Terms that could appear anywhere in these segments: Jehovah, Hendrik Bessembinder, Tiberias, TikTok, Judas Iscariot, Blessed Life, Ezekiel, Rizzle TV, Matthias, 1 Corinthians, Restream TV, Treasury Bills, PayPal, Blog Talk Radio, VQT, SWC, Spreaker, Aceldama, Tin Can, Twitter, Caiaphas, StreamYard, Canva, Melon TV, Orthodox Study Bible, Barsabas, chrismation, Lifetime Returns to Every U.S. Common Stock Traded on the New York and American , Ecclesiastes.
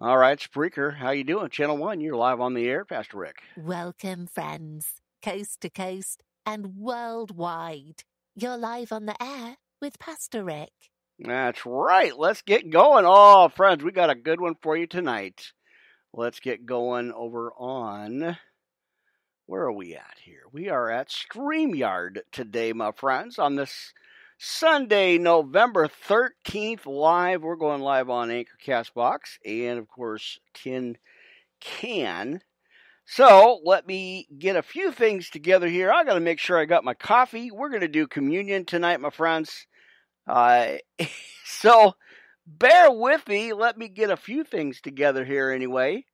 All right, Spreaker, how you doing? Channel 1, you're live on the air, Pastor Rick. Welcome, friends, coast to coast and worldwide. You're live on the air with Pastor Rick. That's right. Let's get going. Oh, friends, we got a good one for you tonight. Let's get going over on... Where are we at here? We are at StreamYard today, my friends, on this Sunday, November 13th, live. We're going live on Anchor CastBox and, of course, Tin Can. So let me get a few things together here. I got to make sure I got my coffee. We're going to do communion tonight, my friends. So bear with me. Let me get a few things together here anyway.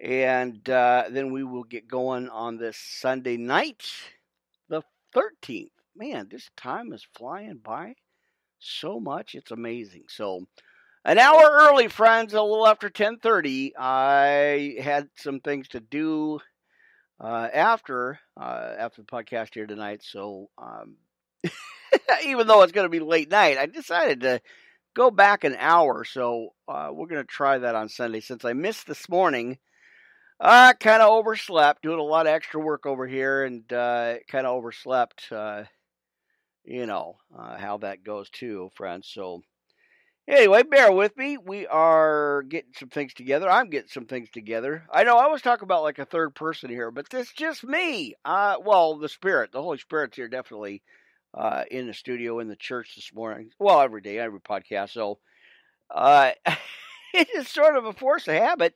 And then we will get going on this Sunday night, the 13th. Man, this time is flying by so much. It's amazing. So an hour early, friends, a little after 10:30. I had some things to do after the podcast here tonight. So even though it's going to be late night, I decided to go back an hour. So we're going to try that on Sunday. Since I missed this morning, I kind of overslept, doing a lot of extra work over here, and kind of overslept, you know, how that goes too, friends. So anyway, bear with me. We are getting some things together. I'm getting some things together. I know I was talking about like a third person here, but that's just me. Well, the Spirit, the Holy Spirit's here definitely in the studio, in the church this morning. Well, every day, every podcast. So it is sort of a force of habit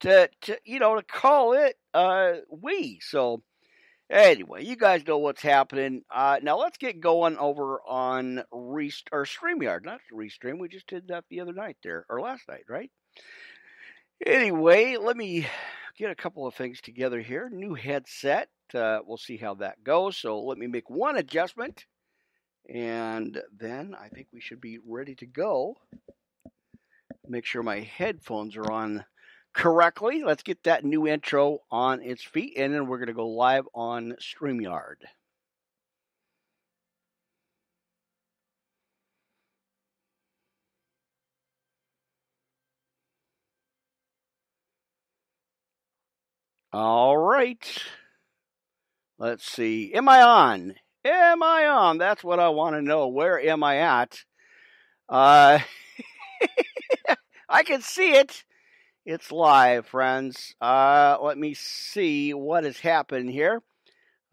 to you know, to call it we. So anyway, you guys know what's happening. Now let's get going over on StreamYard. Not Restream. We just did that the other night there, or last night, right? Anyway, let me get a couple of things together here. New headset. We'll see how that goes. So let me make one adjustment, and then I think we should be ready to go. Make sure my headphones are on correctly. Let's get that new intro on its feet, and then we're going to go live on StreamYard. All right. Let's see. Am I on? Am I on? That's what I want to know. Where am I at? I can see it. It's live, friends. Let me see what has happened here.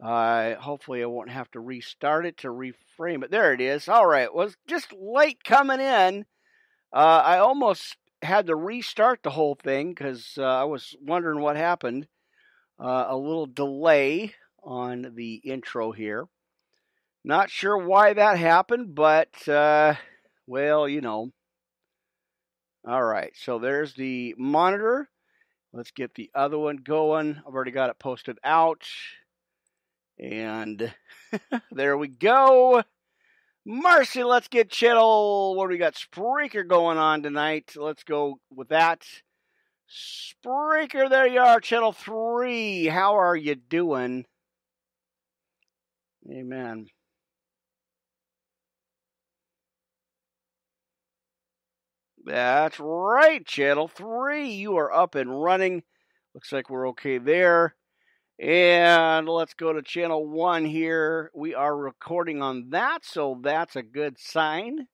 Hopefully I won't have to restart it to reframe it. There it is. All right. Well, it was just late coming in. I almost had to restart the whole thing because I was wondering what happened. A little delay on the intro here. Not sure why that happened, but, well, you know. All right, so there's the monitor. Let's get the other one going. I've already got it posted out. And there we go. Mercy, let's get Chittle. What do we got? Spreaker going on tonight. Let's go with that. Spreaker, there you are, Chittle 3. How are you doing? Amen. That's right, Channel 3. You are up and running. Looks like we're okay there. And let's go to Channel 1 here. We are recording on that, so that's a good sign.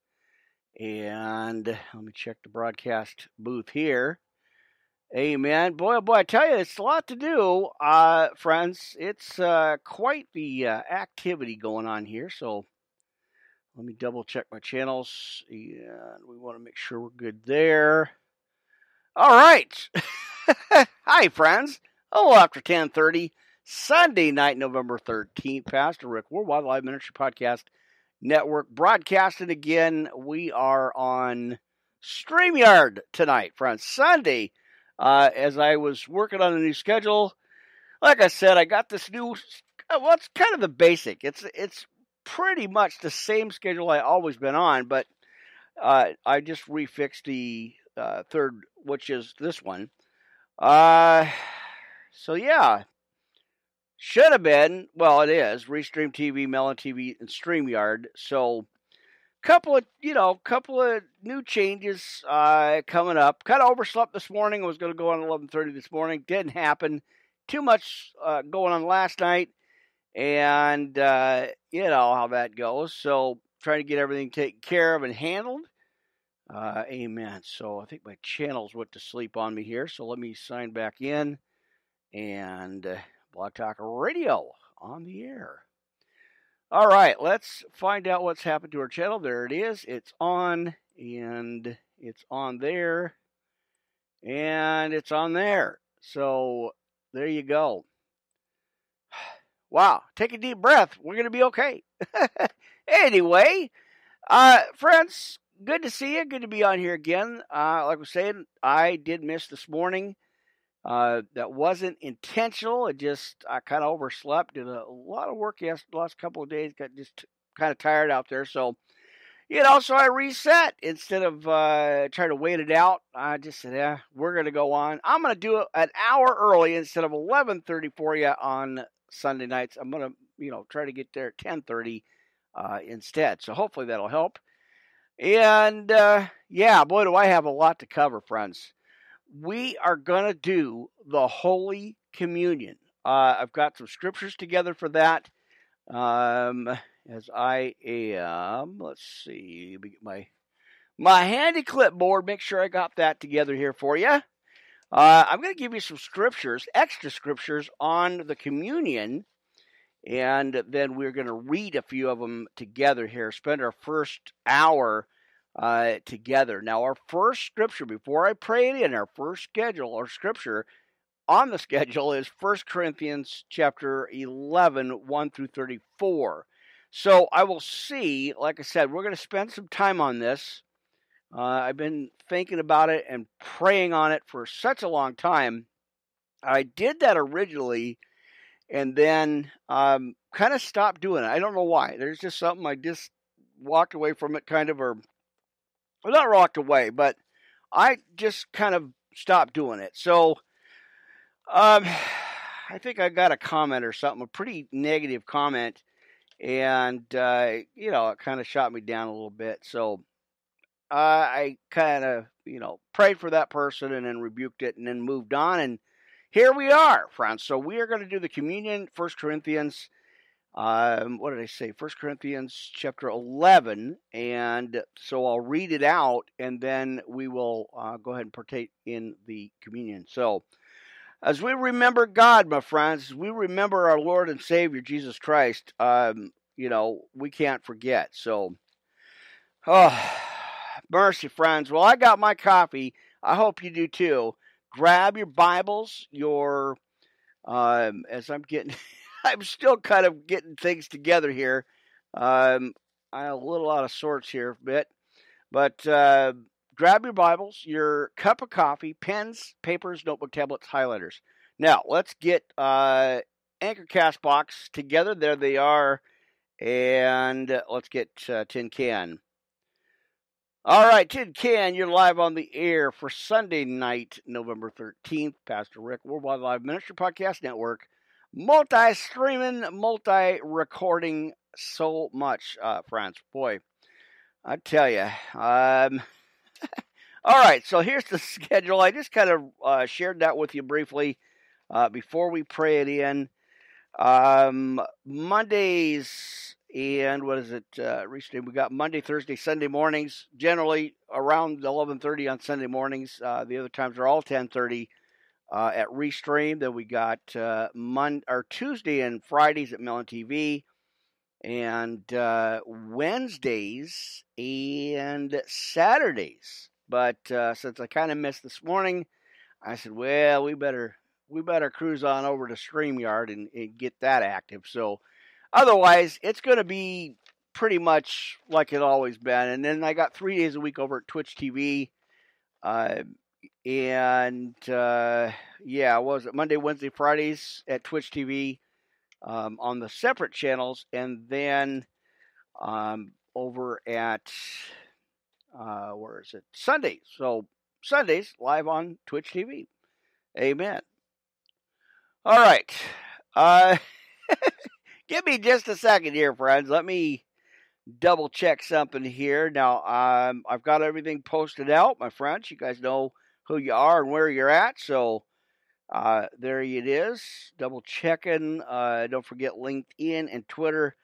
And let me check the broadcast booth here. Amen. Boy, oh boy, I tell you, it's a lot to do, friends. It's quite the activity going on here, so... Let me double check my channels. Yeah, we want to make sure we're good there. All right. Hi, friends. A little after 10:30, Sunday night, November 13th. Pastor Rick, Worldwide Live Ministry Podcast Network broadcasting again. We are on StreamYard tonight, friends. Sunday, as I was working on a new schedule, like I said, I got this new. Well, it's kind of the basic. It's pretty much the same schedule I always been on, but I just refixed the third, which is this one. So yeah, should have been. Well, it is Restream TV, Melon TV, and StreamYard. So Couple of new changes coming up. Kind of overslept this morning. I was going to go on 11:30 this morning. Didn't happen. Too much going on last night, and you know how that goes. So trying to get everything taken care of and handled. Amen. So I think my channels went to sleep on me here. So let me sign back in and Blog Talk Radio on the air. All right, let's find out what's happened to our channel. There it is. It's on, and it's on there, and it's on there. So there you go. Wow, take a deep breath. We're going to be okay. Anyway, friends, good to see you. Good to be on here again. Like I was saying, I did miss this morning. That wasn't intentional. I kind of overslept. Did a lot of work yesterday, last couple of days. Got just kind of tired out there. So, you know, so I reset. Instead of trying to wait it out, I just said, yeah, we're going to go on. I'm going to do an hour early instead of 11:30 for you on Sunday nights. I'm going to, you know, try to get there at 10:30 instead. So hopefully that'll help. And, yeah, boy, do I have a lot to cover, friends. We are going to do the Holy Communion. I've got some scriptures together for that. As I am, let's see, let me get my handy clipboard, make sure I got that together here for you. I'm going to give you some scriptures, extra scriptures on the communion, and then we're going to read a few of them together here, spend our first hour together. Now, our first scripture, before I pray it in, our first schedule, our scripture on the schedule is 1 Corinthians chapter 11, 1 through 34. So I will see, like I said, we're going to spend some time on this. I've been thinking about it and praying on it for such a long time. I did that originally and then kind of stopped doing it. I don't know why. There's just something I just walked away from it kind of, or well, not walked away, but I just kind of stopped doing it. So, I think I got a comment or something, a pretty negative comment, and, you know, it kind of shot me down a little bit. So, I kind of, you know, prayed for that person and then rebuked it and then moved on, and here we are, friends. So, we are going to do the communion, 1 Corinthians what did I say? 1 Corinthians chapter 11, and so I'll read it out, and then we will go ahead and partake in the communion. So, as we remember God, my friends, as we remember our Lord and Savior, Jesus Christ, you know, we can't forget. So, oh, mercy, friends. Well, I got my copy. I hope you do, too. Grab your Bibles, your, as I'm getting... I'm still kind of getting things together here. I'm a little out of sorts here a bit. But grab your Bibles, your cup of coffee, pens, papers, notebook, tablets, highlighters. Now, let's get Anchor CastBox together. There they are. And let's get Tin Can. All right, Tin Can, you're live on the air for Sunday night, November 13th. Pastor Rick, Worldwide Live Ministry Podcast Network. Multi-streaming, multi-recording, so much, friends. Boy, I tell you. All right, so here's the schedule. I just kind of shared that with you briefly before we pray it in. Mondays and what is it? Recently, we got Monday, Thursday, Sunday mornings. Generally around 11:30 on Sunday mornings. The other times are all 10:30. At Restream, then we got Tuesday and Fridays at Melon TV, and Wednesdays and Saturdays. But since I kind of missed this morning, I said, well, we better cruise on over to StreamYard and get that active. So otherwise, it's going to be pretty much like it always been. And then I got 3 days a week over at Twitch TV. And, yeah, what was it? Monday, Wednesday, Fridays at Twitch TV on the separate channels. And then over at, where is it? Sundays. So Sundays live on Twitch TV. Amen. All right. Give me just a second here, friends. Let me double check something here. Now, I've got everything posted out, my friends. You guys know who you are and where you're at. So there it is. Double checking. Don't forget LinkedIn and Twitter.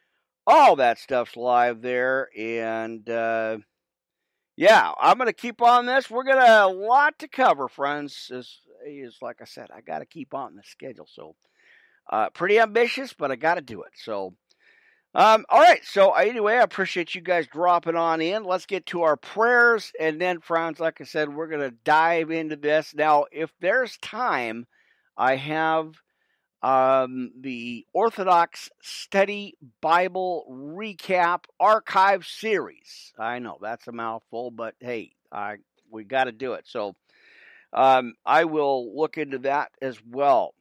All that stuff's live there. And yeah, I'm going to keep on this. We're going to have a lot to cover, friends. It's like I said, I got to keep on the schedule. So pretty ambitious, but I got to do it. So, all right. So anyway, I appreciate you guys dropping on in. Let's get to our prayers. And then, friends, like I said, we're going to dive into this. Now, if there's time, I have the Orthodox Study Bible Recap Archive Series. I know that's a mouthful, but hey, we got to do it. So I will look into that as well.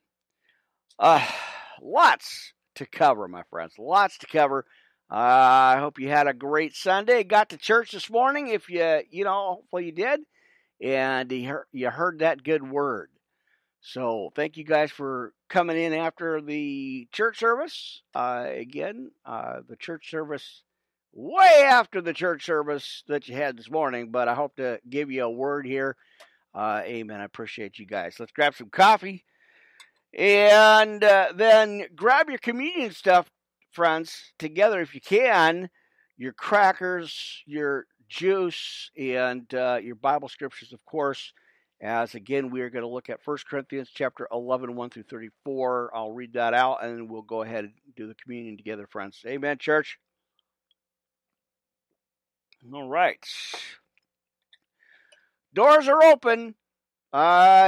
Lots to cover, my friends. Lots to cover. I hope you had a great Sunday. Got to church this morning. If you know, hopefully you did, and you heard that good word. So thank you guys for coming in after the church service. Again, the church service way after the church service that you had this morning, but I hope to give you a word here. Amen. I appreciate you guys. Let's grab some coffee and then grab your communion stuff, friends, together if you can, your crackers, your juice, and your Bible scriptures, of course. As, again, we are going to look at 1 Corinthians chapter 11, 1 through 34. I'll read that out, and we'll go ahead and do the communion together, friends. Amen, church. All right. Doors are open.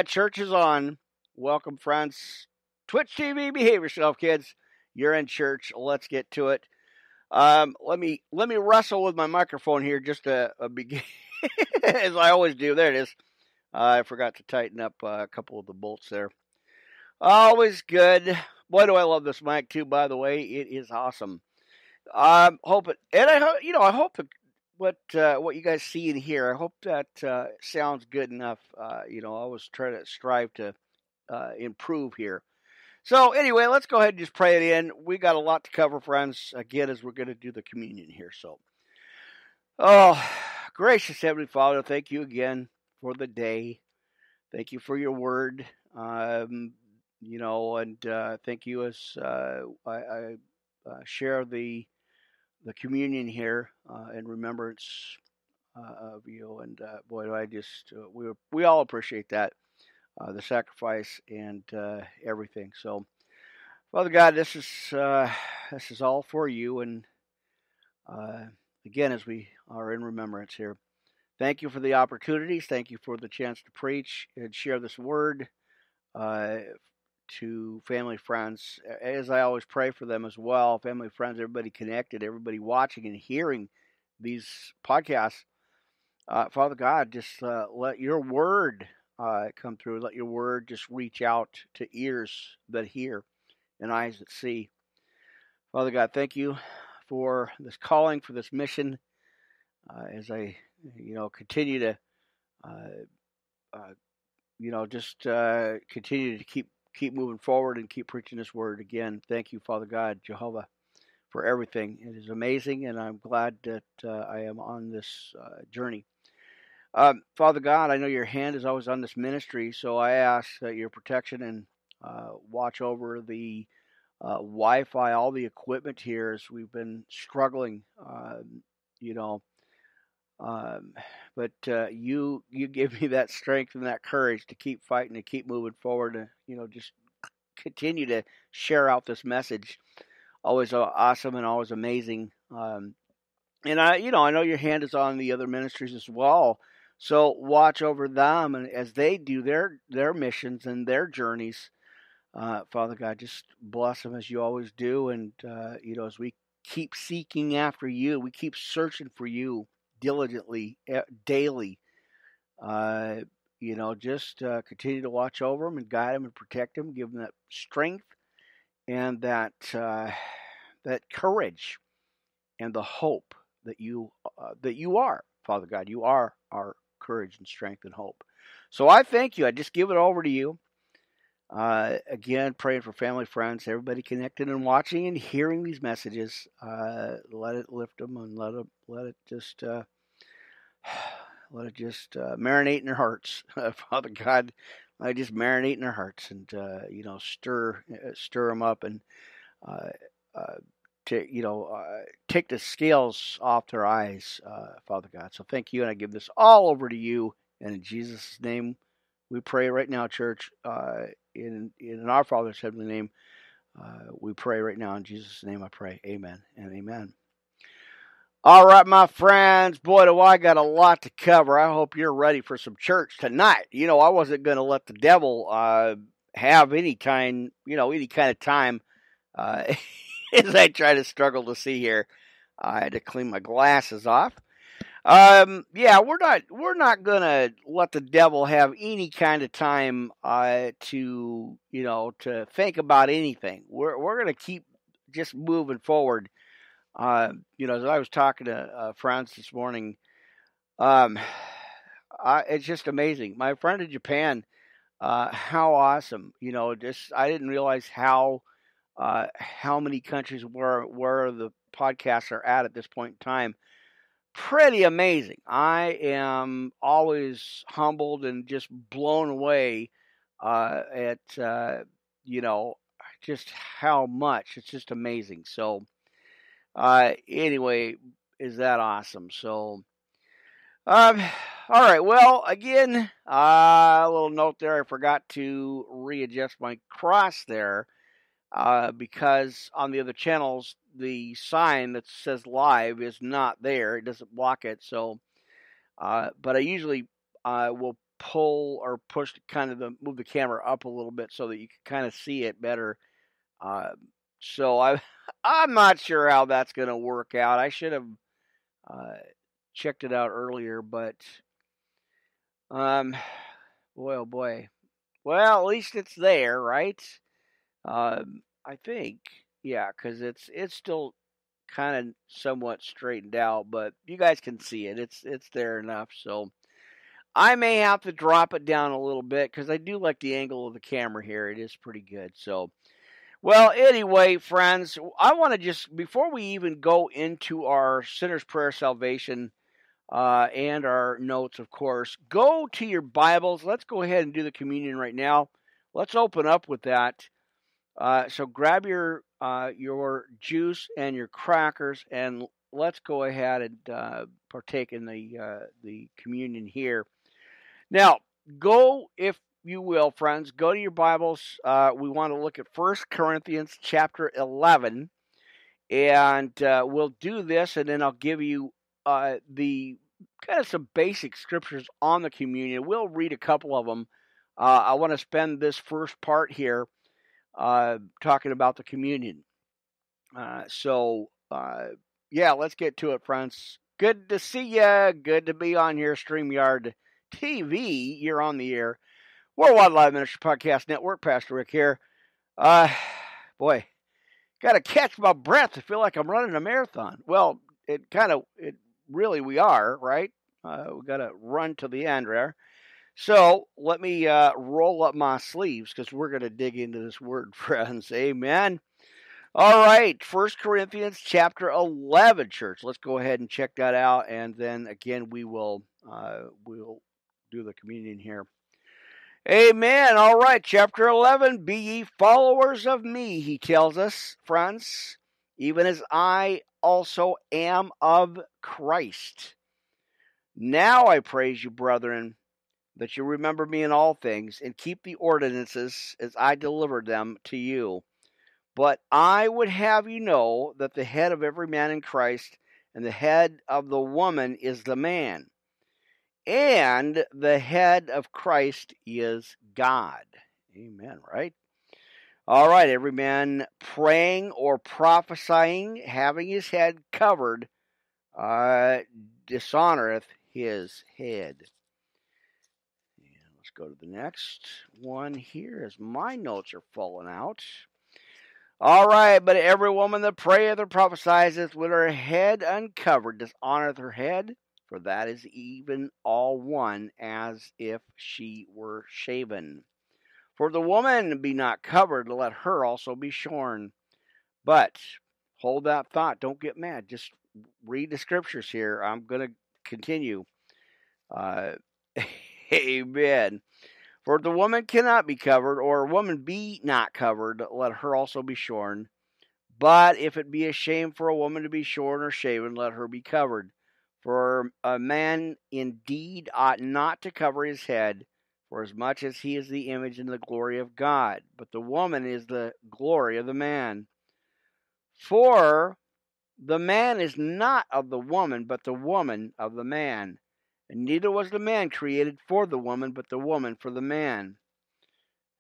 Church is on. Welcome, friends. Twitch TV, behave yourself, kids. You're in church. Let's get to it. Let me wrestle with my microphone here just to begin, as I always do. There it is. I forgot to tighten up a couple of the bolts there. Always good. Boy, do I love this mic, too, by the way. It is awesome. I hope that what you guys see in here, I hope that sounds good enough. I always try to strive to improve here. So, anyway, let's go ahead and just pray it in. We got a lot to cover, friends, again, as we're going to do the communion here. So, oh, gracious Heavenly Father, thank you again for the day. Thank you for your word. Thank you as I share the communion here in remembrance of you. And boy, do I just we all appreciate that, the sacrifice and everything. So, Father God, this is all for you. And again, as we are in remembrance here. Thank you for the opportunities. Thank you for the chance to preach and share this word to family, friends, as I always pray for them as well. Family, friends, everybody connected, everybody watching and hearing these podcasts. Father God, just let your word come through. Let your word just reach out to ears that hear and eyes that see. Father God, thank you for this calling, for this mission. As I continue to, just continue to keep moving forward and keep preaching this word again. Thank you, Father God, Jehovah, for everything. It is amazing, and I'm glad that I am on this journey. Father God, I know your hand is always on this ministry, so I ask that your protection and watch over the Wi-Fi, all the equipment here, as we've been struggling, but you give me that strength and that courage to keep fighting, to keep moving forward, and just continue to share out this message. Always awesome and always amazing. And I know your hand is on the other ministries as well. So watch over them and as they do their missions and their journeys. Father God, just bless them as you always do, and as we keep seeking after you, we keep searching for you. Diligently, daily, just continue to watch over them and guide them and protect them, give them that strength and that courage and the hope that you are, Father God. You are our courage and strength and hope. So I thank you. I just give it over to you. Again, praying for family, friends, everybody connected and watching and hearing these messages. Let it lift them and let it just marinate in their hearts. Father God, let it just marinate in their hearts and stir them up and take the scales off their eyes, Father God. So thank you, and I give this all over to you. And in Jesus' name, we pray right now, Church. In our Father's heavenly name, we pray right now. In Jesus' name, I pray. Amen and amen. All right, my friends. Boy, do I got a lot to cover. I hope you're ready for some church tonight. You know, I wasn't going to let the devil have any kind of time. As I try to struggle to see here, I had to clean my glasses off. We're not gonna let the devil have any kind of time to think about anything. We're gonna keep just moving forward. As I was talking to friends this morning, it's just amazing. My friend in Japan, how awesome! I didn't realize how many countries where the podcasts are at this point in time. Pretty amazing. I am always humbled and just blown away at just how much. It's just amazing. So anyway, is that awesome? So all right. Well, again, a little note there. I forgot to readjust my cross there because on the other channels, the sign that says live is not there. It doesn't block it. So, but I usually will pull or push move the camera up a little bit so that you can kind of see it better. So I'm not sure how that's going to work out. I should have checked it out earlier, but boy, oh boy. Well, at least it's there, right? I think. Yeah, because it's still kind of somewhat straightened out, but you guys can see it. It's there enough, so I may have to drop it down a little bit because I do like the angle of the camera here. It is pretty good. So, well, anyway, friends, I want to just, before we even go into our Sinner's Prayer Salvation and our notes, of course, go to your Bibles. Let's go ahead and do the communion right now. Let's open up with that. So grab your juice and your crackers, and let's go ahead and partake in the communion here. Now, go, if you will, friends, go to your Bibles. We want to look at 1 Corinthians chapter 11, and we'll do this, and then I'll give you the kind of some basic scriptures on the communion. We'll read a couple of them. I want to spend this first part here talking about the communion. Let's get to it, friends. Good to see ya. Good to be on here, StreamYard TV. You're on the air. Worldwide Live Ministry Podcast Network. Pastor Rick here. Boy, gotta catch my breath to feel like I'm running a marathon. Well, we are, right? We gotta run to the end there. So let me roll up my sleeves because we're going to dig into this word, friends. Amen. All right. 1 Corinthians chapter 11, church. Let's go ahead and check that out. And then again, we'll do the communion here. Amen. All right. Chapter 11. Be ye followers of me, he tells us, friends, even as I also am of Christ. Now I praise you, brethren, that you remember me in all things, and keep the ordinances as I delivered them to you. But I would have you know that the head of every man in Christ, and the head of the woman is the man, and the head of Christ is God. Amen, right? All right, every man praying or prophesying, having his head covered, dishonoreth his head. Go to the next one here as my notes are falling out. All right, but every woman that prayeth or prophesieth with her head uncovered dishonoreth her head, for that is even all one as if she were shaven. For the woman be not covered, let her also be shorn. But hold that thought. Don't get mad. Just read the scriptures here. I'm going to continue. Amen. For the woman cannot be covered, or a woman be not covered, let her also be shorn. But if it be a shame for a woman to be shorn or shaven, let her be covered. For a man indeed ought not to cover his head, for as much as he is the image and the glory of God, but the woman is the glory of the man. For the man is not of the woman, but the woman of the man. And neither was the man created for the woman, but the woman for the man.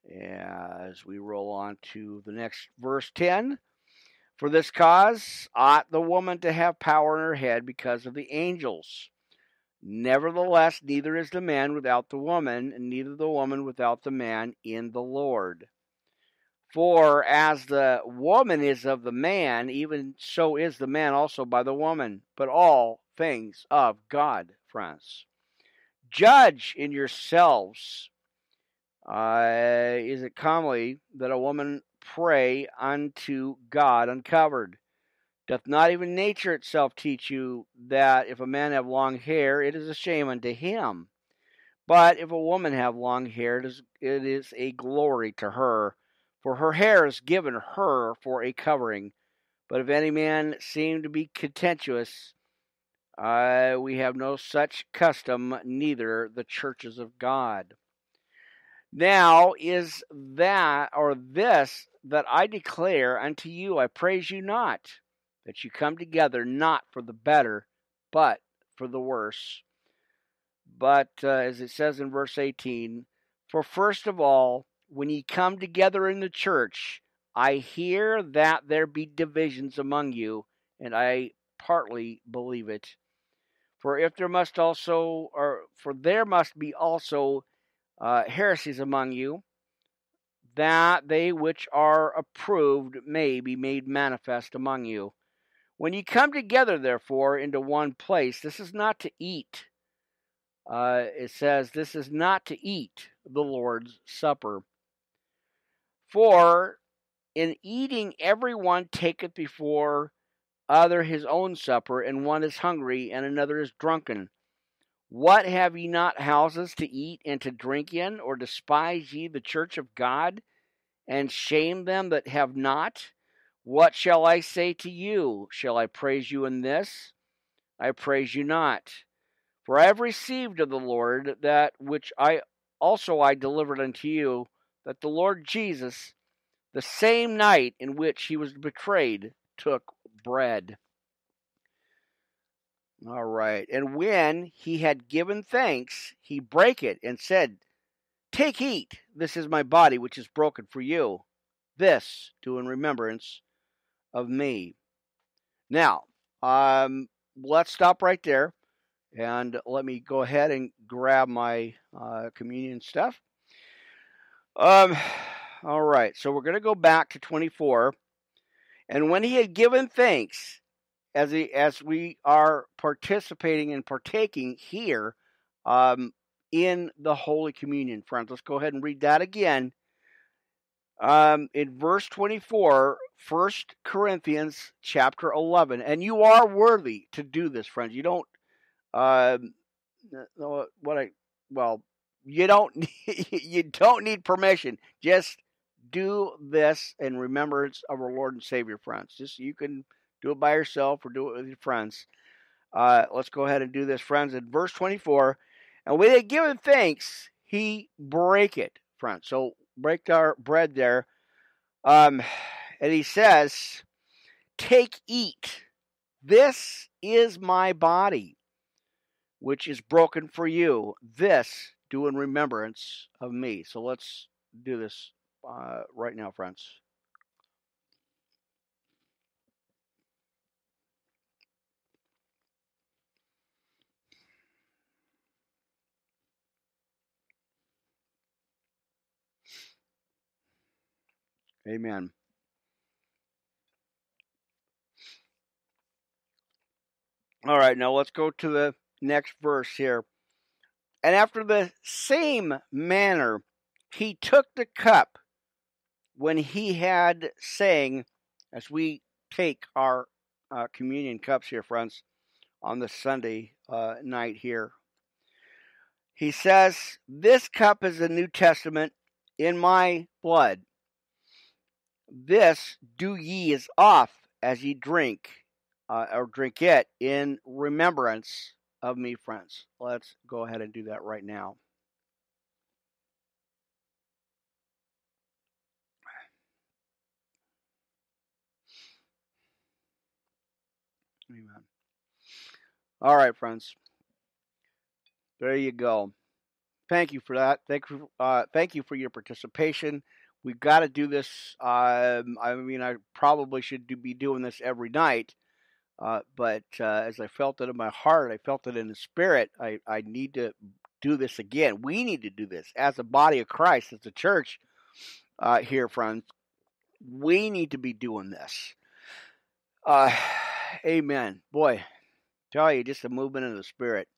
As we roll on to the next verse 10. For this cause ought the woman to have power in her head because of the angels. Nevertheless, neither is the man without the woman, and neither the woman without the man in the Lord. For as the woman is of the man, even so is the man also by the woman. But all things of God, friends. Judge in yourselves. Is it comely that a woman pray unto God uncovered? Doth not even nature itself teach you that if a man have long hair, it is a shame unto him? But if a woman have long hair, it is a glory to her, for her hair is given her for a covering. But if any man seem to be contentious, we have no such custom, neither the churches of God. Now is that, or this, that I declare unto you, I praise you not, that you come together not for the better, but for the worse. But as it says in verse 18, for first of all, when ye come together in the church, I hear that there be divisions among you, and I partly believe it. For there must be also heresies among you, that they which are approved may be made manifest among you. When you come together, therefore, into one place, this is not to eat. It says, this is not to eat the Lord's Supper. For in eating every one taketh before other his own supper, and one is hungry, and another is drunken. What, have ye not houses to eat and to drink in? Or despise ye the church of God, and shame them that have not? What shall I say to you? Shall I praise you in this? I praise you not. For I have received of the Lord that which I also delivered unto you, that the Lord Jesus, the same night in which he was betrayed, took bread. All right. And when he had given thanks, he brake it and said, Take, eat. This is my body, which is broken for you. This do in remembrance of me. Now, let's stop right there. And let me go ahead and grab my communion stuff. All right. So we're going to go back to 24. And when he had given thanks, as we are participating and partaking here in the Holy Communion, friends. Let's go ahead and read that again. In verse 24, 1 Corinthians chapter 11. And you are worthy to do this, friends. You don't, you don't need permission. Just do this in remembrance of our Lord and Savior, friends. Just, you can do it by yourself or do it with your friends. Let's go ahead and do this, friends. In verse 24, and when they had given thanks, he brake it, friends. So break our bread there. And he says, Take, eat. This is my body, which is broken for you. This do in remembrance of me. So let's do this right now, friends. Amen. All right, now let's go to the next verse here. And after the same manner He took the cup when he had sang, as we take our communion cups here, friends, on the Sunday night here. He says, "This cup is the New Testament in my blood. This do ye as oft as ye drink, or drink it in remembrance of me," friends. Let's go ahead and do that right now. Amen. All right, friends. There you go. Thank you for that. Thank you for your participation. We've got to do this. I mean, I probably should be doing this every night. But as I felt it in my heart, I felt it in the spirit, I need to do this again. We need to do this as a body of Christ, as a church here, friends. We need to be doing this. Amen. Boy, tell you, just a movement of the spirit.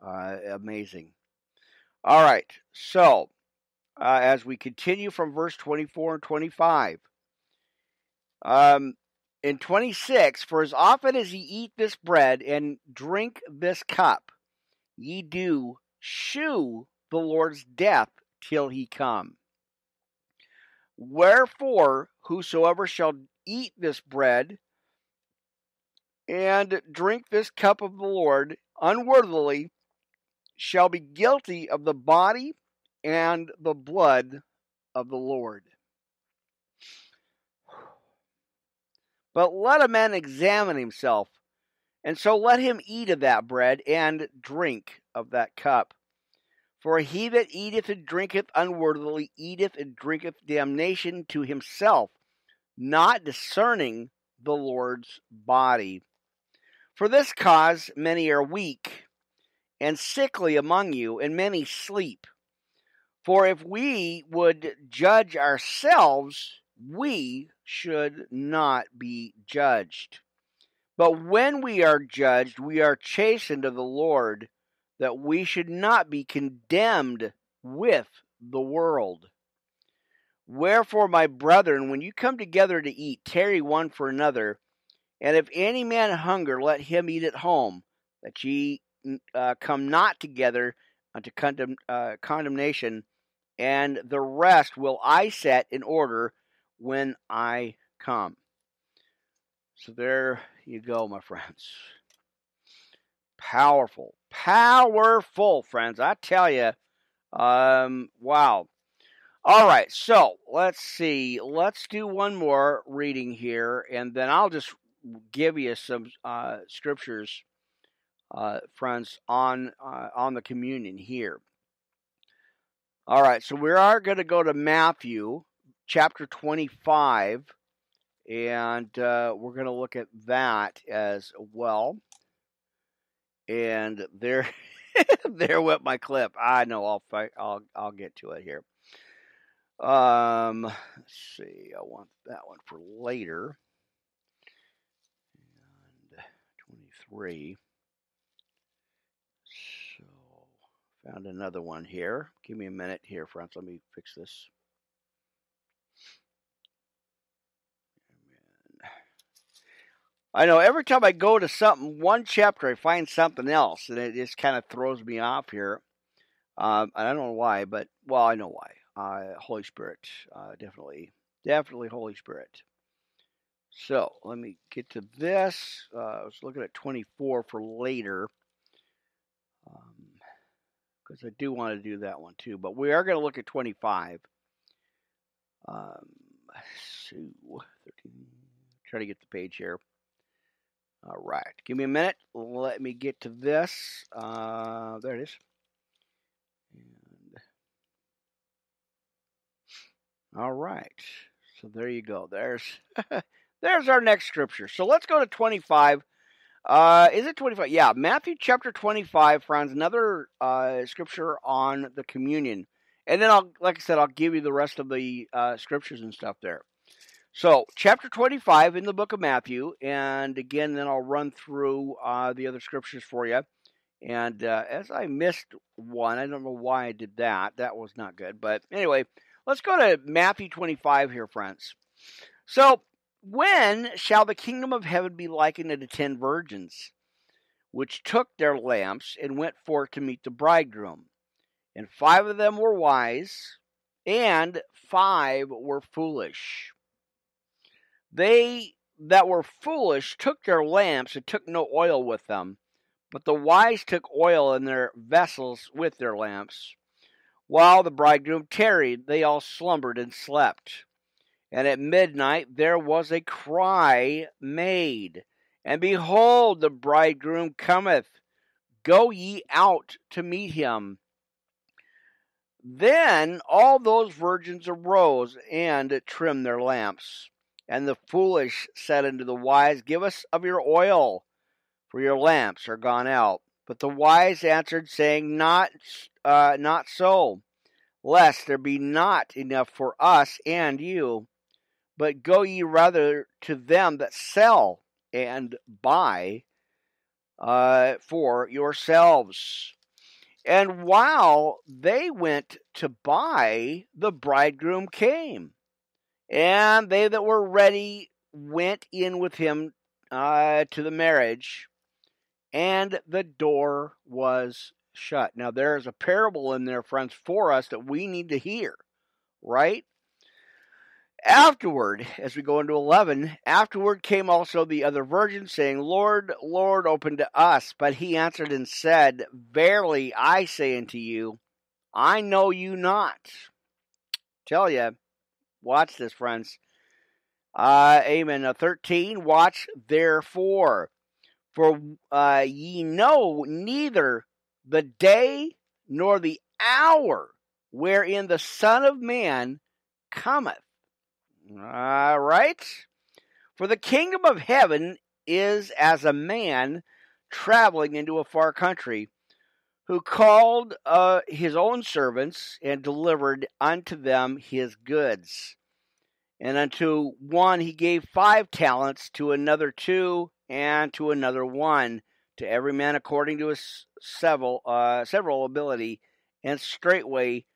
Amazing. All right. So, as we continue from verse 24 and 25. In 26, "For as often as ye eat this bread and drink this cup, ye do shew the Lord's death till he come. Wherefore, whosoever shall eat this bread and drink this cup of the Lord unworthily shall be guilty of the body and the blood of the Lord. But let a man examine himself, and so let him eat of that bread and drink of that cup. For he that eateth and drinketh unworthily eateth and drinketh damnation to himself, not discerning the Lord's body. For this cause many are weak and sickly among you, and many sleep. For if we would judge ourselves, we should not be judged. But when we are judged, we are chastened of the Lord, that we should not be condemned with the world. Wherefore, my brethren, when you come together to eat, tarry one for another. And if any man hunger, let him eat at home, that ye come not together unto condemnation, and the rest will I set in order when I come." So there you go, my friends. Powerful. Powerful, friends. I tell you, wow. All right, so let's see. Let's do one more reading here, and then I'll just give you some scriptures, friends, on the communion here. All right, so we are going to go to Matthew chapter 25, and we're going to look at that as well. And there, there went my clip. I know. I'll get to it here. Let's see. I want that one for later. And 23. So, found another one here. Give me a minute here, friends. Let me fix this. Amen. I know every time I go to something, one chapter, I find something else, and it just kind of throws me off here. And I don't know why, but, well, I know why. Holy Spirit, definitely Holy Spirit. So let me get to this. I was looking at 24 for later, because I do want to do that one too. But we are going to look at 25. So 13. Try to get the page here. All right, give me a minute. Let me get to this. There it is. All right, so there you go. There's our next scripture. So let's go to 25. Is it 25? Yeah, Matthew chapter 25, friends. Another scripture on the communion, and then I'll, like I said, I'll give you the rest of the scriptures and stuff there. So chapter 25 in the book of Matthew, and again, then I'll run through the other scriptures for you, And as I missed one, I don't know why I did that. That was not good. But anyway, let's go to Matthew 25 here, friends. So, when shall the kingdom of heaven be likened unto 10 virgins, which took their lamps and went forth to meet the bridegroom? And 5 of them were wise, and 5 were foolish. They that were foolish took their lamps and took no oil with them, but the wise took oil in their vessels with their lamps. While the bridegroom tarried, they all slumbered and slept. And at midnight there was a cry made, and behold, the bridegroom cometh. Go ye out to meet him. Then all those virgins arose and trimmed their lamps. And the foolish said unto the wise, Give us of your oil, for your lamps are gone out. But the wise answered, saying, Not so, lest there be not enough for us and you. But go ye rather to them that sell and buy for yourselves. And while they went to buy, the bridegroom came. And they that were ready went in with him to the marriage, and the door was shut. Now, there's a parable in there, friends, for us that we need to hear, right? Afterward, as we go into 11, afterward came also the other virgins, saying, Lord, Lord, open to us. But he answered and said, Verily I say unto you, I know you not. Tell you, watch this, friends. Amen. 13, watch therefore, for ye know neither the day nor the hour wherein the Son of Man cometh. All right. For the kingdom of heaven is as a man traveling into a far country, who called his own servants and delivered unto them his goods. And unto one he gave 5 talents, to another 2, and to another 1, to every man according to his several ability, and straightway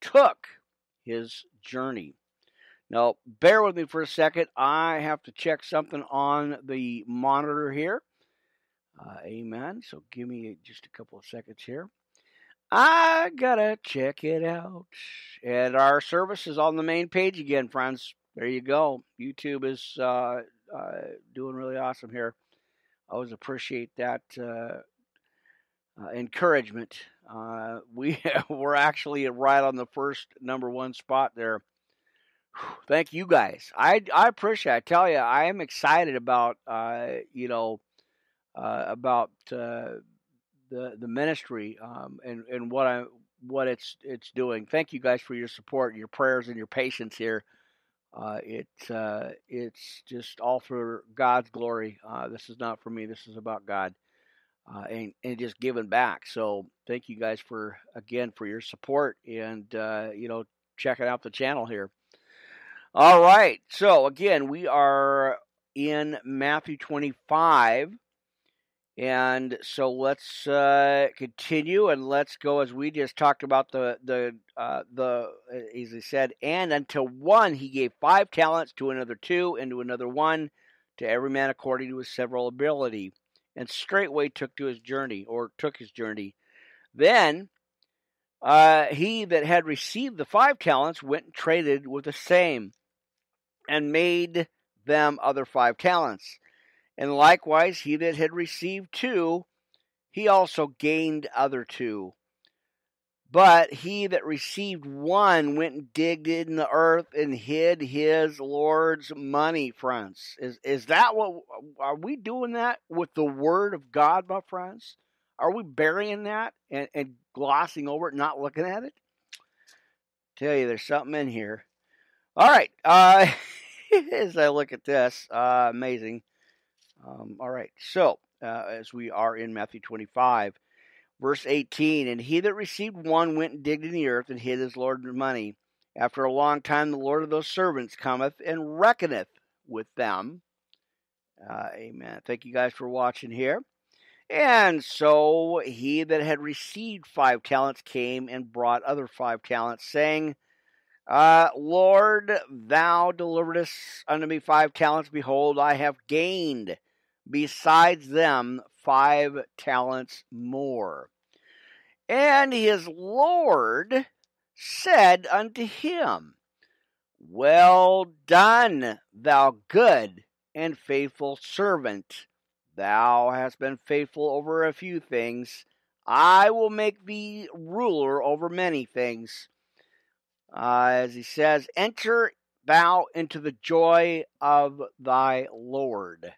took his journey. Now, bear with me for a second. I have to check something on the monitor here. Amen. So give me just a couple of seconds here. I gotta check it out. And our service is on the main page again, friends. There you go. YouTube is doing really awesome here. I always appreciate that encouragement. We're actually right on the first #1 spot there. Whew, thank you guys. I appreciate it. I tell you, I am excited about the ministry and what it's doing. Thank you guys for your support, your prayers, and your patience here. It's just all for God's glory. This is not for me. This is about God and just giving back. So thank you guys for your support and checking out the channel here. All right. So again, we are in Matthew 25. And so let's continue, and let's go as we just talked about as I said, and unto one he gave 5 talents, to another 2, and to another 1, to every man according to his several ability, and straightway took his journey. Then he that had received the 5 talents went and traded with the same, and made them other 5 talents. And likewise, he that had received 2, he also gained other 2. But he that received 1 went and digged in the earth and hid his Lord's money, friends. Is that what, are we doing that with the word of God, my friends? Are we burying that and glossing over it, not looking at it? Tell you, there's something in here. All right. As I look at this, amazing. All right, so as we are in Matthew 25, verse 18, and he that received 1 went and digged in the earth and hid his Lord's money. After a long time, the Lord of those servants cometh and reckoneth with them. Amen. Thank you guys for watching here. And so he that had received 5 talents came and brought other 5 talents, saying, Lord, thou deliveredest unto me 5 talents. Behold, I have gained besides them 5 talents more. And his Lord said unto him, Well done, thou good and faithful servant. Thou hast been faithful over a few things. I will make thee ruler over many things. As he says, enter thou into the joy of thy Lord.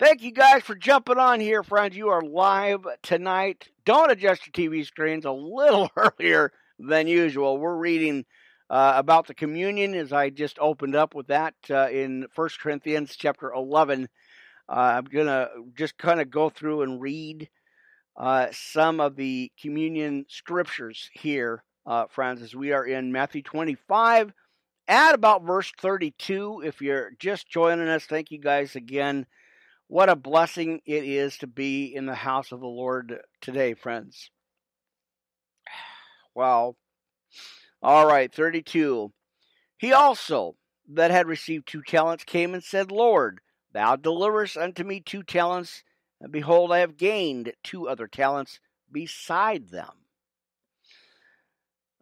Thank you guys for jumping on here, friends. You are live tonight. Don't adjust your TV screens a little earlier than usual. We're reading about the communion, as I just opened up with that in 1 Corinthians chapter 11. I'm going to just kind of go through and read some of the communion scriptures here, friends, as we are in Matthew 25, at about verse 32. If you're just joining us, thank you guys again. What a blessing it is to be in the house of the Lord today, friends. Wow. All right, 32. He also that had received 2 talents came and said, Lord, thou deliverest unto me 2 talents, and behold, I have gained 2 other talents beside them.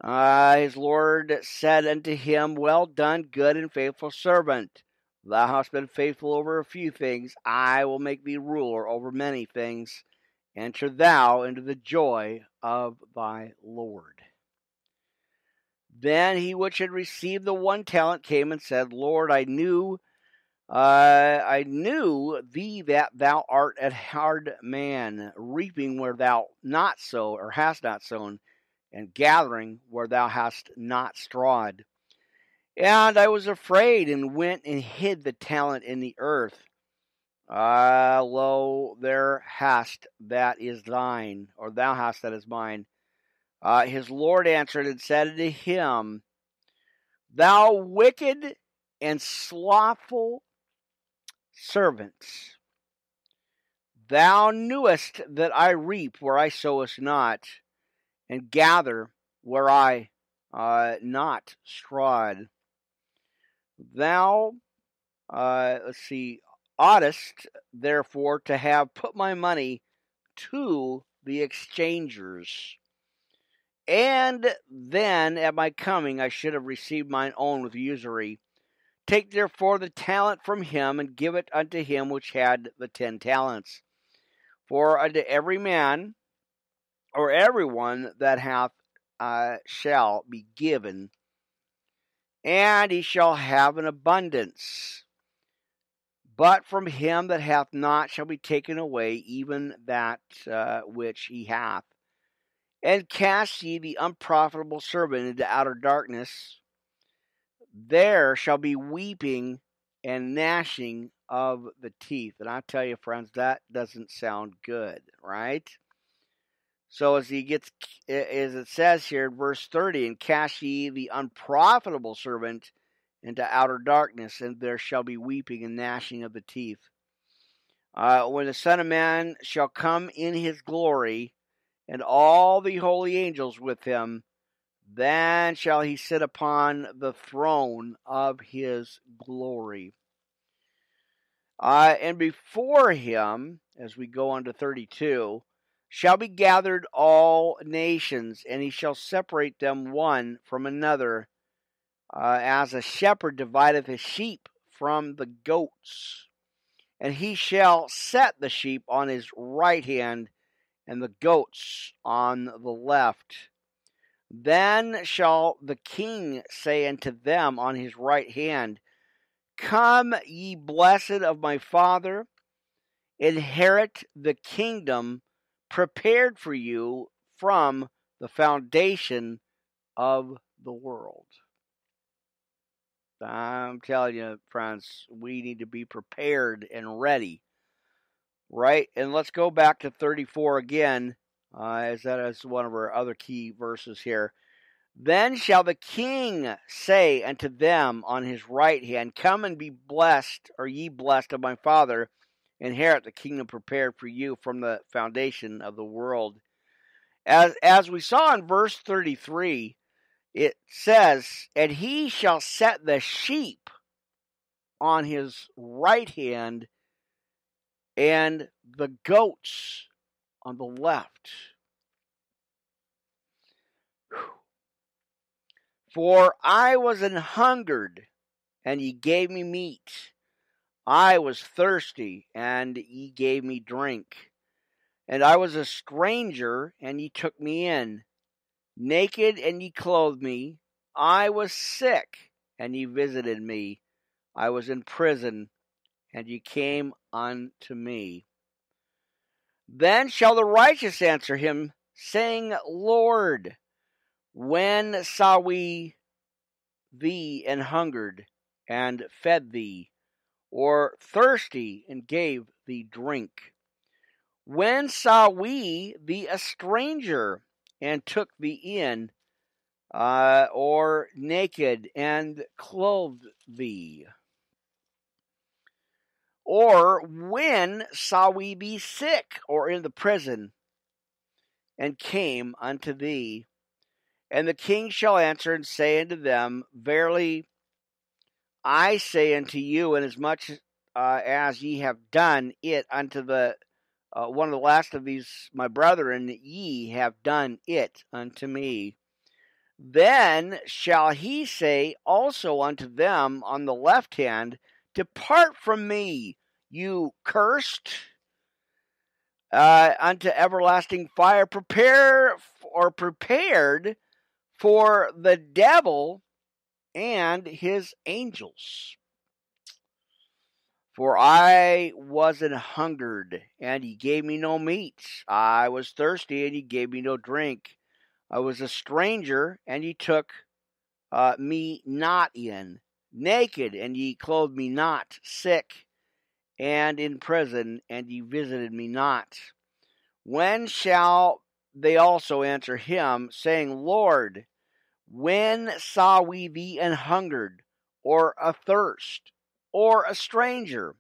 His Lord said unto him, Well done, good and faithful servant. Thou hast been faithful over a few things. I will make thee ruler over many things. Enter thou into the joy of thy Lord. Then he which had received the 1 talent came and said, Lord, I knew thee that thou art a hard man, reaping where thou not sow or hast not sown, and gathering where thou hast not strawed. And I was afraid, and went and hid the talent in the earth. Lo, there hast that is thine, or thou hast that is mine. His Lord answered and said unto him, Thou wicked and slothful servants, thou knewest that I reap where I sowest not, and gather where I not strawed. Thou, oughtest, therefore, to have put my money to the exchangers, and then at my coming I should have received mine own with usury. Take therefore the talent from him, and give it unto him which had the 10 talents. For unto every man, or everyone that hath, shall be given, and he shall have an abundance. But from him that hath not shall be taken away even that which he hath. And cast ye the unprofitable servant into outer darkness. There shall be weeping and gnashing of the teeth. And I tell you, friends, that doesn't sound good, right? So as it says here in verse 30, and cast ye the unprofitable servant into outer darkness, and there shall be weeping and gnashing of the teeth. When the Son of Man shall come in his glory, and all the holy angels with him, then shall he sit upon the throne of his glory. And before him, as we go on to 32, shall be gathered all nations, and he shall separate them one from another, as a shepherd divideth his sheep from the goats. And he shall set the sheep on his right hand, and the goats on the left. Then shall the king say unto them on his right hand, Come, ye blessed of my Father, inherit the kingdom prepared for you from the foundation of the world. I'm telling you, friends, we need to be prepared and ready, right? And let's go back to 34 again. As that is one of our other key verses here. Then shall the king say unto them on his right hand, Come and be blessed, or ye blessed of my Father, inherit the kingdom prepared for you from the foundation of the world. As we saw in verse 33, it says, and he shall set the sheep on his right hand and the goats on the left. For I was an hungered, and ye gave me meat. I was thirsty, and ye gave me drink. And I was a stranger, and ye took me in. Naked, and ye clothed me. I was sick, and ye visited me. I was in prison, and ye came unto me. Then shall the righteous answer him, saying, Lord, when saw we thee and hungered, and fed thee, or thirsty, and gave thee drink? When saw we thee a stranger, and took thee in, or naked, and clothed thee? Or when saw we thee sick, or in the prison, and came unto thee? And the king shall answer and say unto them, Verily, I say unto you, inasmuch as ye have done it unto the one of the last of these my brethren, ye have done it unto me. Then shall he say also unto them on the left hand, Depart from me, you cursed, unto everlasting fire, prepared for the devil and his angels. For I was an hungered, and ye gave me no meat. I was thirsty, and ye gave me no drink. I was a stranger, and ye took me not in. Naked, and ye clothed me not. Sick, and in prison, and ye visited me not. When shall they also answer him, saying, Lord, when saw we thee an hungered, or athirst, or a stranger,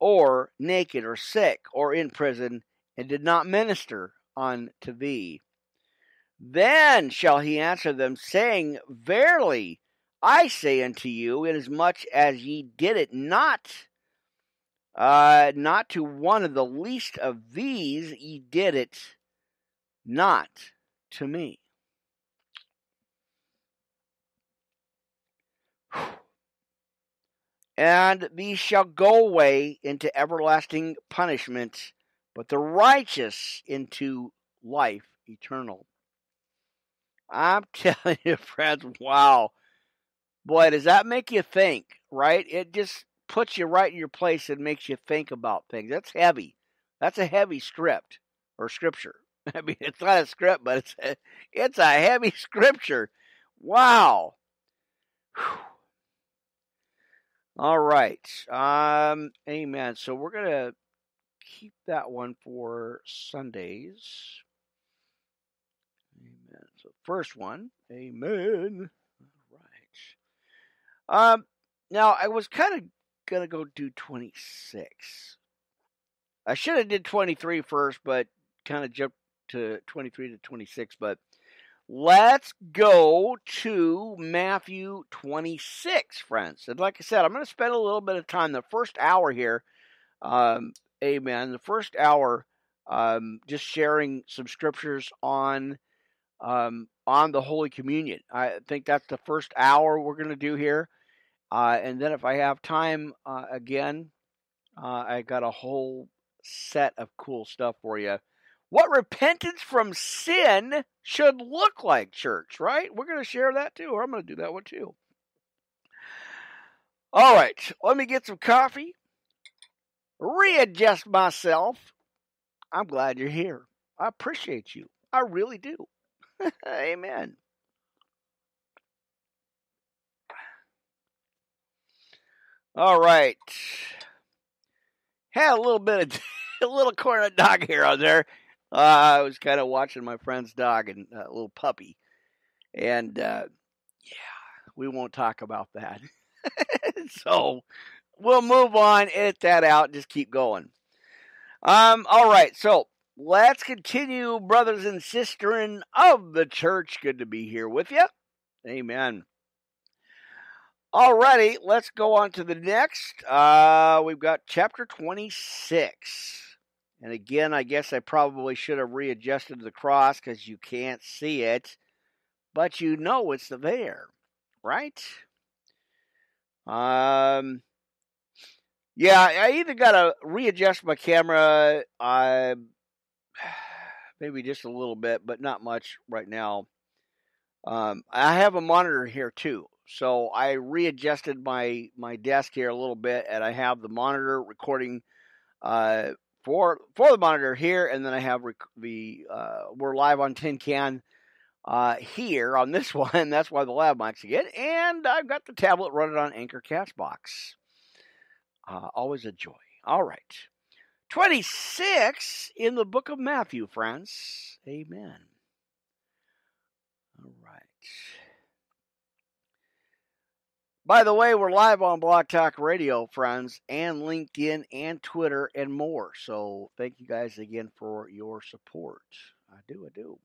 or naked, or sick, or in prison, and did not minister unto thee? Then shall he answer them, saying, Verily, I say unto you, inasmuch as ye did it not to one of the least of these, ye did it not to me. And these shall go away into everlasting punishment, but the righteous into life eternal. I'm telling you, friends, wow. Boy, does that make you think, right? It just puts you right in your place and makes you think about things. That's heavy. That's a heavy script or scripture. I mean, it's not a script, but it's a heavy scripture. Wow. Whew. All right. Amen. So we're going to keep that one for Sundays. Amen. So first one. Amen. All right. Now, I was kind of going to go do 26. I should have did 23 first, but kind of jumped to 23 to 26, but let's go to Matthew 26, friends. And like I said, I'm going to spend a little bit of time the first hour here, amen, the first hour just sharing some scriptures on the Holy Communion. I think that's the first hour we're going to do here. And then if I have time again, I got a whole set of cool stuff for you. What repentance from sin should look like, church, right? We're going to share that too, or I'm going to do that one too. All right, let me get some coffee, readjust myself. I'm glad you're here. I appreciate you. I really do. Amen. All right. Had a little bit of a little corner dog here on there. I was kind of watching my friend's dog and a little puppy. And, yeah, we won't talk about that. So, We'll move on, edit that out, just keep going. All right, so let's continue, brothers and sisters of the church. Good to be here with you. Amen. Alrighty, let's go on to the next. We've got chapter 26. And again, I guess I probably should have readjusted the cross because you can't see it. But you know it's there, right? Yeah, I either got to readjust my camera, maybe just a little bit, but not much right now. I have a monitor here too. So I readjusted my desk here a little bit, and I have the monitor recording for the monitor here, and then I have we're live on Tin Can here on this one. That's why the lab mic's again, and I've got the tablet running on Anchor CastBox. Always a joy. All right, 26 in the book of Matthew, friends. Amen. All right. By the way, we're live on Blog Talk Radio, friends, and LinkedIn and Twitter and more. So thank you guys again for your support. I do.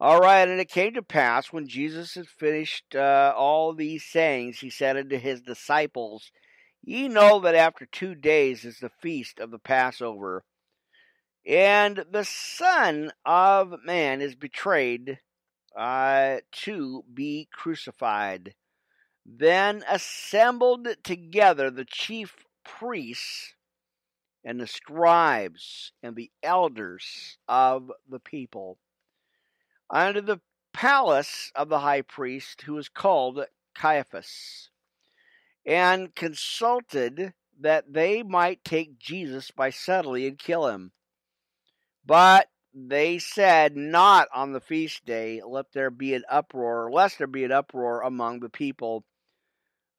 All right, and it came to pass when Jesus had finished all these sayings, he said unto his disciples, Ye know that after 2 days is the feast of the Passover, and the Son of Man is betrayed to be crucified. Then assembled together the chief priests and the scribes and the elders of the people unto the palace of the high priest, who is called Caiaphas, and consulted that they might take Jesus by subtlety and kill him. But they said, Not on the feast day, lest there be an uproar among the people.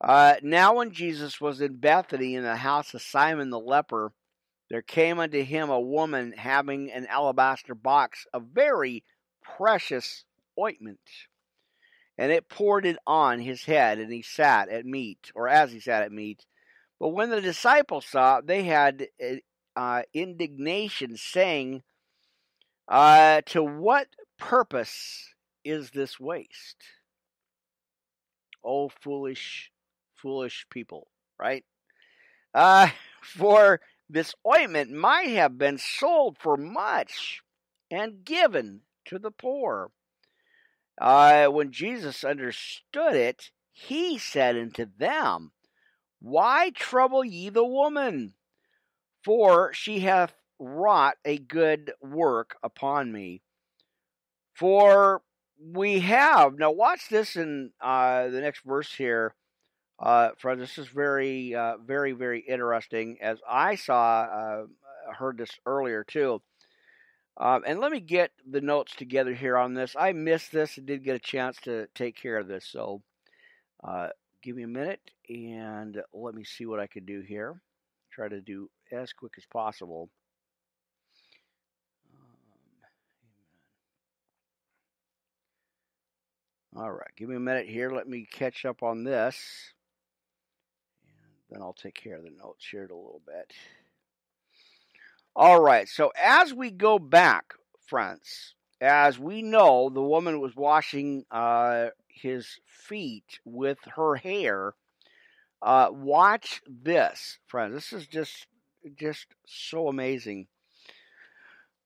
Now when Jesus was in Bethany in the house of Simon the leper, there came unto him a woman having an alabaster box of very precious ointment. And it poured it on his head, and as he sat at meat. But when the disciples saw it, they had indignation, saying, To what purpose is this waste? Oh, foolish, foolish people, right? For this ointment might have been sold for much and given to the poor. When Jesus understood it, he said unto them, Why trouble ye the woman? For she hath wrought a good work upon me. For we have, now watch this in the next verse here, friends. This is very, very, very interesting, as I heard this earlier too. And let me get the notes together here on this. I missed this and didn't get a chance to take care of this, so give me a minute and let me see what I can do here. Try to do as quick as possible. All right, give me a minute here. Let me catch up on this. And then I'll take care of the notes here in a little bit. All right, so as we go back, friends, as we know, the woman was washing his feet with her hair. Watch this, friends. This is just so amazing.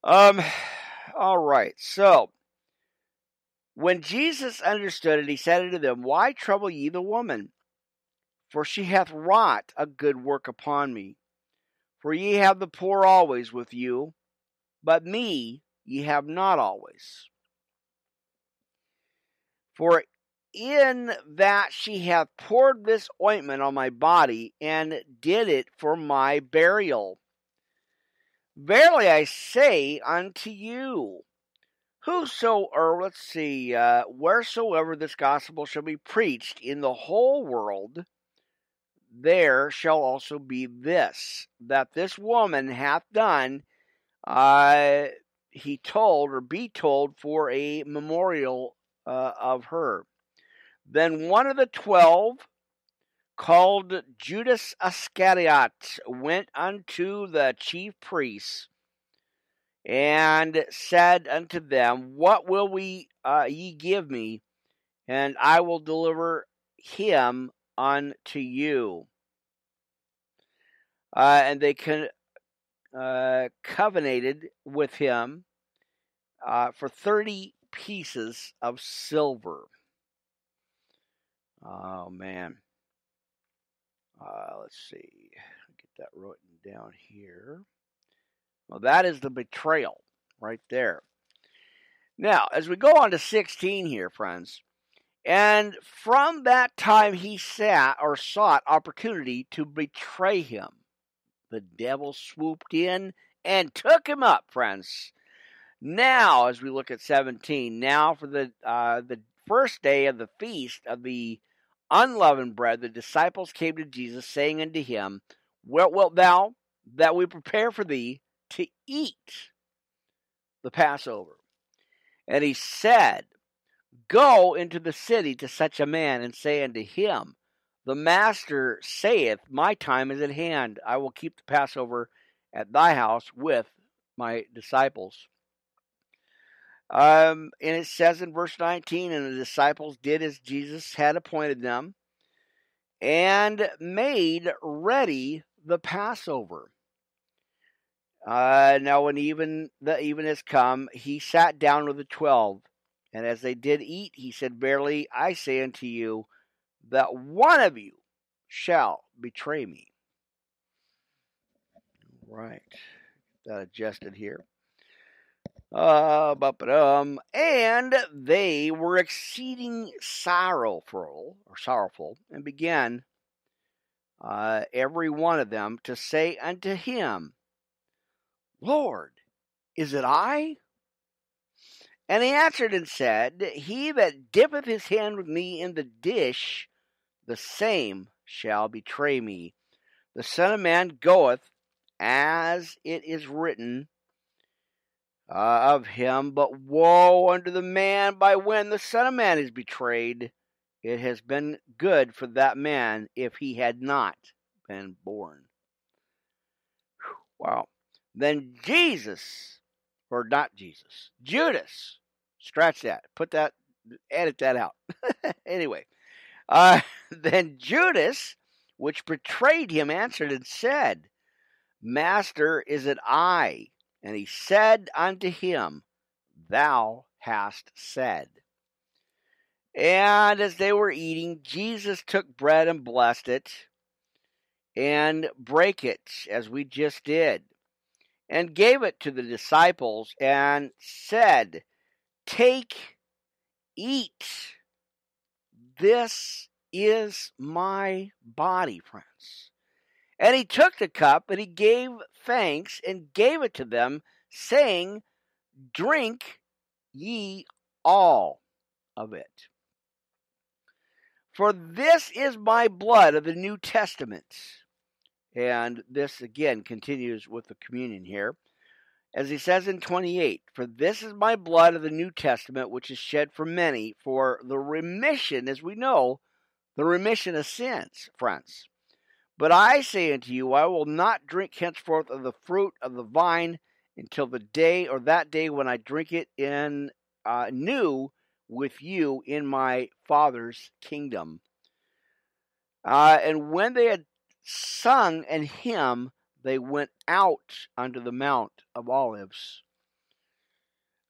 All right, so when Jesus understood it, he said unto them, Why trouble ye the woman? For she hath wrought a good work upon me. For ye have the poor always with you, but me ye have not always. For in that she hath poured this ointment on my body, and did it for my burial. Verily I say unto you, wheresoever this gospel shall be preached in the whole world, there shall also be this, that this woman hath done, be told for a memorial of her. Then one of the 12, called Judas Iscariot went unto the chief priests and said unto them, What will ye give me? And I will deliver him unto you. And they covenanted with him for 30 pieces of silver. Oh, man. Let's see. Get that written down here. Well, that is the betrayal right there. Now, as we go on to 16 here, friends. And from that time he sought opportunity to betray him. The devil swooped in and took him up, friends. Now, as we look at 17, now for the first day of the feast of the unleavened bread, the disciples came to Jesus, saying unto him, What wilt thou that we prepare for thee to eat the Passover? And he said, Go into the city to such a man, and say unto him, The master saith, My time is at hand. I will keep the Passover at thy house with my disciples. And it says in verse 19, And the disciples did as Jesus had appointed them, and made ready the Passover. Now when even has come, he sat down with the 12. And as they did eat, he said, Verily I say unto you, that one of you shall betray me. All right. That adjusted here. And they were exceeding sorrowful, and began every one of them to say unto him, Lord, is it I? And he answered and said, He that dippeth his hand with me in the dish, the same shall betray me. The Son of Man goeth, as it is written of him, but woe unto the man by when the Son of Man is betrayed. It has been good for that man if he had not been born. Wow. Then Judas. Scratch that. Edit that out. Anyway. Then Judas, which betrayed him, answered and said, Master, is it I? And he said unto him, Thou hast said. And as they were eating, Jesus took bread and blessed it, and brake it, as we just did. And gave it to the disciples, and said, Take, eat, this is my body, friends. And he took the cup, and he gave thanks, and gave it to them, saying, Drink ye all of it. For this is my blood of the New Testament. And this, again, continues with the communion here. As he says in 28, For this is my blood of the New Testament, which is shed for many, for the remission, as we know, the remission of sins, friends. But I say unto you, I will not drink henceforth of the fruit of the vine until the day, or that day, when I drink it in new with you in my Father's kingdom. And when they had sung an hymn, they went out unto the Mount of Olives.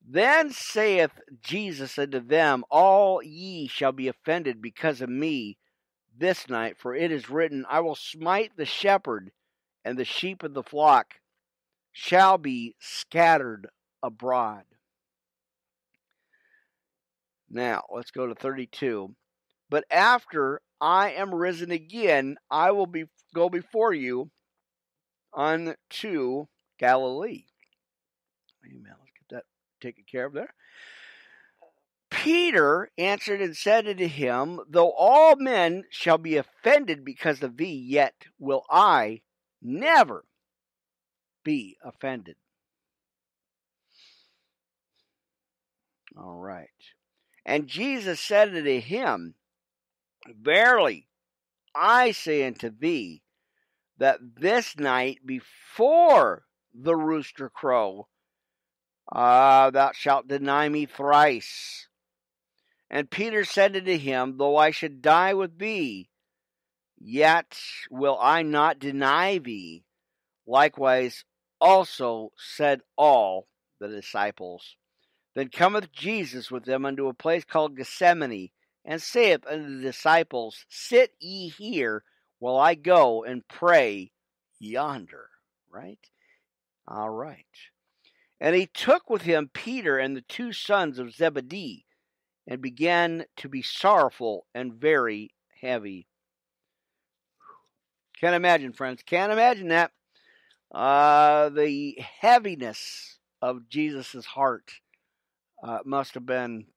Then saith Jesus unto them, All ye shall be offended because of me this night, for it is written, I will smite the shepherd, and the sheep of the flock shall be scattered abroad. Now, let's go to 32. But after I am risen again, I will go before you unto Galilee. Amen. Let's get that taken care of there. Peter answered and said unto him, Though all men shall be offended because of thee, yet will I never be offended. All right. And Jesus said unto him, Verily, I say unto thee, that this night before the rooster crow, thou shalt deny me thrice. And Peter said unto him, Though I should die with thee, yet will I not deny thee. Likewise also said all the disciples. Then cometh Jesus with them unto a place called Gethsemane, and saith unto the disciples, Sit ye here, while I go and pray yonder. Right? All right. And he took with him Peter and the two sons of Zebedee, and began to be sorrowful and very heavy. Can't imagine, friends. Can't imagine that. The heaviness of Jesus' heart must have been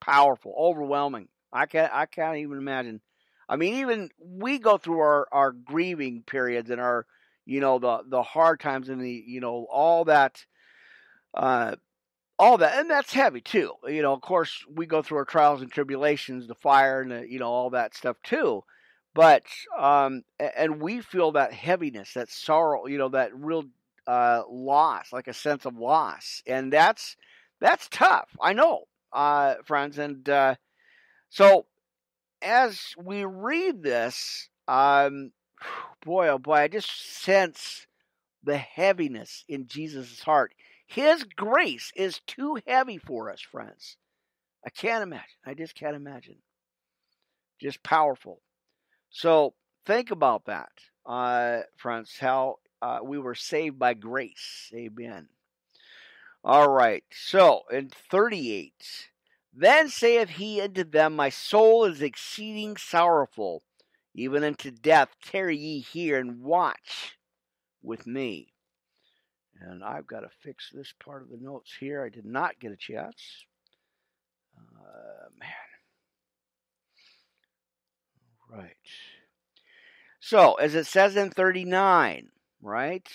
powerful, overwhelming. I can't even imagine. I mean, even we go through our grieving periods and our, you know, the hard times and the, you know, all that. And that's heavy too. You know, of course we go through our trials and tribulations, the fire and the, you know, all that stuff too. But, and we feel that heaviness, that sorrow, you know, that real, loss, like a sense of loss. And that's tough. I know, friends. And, so, as we read this, boy, oh boy, I just sense the heaviness in Jesus' heart. His grace is too heavy for us, friends. I can't imagine. I just can't imagine. Just powerful. So think about that, friends, how we were saved by grace. Amen. All right. So in 38. Then saith he unto them, My soul is exceeding sorrowful, even unto death. Tarry ye here and watch with me. And I've got to fix this part of the notes here. I did not get a chance. Man. All right. So, as it says in 39, right?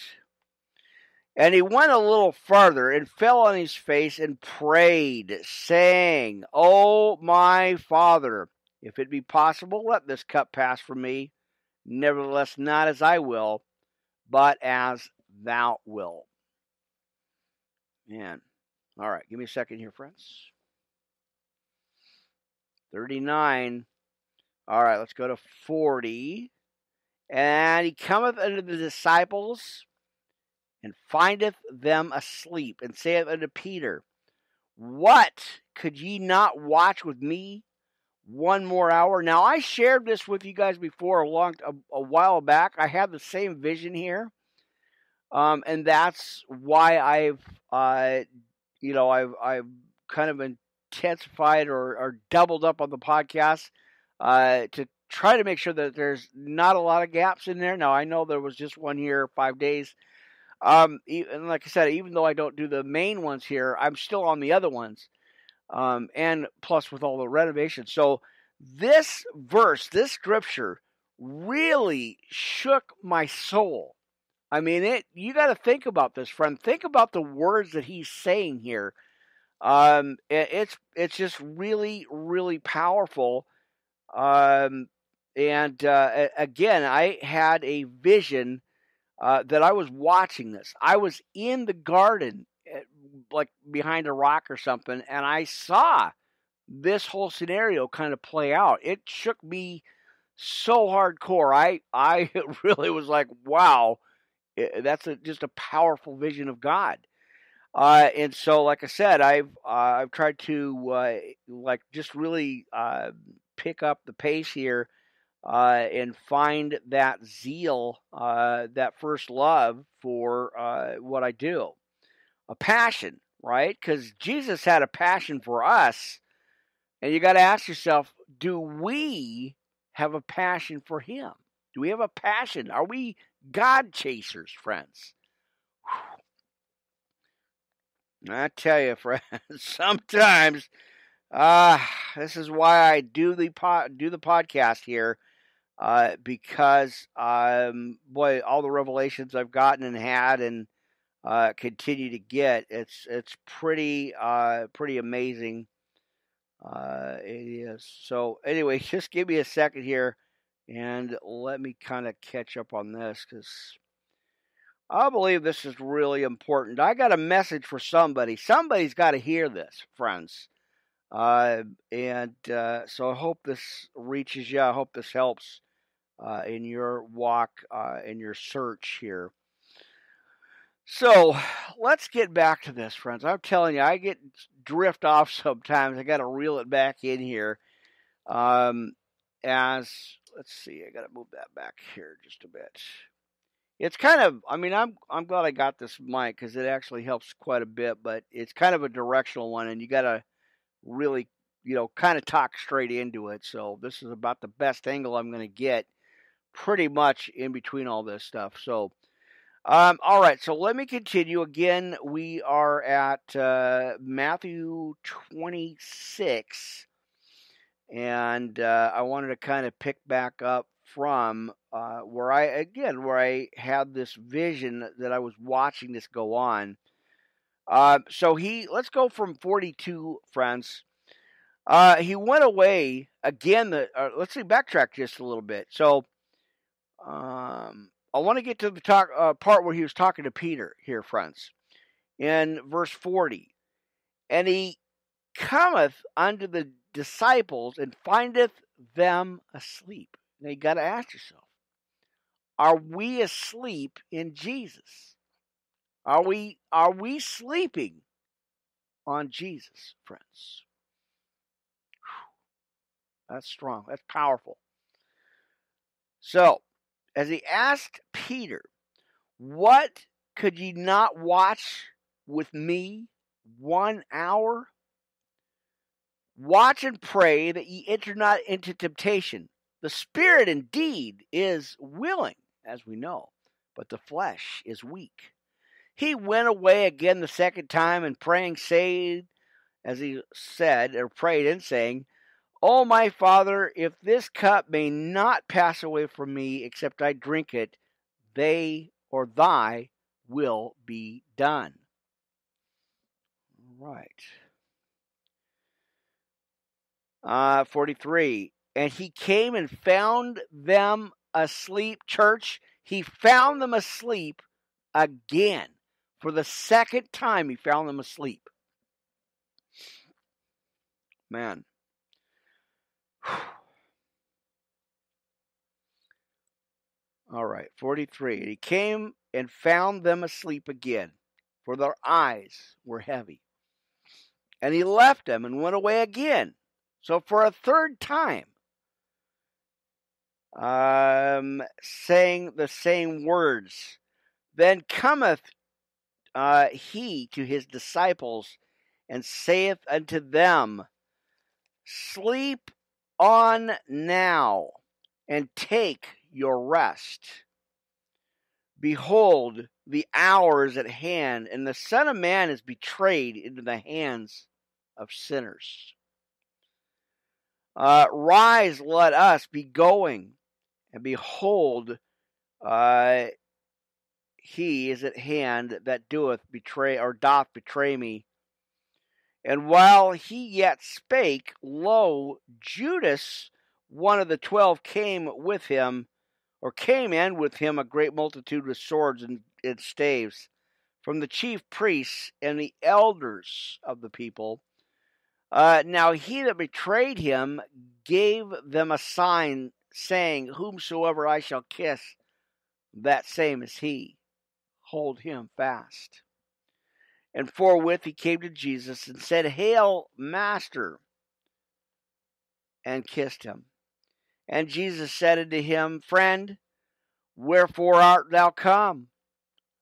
And he went a little farther and fell on his face and prayed, saying, O my Father, if it be possible, let this cup pass from me. Nevertheless, not as I will, but as thou wilt. Man. All right. Give me a second here, friends. 39. All right. Let's go to 40. And he cometh unto the disciples, and findeth them asleep, and saith unto Peter, What, could ye not watch with me one more hour? Now, I shared this with you guys before a while back. I have the same vision here, and that's why I've kind of intensified or doubled up on the podcast to try to make sure that there's not a lot of gaps in there. Now, I know there was just one here, 5 days. And like I said, even though I don't do the main ones here, I'm still on the other ones. And plus with all the renovations. So this verse, this scripture really shook my soul. I mean, you got to think about this, friend. Think about the words that he's saying here. It's just really, really powerful. And again, I had a vision that I was watching this. I was in the garden, like behind a rock or something, and I saw this whole scenario kind of play out. It shook me so hardcore. I really was like, wow, that's just a powerful vision of God. And so, like I said, I've tried to like just really pick up the pace here. And find that zeal, that first love for what I do. A passion, right? Because Jesus had a passion for us. And you got to ask yourself, do we have a passion for him? Do we have a passion? Are we God chasers, friends? Whew. I tell you, friends, sometimes this is why I do the podcast here. Because, boy, all the revelations I've gotten and had and continue to get, it's pretty pretty amazing. It is. So, anyway, just give me a second here. And let me kind of catch up on this because I believe this is really important. I got a message for somebody. Somebody's got to hear this, friends. So I hope this reaches you. I hope this helps in your walk, in your search here. So let's get back to this, friends. I'm telling you, I get drift off sometimes. I got to reel it back in here. Let's see, I got to move that back here just a bit. It's kind of, I mean, I'm glad I got this mic because it actually helps quite a bit, but it's kind of a directional one, and you got to really, you know, kind of talk straight into it. So this is about the best angle I'm going to get pretty much in between all this stuff. So, all right, so let me continue. Again, we are at Matthew 26. And I wanted to kind of pick back up from where I had this vision that I was watching this go on. Let's go from 42, friends. He went away again. Backtrack just a little bit. So I want to get to the part where he was talking to Peter here, friends, in verse 40. And he cometh unto the disciples and findeth them asleep. Now you got to ask yourself, are we asleep in Jesus? Are we sleeping on Jesus, friends? Whew. That's strong. That's powerful. So, as he asked Peter, what could ye not watch with me 1 hour? Watch and pray that ye enter not into temptation. The spirit indeed is willing, as we know, but the flesh is weak. He went away again the second time and prayed and saying, O my Father, if this cup may not pass away from me, except I drink it, thy will be done. All right. 43, and he came and found them asleep. Church, he found them asleep again. For the second time, he found them asleep. Man. All right, 43, and he came and found them asleep again, for their eyes were heavy. And he left them and went away again. So for a third time, saying the same words, then cometh he to his disciples and saith unto them, sleep on now and take your rest. Behold, the hour is at hand, and the Son of Man is betrayed into the hands of sinners. Rise, let us be going, and behold, he is at hand that doth betray me. And while he yet spake, lo, Judas, one of the 12, came in with him a great multitude with swords and staves, from the chief priests and the elders of the people. Now he that betrayed him gave them a sign, saying, whomsoever I shall kiss, that same is he. Hold him fast. And forthwith he came to Jesus and said, Hail, Master, and kissed him. And Jesus said unto him, Friend, wherefore art thou come?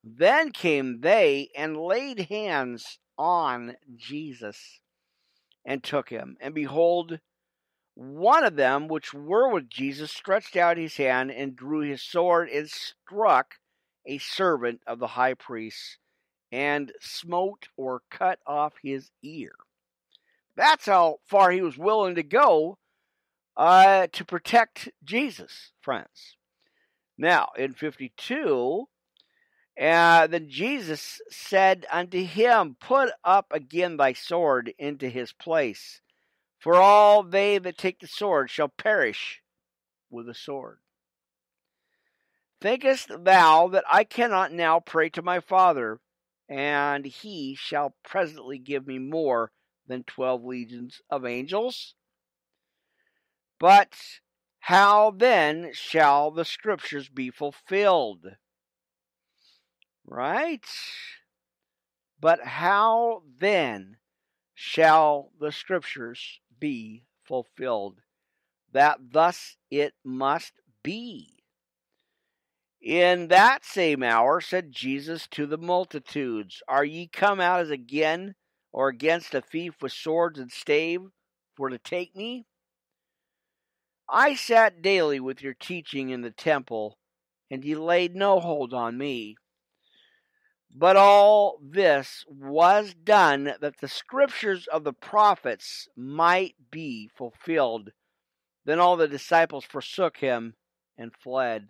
Then came they and laid hands on Jesus, and took him. And behold, one of them, which were with Jesus, stretched out his hand, and drew his sword, and struck a servant of the high priest, and smote or cut off his ear. That's how far he was willing to go to protect Jesus, friends. Now, in 52... then Jesus said unto him, Put up again thy sword into his place, for all they that take the sword shall perish with a sword. Thinkest thou that I cannot now pray to my Father, and he shall presently give me more than 12 legions of angels? But how then shall the scriptures be fulfilled? Right? But how then shall the scriptures be fulfilled? That thus it must be. In that same hour said Jesus to the multitudes, Are ye come out as again, or against a thief with swords and stave, for to take me? I sat daily with your teaching in the temple, and ye laid no hold on me. But all this was done that the scriptures of the prophets might be fulfilled. Then all the disciples forsook him and fled.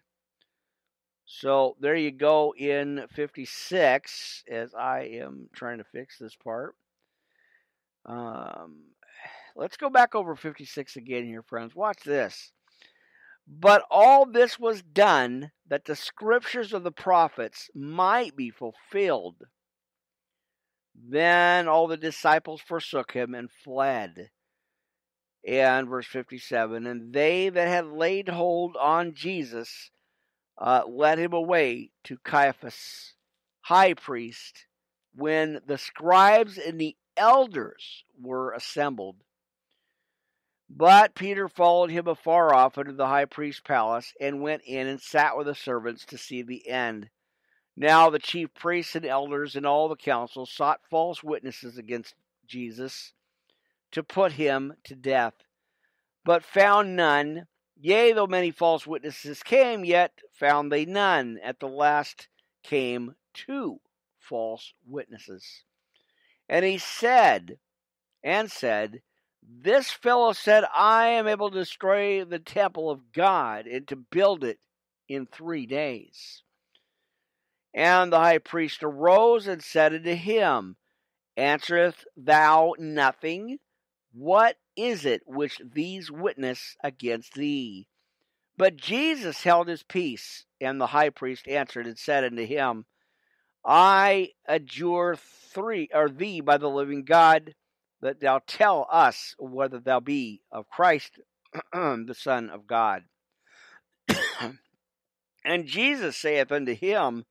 So there you go in 56, as I am trying to fix this part. Let's go back over 56 again here, friends. Watch this. But all this was done that the scriptures of the prophets might be fulfilled. Then all the disciples forsook him and fled. And verse 57, And they that had laid hold on Jesus led him away to Caiaphas, high priest, when the scribes and the elders were assembled. But Peter followed him afar off into the high priest's palace, and went in and sat with the servants to see the end. Now the chief priests and elders and all the council sought false witnesses against Jesus to put him to death, but found none. Yea, though many false witnesses came, yet found they none. At the last came 2 false witnesses. And he said, This fellow said, I am able to destroy the temple of God, and to build it in 3 days. And the high priest arose and said unto him, Answerest thou nothing? What is it which these witness against thee? But Jesus held his peace, and the high priest answered and said unto him, I adjure thee by the living God, that thou tell us whether thou be of Christ, the Son of God. And Jesus saith unto him,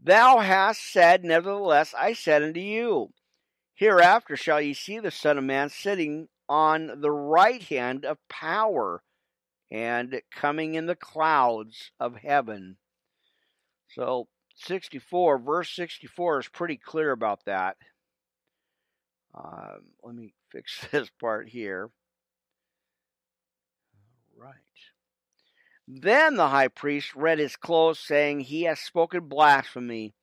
Thou hast said, nevertheless I said unto you, Hereafter shall ye see the Son of Man sitting on the right hand of power, and coming in the clouds of heaven. So, 64, verse 64 is pretty clear about that. Let me fix this part here. All right. Then the high priest rent his clothes, saying, He has spoken blasphemy.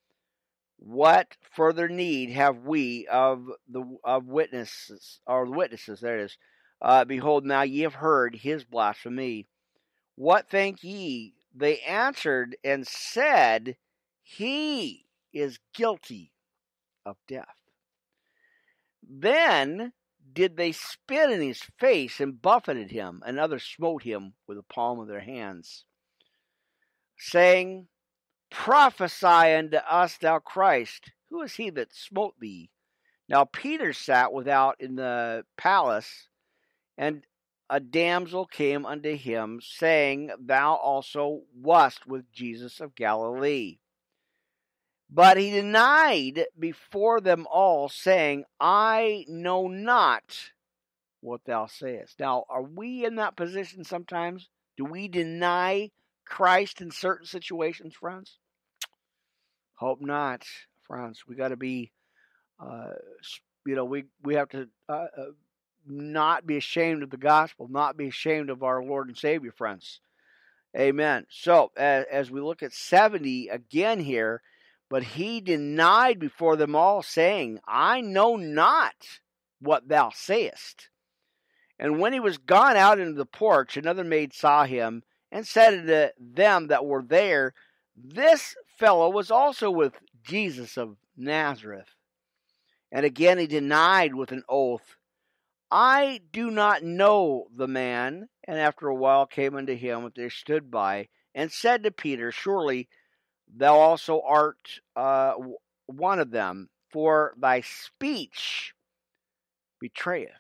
What further need have we of witnesses? There it is. Behold, now ye have heard his blasphemy. What think ye? They answered and said, He is guilty of death. Then did they spit in his face and buffeted him, and others smote him with the palm of their hands, saying, Prophesy unto us, thou Christ, who is he that smote thee? Now Peter sat without in the palace, and a damsel came unto him, saying, Thou also wast with Jesus of Galilee. But he denied before them all, saying, I know not what thou sayest. Now, are we in that position sometimes? Do we deny Christ in certain situations, friends? Hope not, friends. We got to be, we have to not be ashamed of the gospel, not be ashamed of our Lord and Savior, friends. Amen. So, as we look at 70 again here, but he denied before them all, saying, I know not what thou sayest. And when he was gone out into the porch, another maid saw him, and said unto them that were there, This fellow was also with Jesus of Nazareth. And again he denied with an oath, I do not know the man. and after a while came unto him that they stood by, and said to Peter, Surely thou also art one of them, for thy speech betrayeth,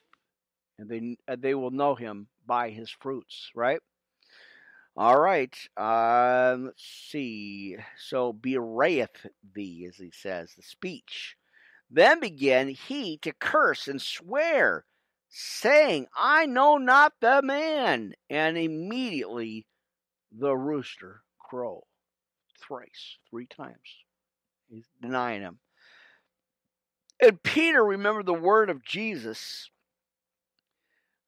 and they will know him by his fruits, right? All right, let's see. So, bewrayeth thee, as he says, the speech. Then began he to curse and swear, saying, I know not the man. And immediately the rooster crowed thrice, three times. He's denying him. And Peter remembered the word of Jesus,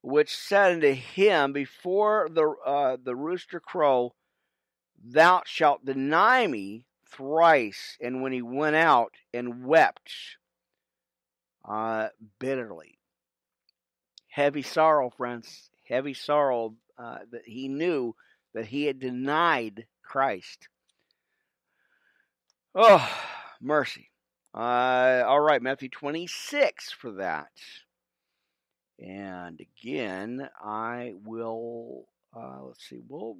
which said unto him, Before the rooster crow, thou shalt deny me thrice. And when he went out and wept bitterly. Heavy sorrow, friends. Heavy sorrow that he knew that he had denied Christ. Oh, mercy. All right, Matthew 26 for that. And again, I will, let's see, we'll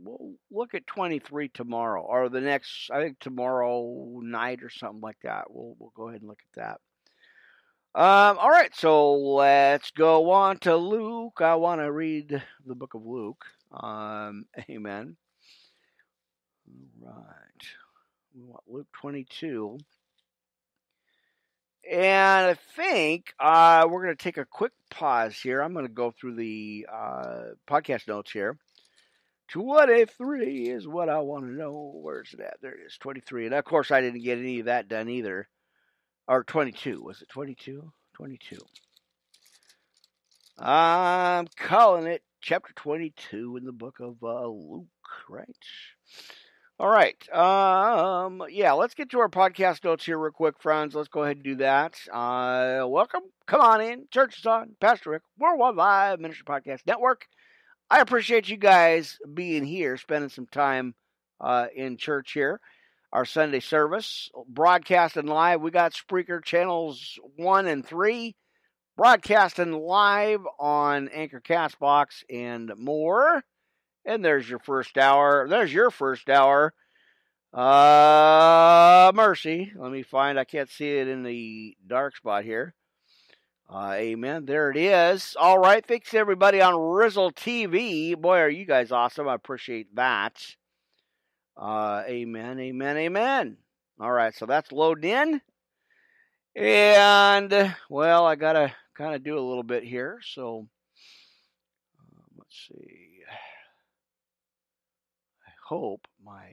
look at 23 tomorrow, or the next, I think tomorrow night or something like that. We'll go ahead and look at that. All right, so let's go on to Luke. I want to read the book of Luke. Amen. All right. We want Luke 22. And I think we're going to take a quick pause here. I'm going to go through the podcast notes here. 23 is what I want to know. Where's it at? There it is, 23. And, of course, I didn't get any of that done either. Or 22. Was it 22? 22. I'm calling it chapter 22 in the book of Luke, right? All right, yeah, let's get to our podcast notes here real quick, friends. Let's go ahead and do that. Welcome. Come on in. Church is on. Pastor Rick, Worldwide Live Ministry Podcast Network. I appreciate you guys being here, spending some time in church here. Our Sunday service, broadcasting live. We got Spreaker channels 1 and 3, broadcasting live on Anchor CastBox and more. And there's your first hour. There's your first hour. Mercy. Let me find. I can't see it in the dark spot here. Amen. There it is. All right. Thanks, everybody, on Rizzle TV. Boy, are you guys awesome. I appreciate that. Amen. Amen. Amen. All right. So that's loaded in. And, well, I got to kind of do a little bit here. So, let's see. Hope my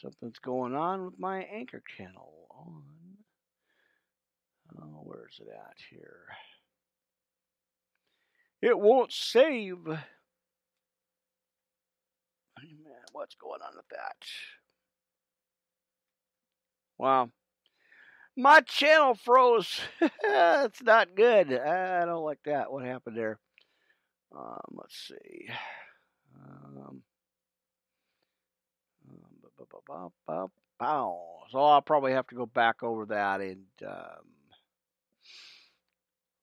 something's going on with my anchor channel on. Oh, where's it at here? It won't save. Amen. What's going on with that? Wow, my channel froze. It's not good. I don't like that. What happened there? Let's see. So I'll probably have to go back over that and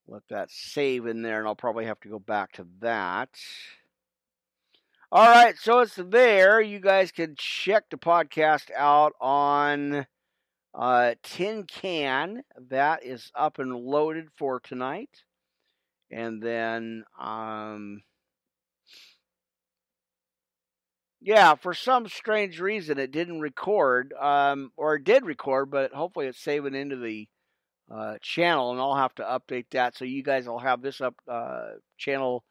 let that save in there, and I'll probably have to go back to that. All right, so it's there. You guys can check the podcast out on Tin Can. That is up and loaded for tonight. And then... yeah, for some strange reason, it didn't record, or it did record, but hopefully it's saving into the channel, and I'll have to update that so you guys will have this up channel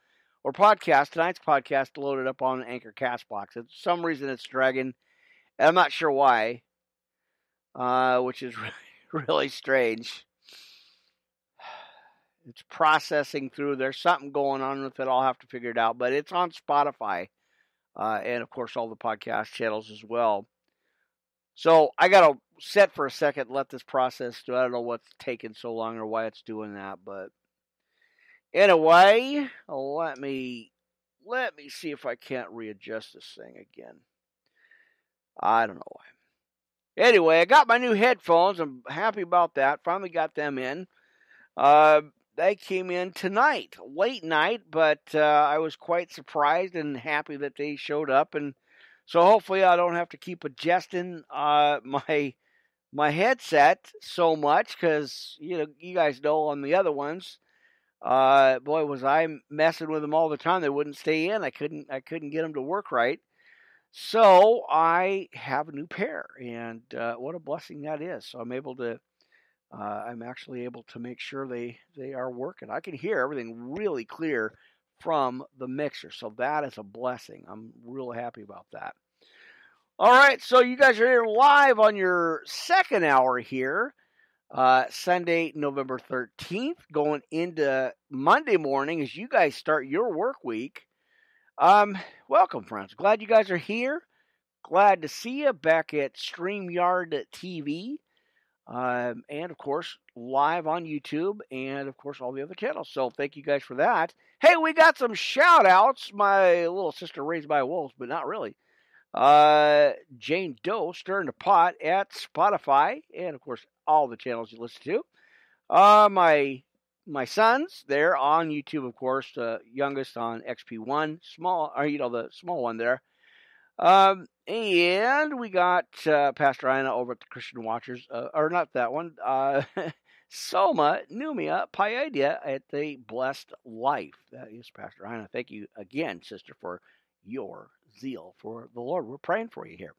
or podcast, tonight's podcast, loaded up on Anchor CastBox. For some reason, it's dragging, and I'm not sure why, which is really strange. It's processing through. There's something going on with it. I'll have to figure it out, but it's on Spotify. And, of course, all the podcast channels as well. So I got to set for a second, let this process through. I don't know what's taking so long or why it's doing that. But anyway, let me see if I can't readjust this thing again. I don't know why. Anyway, I got my new headphones. I'm happy about that. Finally got them in. That came in tonight, late night, but I was quite surprised and happy that they showed up. And so hopefully I don't have to keep adjusting my headset so much, because you guys know on the other ones, boy, was I messing with them all the time. They wouldn't stay in. I couldn't get them to work right. So I have a new pair, and what a blessing that is. So I'm able to I'm actually able to make sure they are working. I can hear everything really clear from the mixer. So that is a blessing. I'm real happy about that. All right. So you guys are here live on your second hour here, Sunday, November 13th, going into Monday morning as you guys start your work week. Welcome, friends. Glad you guys are here. Glad to see you back at StreamYard TV. And, of course, live on YouTube and, of course, all the other channels. So thank you guys for that. Hey, we got some shout-outs. My little sister raised by wolves, but not really. Jane Doe, Stirring the Pot at Spotify and, of course, all the channels you listen to. My sons, they're on YouTube, of course, the youngest on XP1, the small one there. And we got Pastor Ina over at the Christian Watchers, or not that one, Soma Numia Paidia at the Blessed Life. That is Pastor Ina. Thank you again, sister, for your zeal for the Lord. We're praying for you here.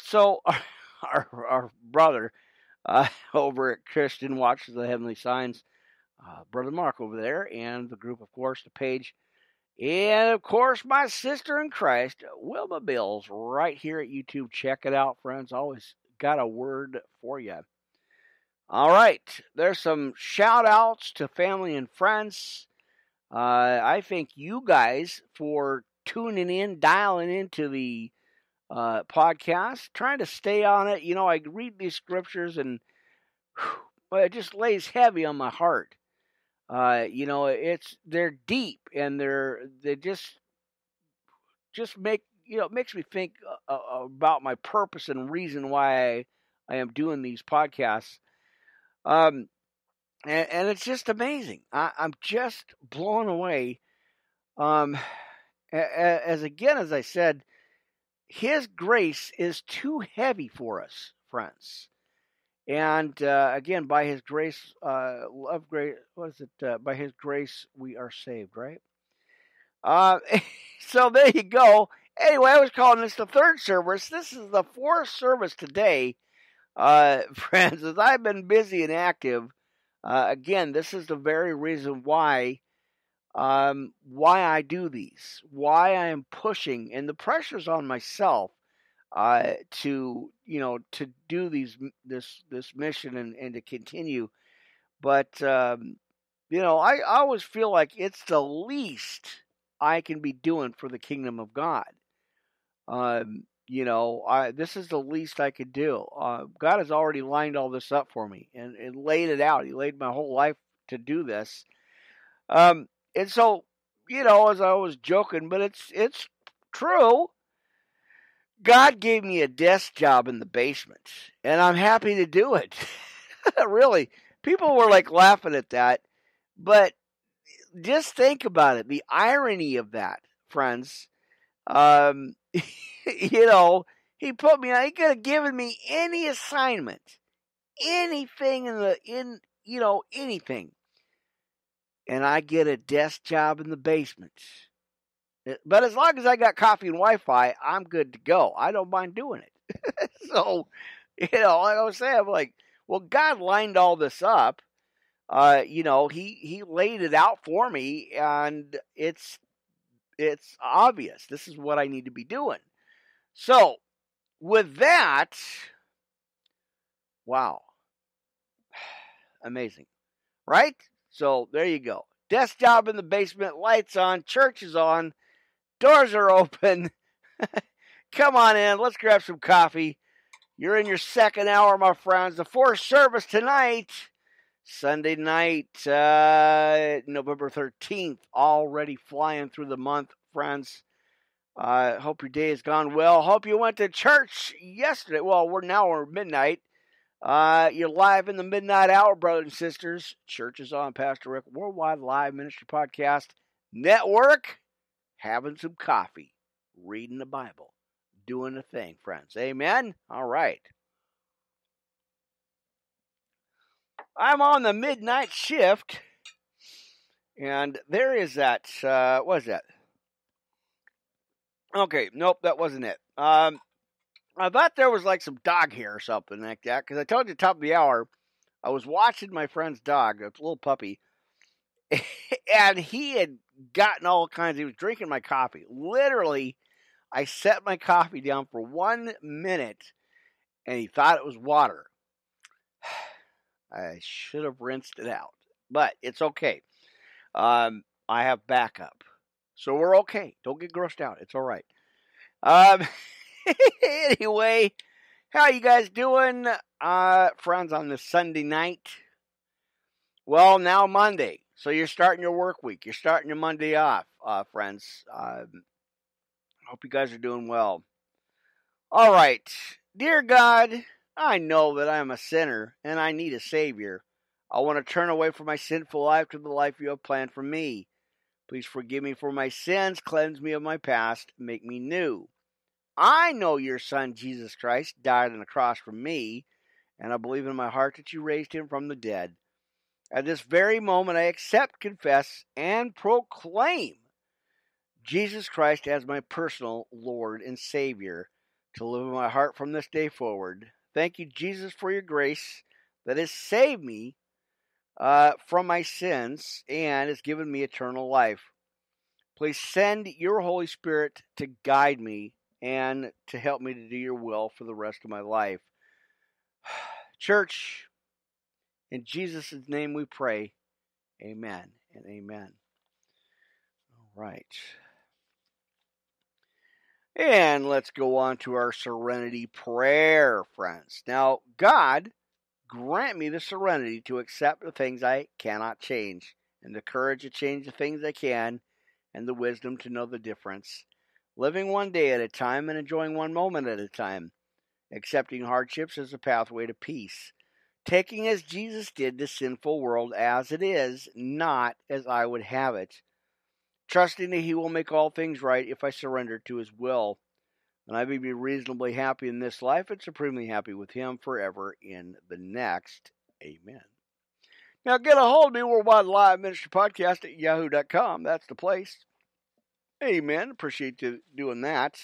So our brother over at Christian Watchers, the Heavenly Signs, Brother Mark over there, and the group, of course, the page. And, of course, my sister in Christ, Wilma Bills, right here at YouTube. Check it out, friends. Always got a word for you. All right. There's some shout-outs to family and friends. I thank you guys for tuning in, dialing into the podcast, trying to stay on it. I read these scriptures, and it just lays heavy on my heart. They're deep, and they just make, makes me think about my purpose and reason why I am doing these podcasts. And it's just amazing. I'm just blown away. As I said, His grace is too heavy for us, friends. And, again, by His grace, by His grace, we are saved, right? So there you go. Anyway, I was calling this the third service. This is the fourth service today, friends. As I've been busy and active, again, this is the very reason why I do these, why I am pushing, and the pressure's on myself. To do this mission and to continue. But, I always feel like it's the least I can be doing for the kingdom of God. This is the least I could do. God has already lined all this up for me and laid it out. He laid my whole life to do this. And so, as I was joking, but it's true. God gave me a desk job in the basement, and I'm happy to do it. Really, people were laughing at that, but just think about it. The irony of that, friends, He put me on. He could have given me any assignment, anything anything. And I get a desk job in the basement. But as long as I got coffee and Wi-Fi, I'm good to go. I don't mind doing it. So, like I was saying, I'm like, well, God lined all this up. He laid it out for me, and it's obvious. This is what I need to be doing. So, with that, wow. Amazing, right? So, there you go. Desk job in the basement, lights on, church is on. Doors are open. Come on in. Let's grab some coffee. You're in your second hour, my friends. The fourth service tonight, Sunday night, November 13th. Already flying through the month, friends. Hope your day has gone well. Hope you went to church yesterday. Well, we're now midnight. You're live in the midnight hour, brothers and sisters. Church is on. Pastor Rick, Worldwide Live Ministry Podcast Network. Having some coffee, reading the Bible, doing the thing, friends. Amen? All right. I'm on the midnight shift, and there is that, what is that? Okay, nope, that wasn't it. I thought there was like some dog hair or something like that, because I told you at the top of the hour, I was watching my friend's dog, a little puppy, and he had gotten all kinds, he was drinking my coffee. Literally, I set my coffee down for 1 minute, and he thought it was water. I should have rinsed it out, but it's okay. I have backup, so we're okay. Don't get grossed out. It's all right. Anyway, how you guys doing, friends, on this Sunday night? Well, now Monday. So you're starting your work week. You're starting your Monday off, friends. Hope you guys are doing well. All right. Dear God, I know that I am a sinner and I need a Savior. I want to turn away from my sinful life to the life you have planned for me. Please forgive me for my sins. Cleanse me of my past. Make me new. I know your Son, Jesus Christ, died on the cross for me, and I believe in my heart that you raised him from the dead. At this very moment, I accept, confess, and proclaim Jesus Christ as my personal Lord and Savior to live in my heart from this day forward. Thank you, Jesus, for your grace that has saved me from my sins and has given me eternal life. Please send your Holy Spirit to guide me and to help me to do your will for the rest of my life. Church, in Jesus' name we pray, amen and amen. All right. And let's go on to our serenity prayer, friends. Now, God, grant me the serenity to accept the things I cannot change, and the courage to change the things I can, and the wisdom to know the difference. Living one day at a time and enjoying one moment at a time. Accepting hardships as a pathway to peace. Taking as Jesus did the sinful world as it is, not as I would have it. Trusting that he will make all things right if I surrender to his will. And I may be reasonably happy in this life and supremely happy with him forever in the next. Amen. Now get a hold of me, Worldwide Live Ministry Podcast at yahoo.com. That's the place. Amen. Appreciate you doing that.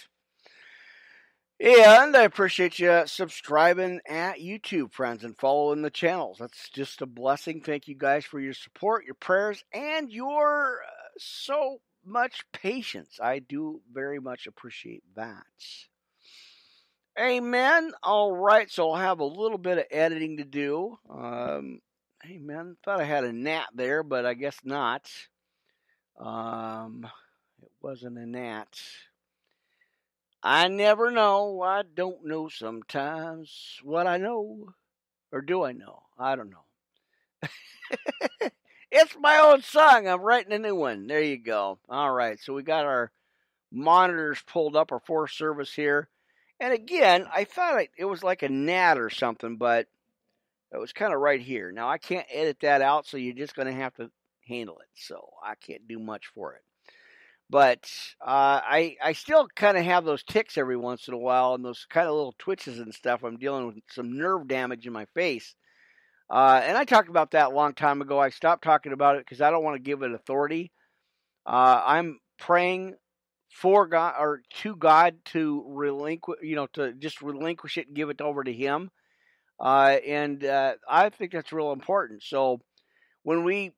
And I appreciate you subscribing at YouTube, friends, and following the channels. That's just a blessing. Thank you guys for your support, your prayers, and your so much patience. I do very much appreciate that. Amen. All right, so I'll have a little bit of editing to do. Amen. Thought I had a gnat there, but I guess not. It wasn't a gnat. I never know. I don't know sometimes what I know. Or do I know? I don't know. It's my own song. I'm writing a new one. There you go. All right. So we got our monitors pulled up, our Forest Service here. And again, I thought it was like a gnat or something, but it was kind of right here. Now, I can't edit that out, so you're just going to have to handle it. So I can't do much for it. But I still kind of have those tics every once in a while and those kind of little twitches and stuff. I'm dealing with some nerve damage in my face. And I talked about that a long time ago. I stopped talking about it because I don't want to give it authority. I'm praying for God or to God to relinquish, you know, to just relinquish it and give it over to him. And I think that's real important. So when we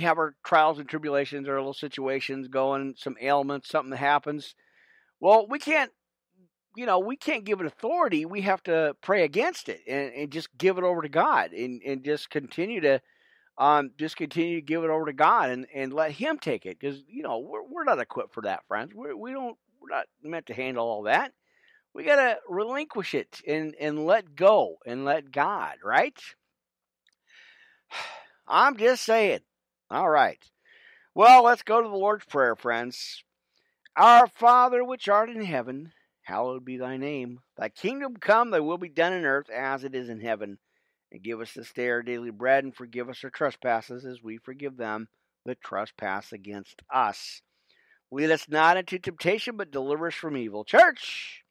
have our trials and tribulations, our little situations going, some ailments, something that happens. Well, we can't give it authority. We have to pray against it and just give it over to God and just continue to give it over to God and let him take it. Because, you know, we're not equipped for that, friends. We're not meant to handle all that. We got to relinquish it and let go and let God, right? I'm just saying. All right. Well, let's go to the Lord's Prayer, friends. Our Father, which art in heaven, hallowed be thy name. Thy kingdom come, thy will be done in earth as it is in heaven. And give us this day our daily bread, and forgive us our trespasses as we forgive them that trespass against us. Lead us not into temptation, but deliver us from evil. Church,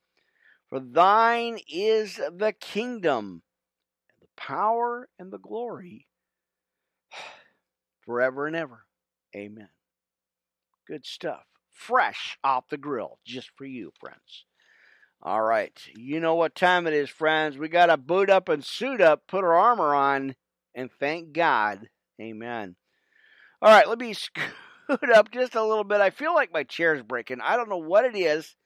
for thine is the kingdom, and the power, and the glory, forever and ever. Amen. Good stuff. Fresh off the grill, just for you, friends. All right. You know what time it is, friends. We got to boot up and suit up, put our armor on, and thank God. Amen. All right, let me scoot up just a little bit. I feel like my chair's breaking. I don't know what it is,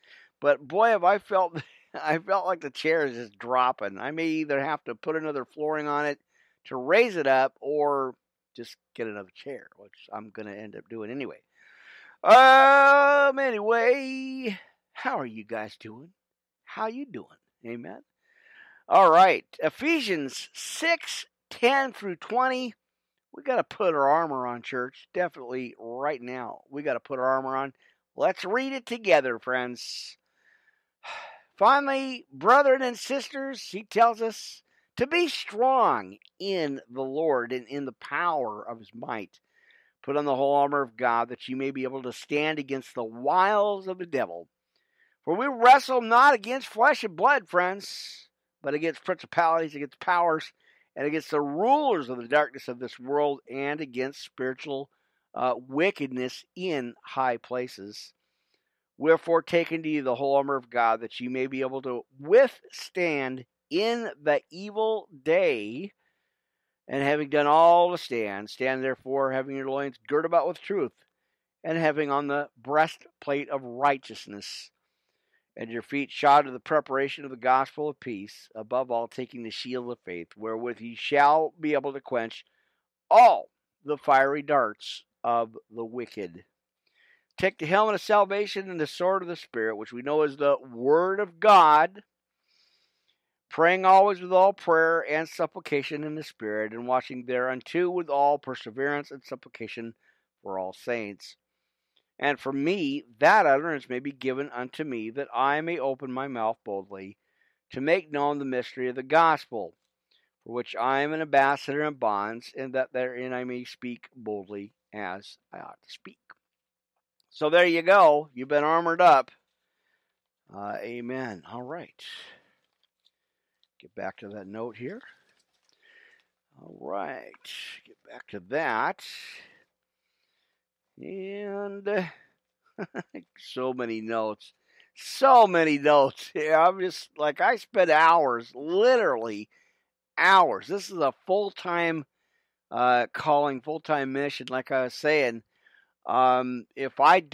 but boy, have I felt like the chair is just dropping. I may either have to put another flooring on it to raise it up or just get another chair, which I'm going to end up doing anyway. Anyway, how are you guys doing? How you doing? Amen. All right. Ephesians 6:10-20. We got to put our armor on, church. Definitely right now. We got to put our armor on. Let's read it together, friends. Finally, brethren and sisters, he tells us to be strong in the Lord and in the power of his might. Put on the whole armor of God, that you may be able to stand against the wiles of the devil. For we wrestle not against flesh and blood, friends, but against principalities, against powers, and against the rulers of the darkness of this world, and against spiritual wickedness in high places. Wherefore, take unto you the whole armor of God, that you may be able to withstand in the evil day. And having done all to stand, stand therefore, having your loins girt about with truth, and having on the breastplate of righteousness, and your feet shod with the preparation of the gospel of peace, above all taking the shield of faith, wherewith ye shall be able to quench all the fiery darts of the wicked. Take the helmet of salvation and the sword of the Spirit, which we know is the Word of God, praying always with all prayer and supplication in the Spirit, and watching thereunto with all perseverance and supplication for all saints. And for me, that utterance may be given unto me, that I may open my mouth boldly to make known the mystery of the gospel, for which I am an ambassador in bonds, and that therein I may speak boldly as I ought to speak. So there you go. You've been armored up. Amen. All right. Get back to that note here. All right. Get back to that. And so many notes. Yeah, I'm just like, I spent hours, literally hours. This is a full-time calling, full-time mission. Like I was saying, if I'm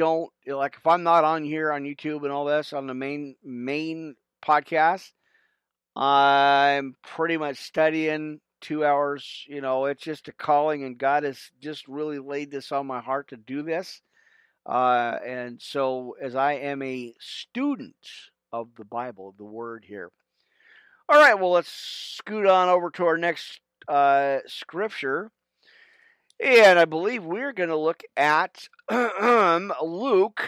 not on here on YouTube and all this on the main podcast, I'm pretty much studying 2 hours, you know. It's just a calling, and God has just really laid this on my heart to do this. And so, as I am a student of the Bible, of the Word here. All right, well, let's scoot on over to our next scripture. And I believe we're going to look at Luke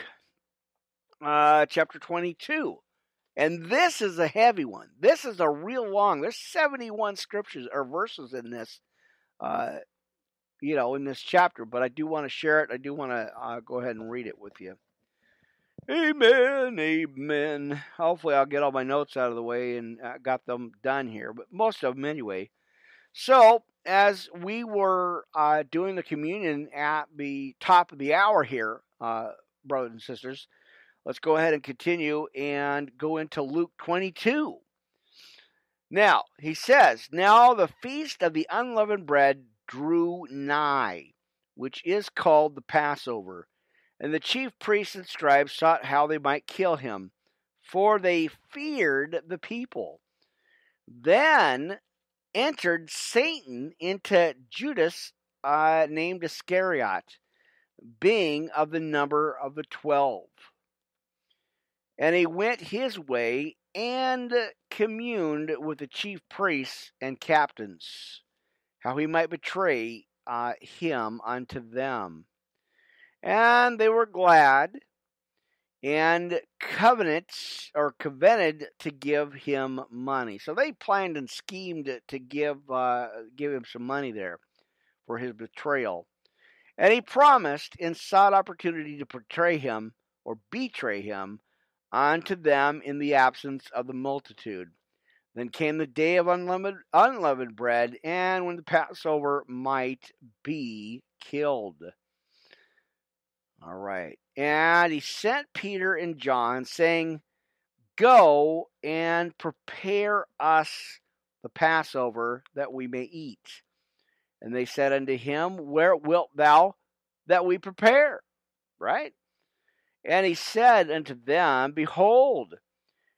chapter 22. And this is a heavy one. This is a real long. There's 71 scriptures or verses in this, in this chapter. But I do want to share it. I do want to go ahead and read it with you. Amen, amen. Hopefully I'll get all my notes out of the way and got them done here. But most of them anyway. So as we were doing the communion at the top of the hour here, brothers and sisters, let's go ahead and continue and go into Luke 22. Now, he says, now the feast of the unleavened bread drew nigh, which is called the Passover. And the chief priests and scribes sought how they might kill him, for they feared the people. Then entered Satan into Judas, named Iscariot, being of the number of the 12. And he went his way and communed with the chief priests and captains, how he might betray him unto them. And they were glad and covenanted to give him money. So they planned and schemed to give him some money there for his betrayal. And he promised and sought opportunity to portray him or betray him unto them in the absence of the multitude. Then came the day of unleavened bread, and when the Passover might be killed. All right. And he sent Peter and John, saying, Go and prepare us the Passover, that we may eat. And they said unto him, Where wilt thou that we prepare? Right? And he said unto them, Behold,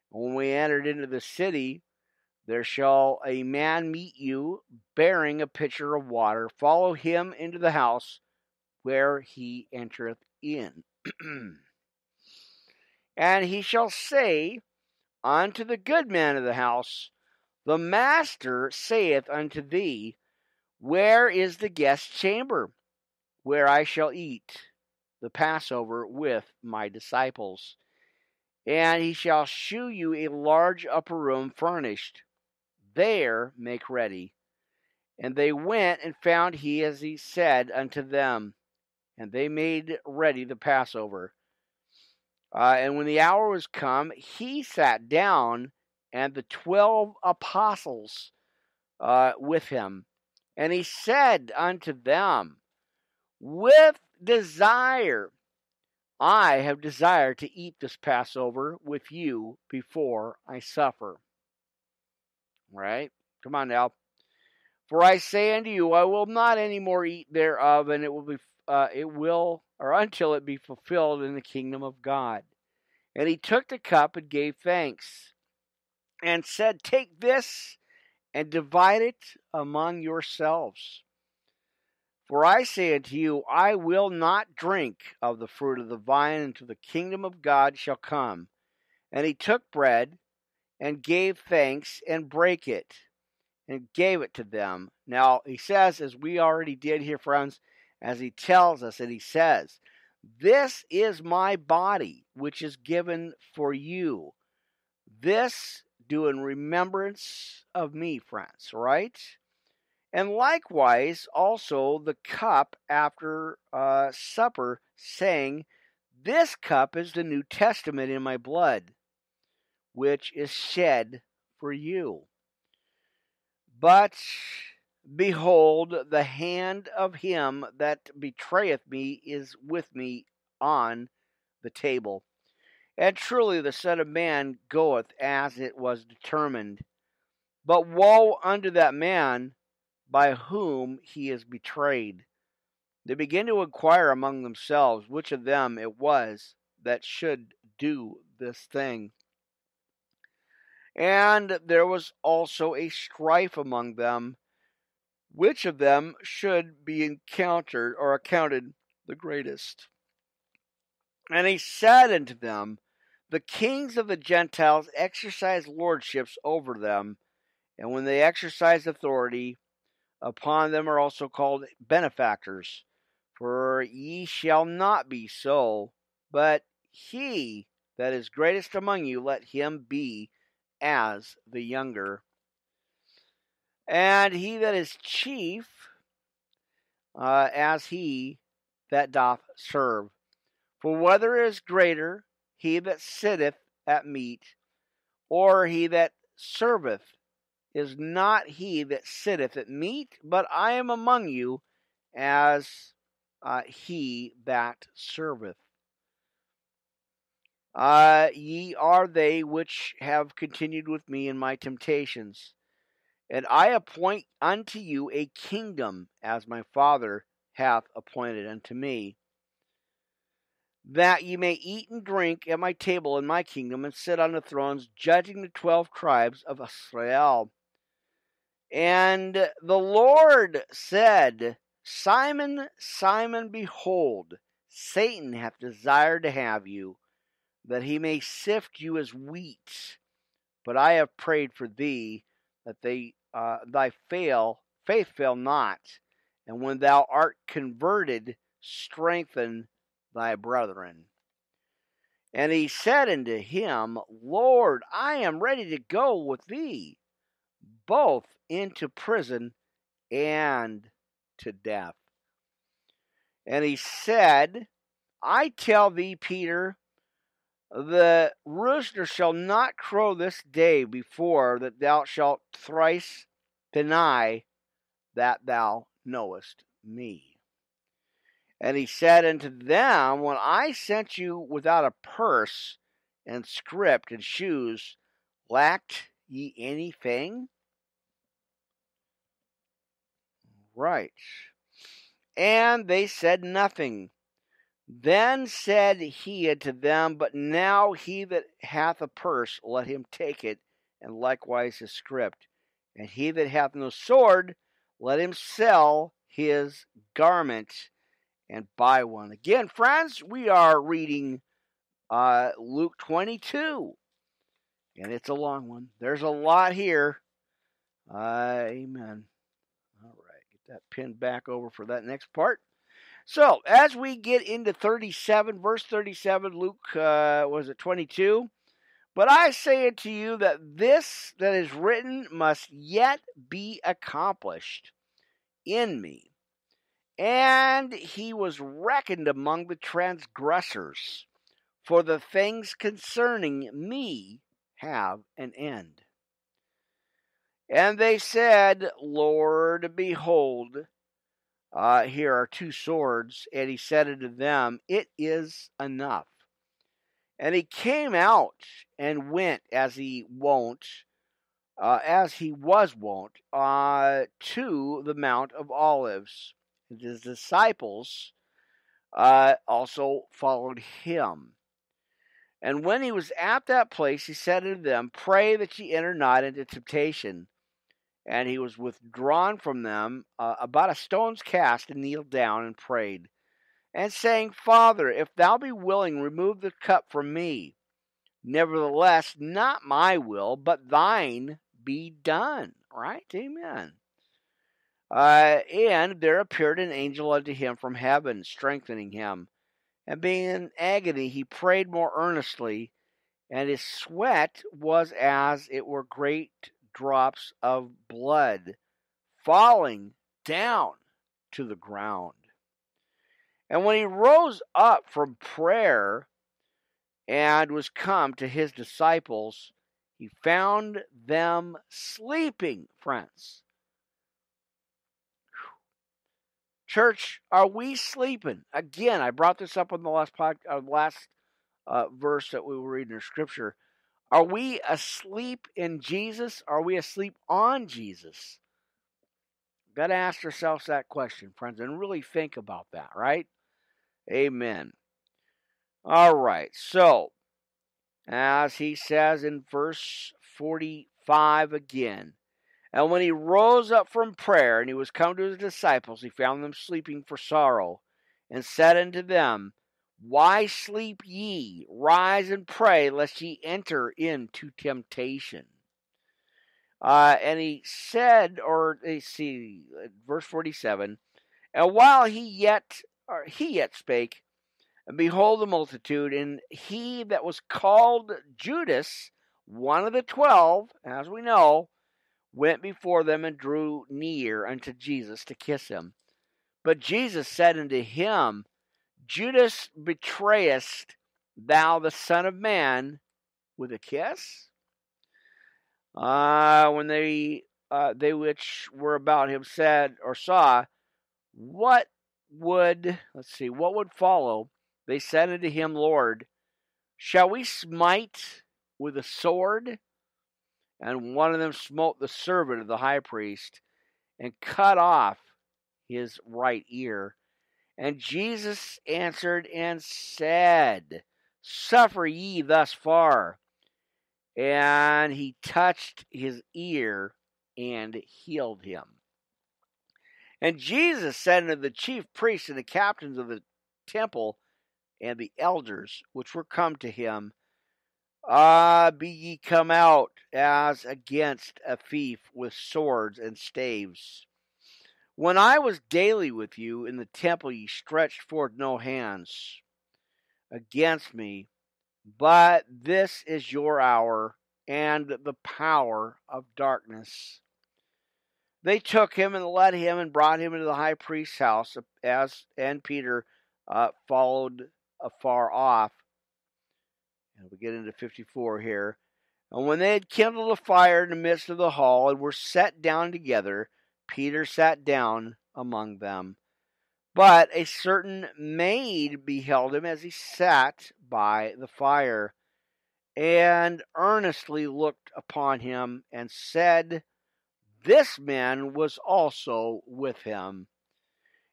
when we entered into the city, there shall a man meet you, bearing a pitcher of water. Follow him into the house where he entereth in. And he shall say unto the good man of the house, The master saith unto thee, Where is the guest chamber, where I shall eat the Passover with my disciples? And he shall shew you a large upper room furnished. There make ready. And they went and found he as he said unto them. And they made ready the Passover. And when the hour was come, he sat down, and the 12 apostles with him. And he said unto them, With desire I have desired to eat this Passover with you before I suffer. Right? Come on now. For I say unto you, I will not any more eat thereof, and until it be fulfilled in the kingdom of God. And he took the cup and gave thanks, and said, Take this, and divide it among yourselves. For I say unto you, I will not drink of the fruit of the vine until the kingdom of God shall come. And he took bread, and gave thanks, and brake it, and gave it to them. Now, he says, as we already did here, friends, as he tells us, and he says, This is my body, which is given for you. This do in remembrance of me, friends, right? And likewise, also the cup after supper, saying, This cup is the New Testament in my blood, which is shed for you. But behold, the hand of him that betrayeth me is with me on the table. And truly the Son of Man goeth as it was determined. But woe unto that man by whom he is betrayed. They began to inquire among themselves which of them it was that should do this thing. And there was also a strife among them, which of them should be accounted the greatest. And he said unto them, The kings of the Gentiles exercise lordships over them, and when they exercise authority upon them are also called benefactors. For ye shall not be so, but he that is greatest among you, let him be as the younger. And he that is chief, as he that doth serve. For whether it is greater, he that sitteth at meat, or he that serveth, is not he that sitteth at meat, but I am among you as he that serveth. Ye are they which have continued with me in my temptations, and I appoint unto you a kingdom, as my Father hath appointed unto me, that ye may eat and drink at my table in my kingdom, and sit on the thrones, judging the 12 tribes of Israel. And the Lord said, Simon, Simon, behold, Satan hath desired to have you, that he may sift you as wheat. But I have prayed for thee, that thy faith fail not. And when thou art converted, strengthen thy brethren. And he said unto him, Lord, I am ready to go with thee, both into prison and to death. And he said, I tell thee, Peter, the rooster shall not crow this day before that thou shalt thrice deny that thou knowest me. And he said unto them, When I sent you without a purse and scrip and shoes, lacked ye anything? Right. And they said nothing. Then said he unto them, But now he that hath a purse, let him take it, and likewise his scrip. And he that hath no sword, let him sell his garment and buy one. Again, friends, we are reading Luke 22. And it's a long one. There's a lot here. Amen. All right, get that pinned back over for that next part. So, as we get into 37, verse 37, Luke, 22? But I say unto you that this that is written must yet be accomplished in me. And he was reckoned among the transgressors, for the things concerning me have an end. And they said, Lord, behold, here are two swords. And he said unto them, It is enough. And he came out and went as he was wont, to the Mount of Olives. And his disciples also followed him. And when he was at that place, he said unto them, Pray that ye enter not into temptation. And he was withdrawn from them about a stone's cast, and kneeled down and prayed, and saying, Father, if thou be willing, remove the cup from me. Nevertheless, not my will, but thine be done. Right? Amen. And there appeared an angel unto him from heaven, strengthening him. And being in agony, he prayed more earnestly, and his sweat was as it were great drops of blood falling down to the ground. And when he rose up from prayer and was come to his disciples, he found them sleeping, friends. Church, are we sleeping? Again, I brought this up on the last verse that we were reading in Scripture. Are we asleep in Jesus? Are we asleep on Jesus? We've got to ask ourselves that question, friends, and really think about that, right? Amen. All right, so as he says in verse 45 again, And when he rose up from prayer, and he was come to his disciples, he found them sleeping for sorrow, and said unto them, Why sleep ye? Rise and pray, lest ye enter into temptation. And he said, verse 47, And while he yet spake, and behold the multitude, and he that was called Judas, one of the 12, as we know, went before them and drew near unto Jesus to kiss him. But Jesus said unto him, Judas, betrayest thou the Son of Man with a kiss? When they which were about him said or saw, what would follow? They said unto him, Lord, shall we smite with a sword? And one of them smote the servant of the high priest, and cut off his right ear. And Jesus answered and said, Suffer ye thus far. And he touched his ear and healed him. And Jesus said unto the chief priests and the captains of the temple and the elders which were come to him, Be ye come out as against a thief with swords and staves. When I was daily with you in the temple, ye stretched forth no hands against me, But this is your hour, and the power of darkness. They took him and led him and brought him into the high priest's house, and Peter followed afar off. And we get into 54 here. And when they had kindled a fire in the midst of the hall and were set down together, Peter sat down among them. But a certain maid beheld him as he sat by the fire, and earnestly looked upon him, and said, "This man was also with him."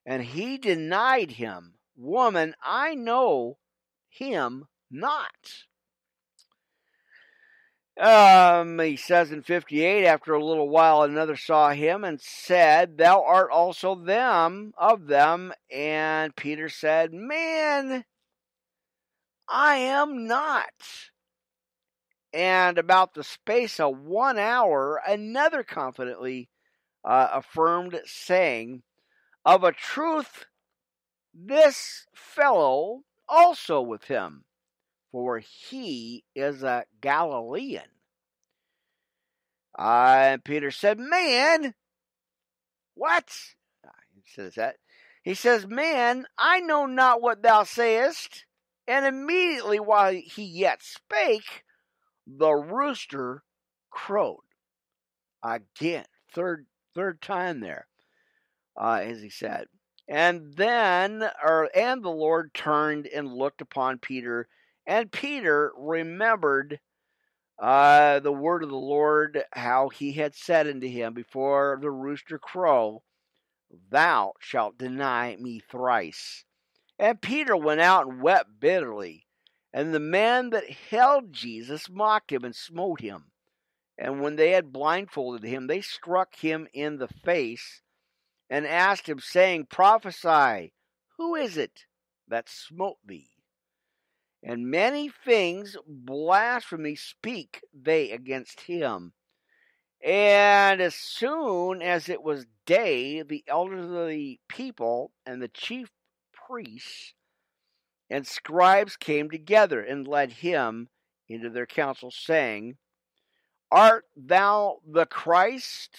And he denied him, "Woman, I know him not." He says in 58, after a little while, another saw him and said, "Thou art also of them. And Peter said, "Man, I am not." And about the space of 1 hour, another confidently affirmed, saying, "Of a truth, this fellow also with him, for he is a Galilean." And Peter said, "Man, what?" He says that. He says, "Man, I know not what thou sayest." And immediately while he yet spake, the rooster crowed. Again, third time there, as he said. And then, and the Lord turned and looked upon Peter, and Peter remembered the word of the Lord, how he had said unto him, "Before the rooster crow, thou shalt deny me thrice." And Peter went out and wept bitterly. And the man that held Jesus mocked him and smote him. And when they had blindfolded him, they struck him in the face and asked him, saying, "Prophesy, who is it that smote thee?" And many things blasphemy speak they against him. And as soon as it was day, the elders of the people and the chief priests and scribes came together and led him into their council, saying, "Art thou the Christ?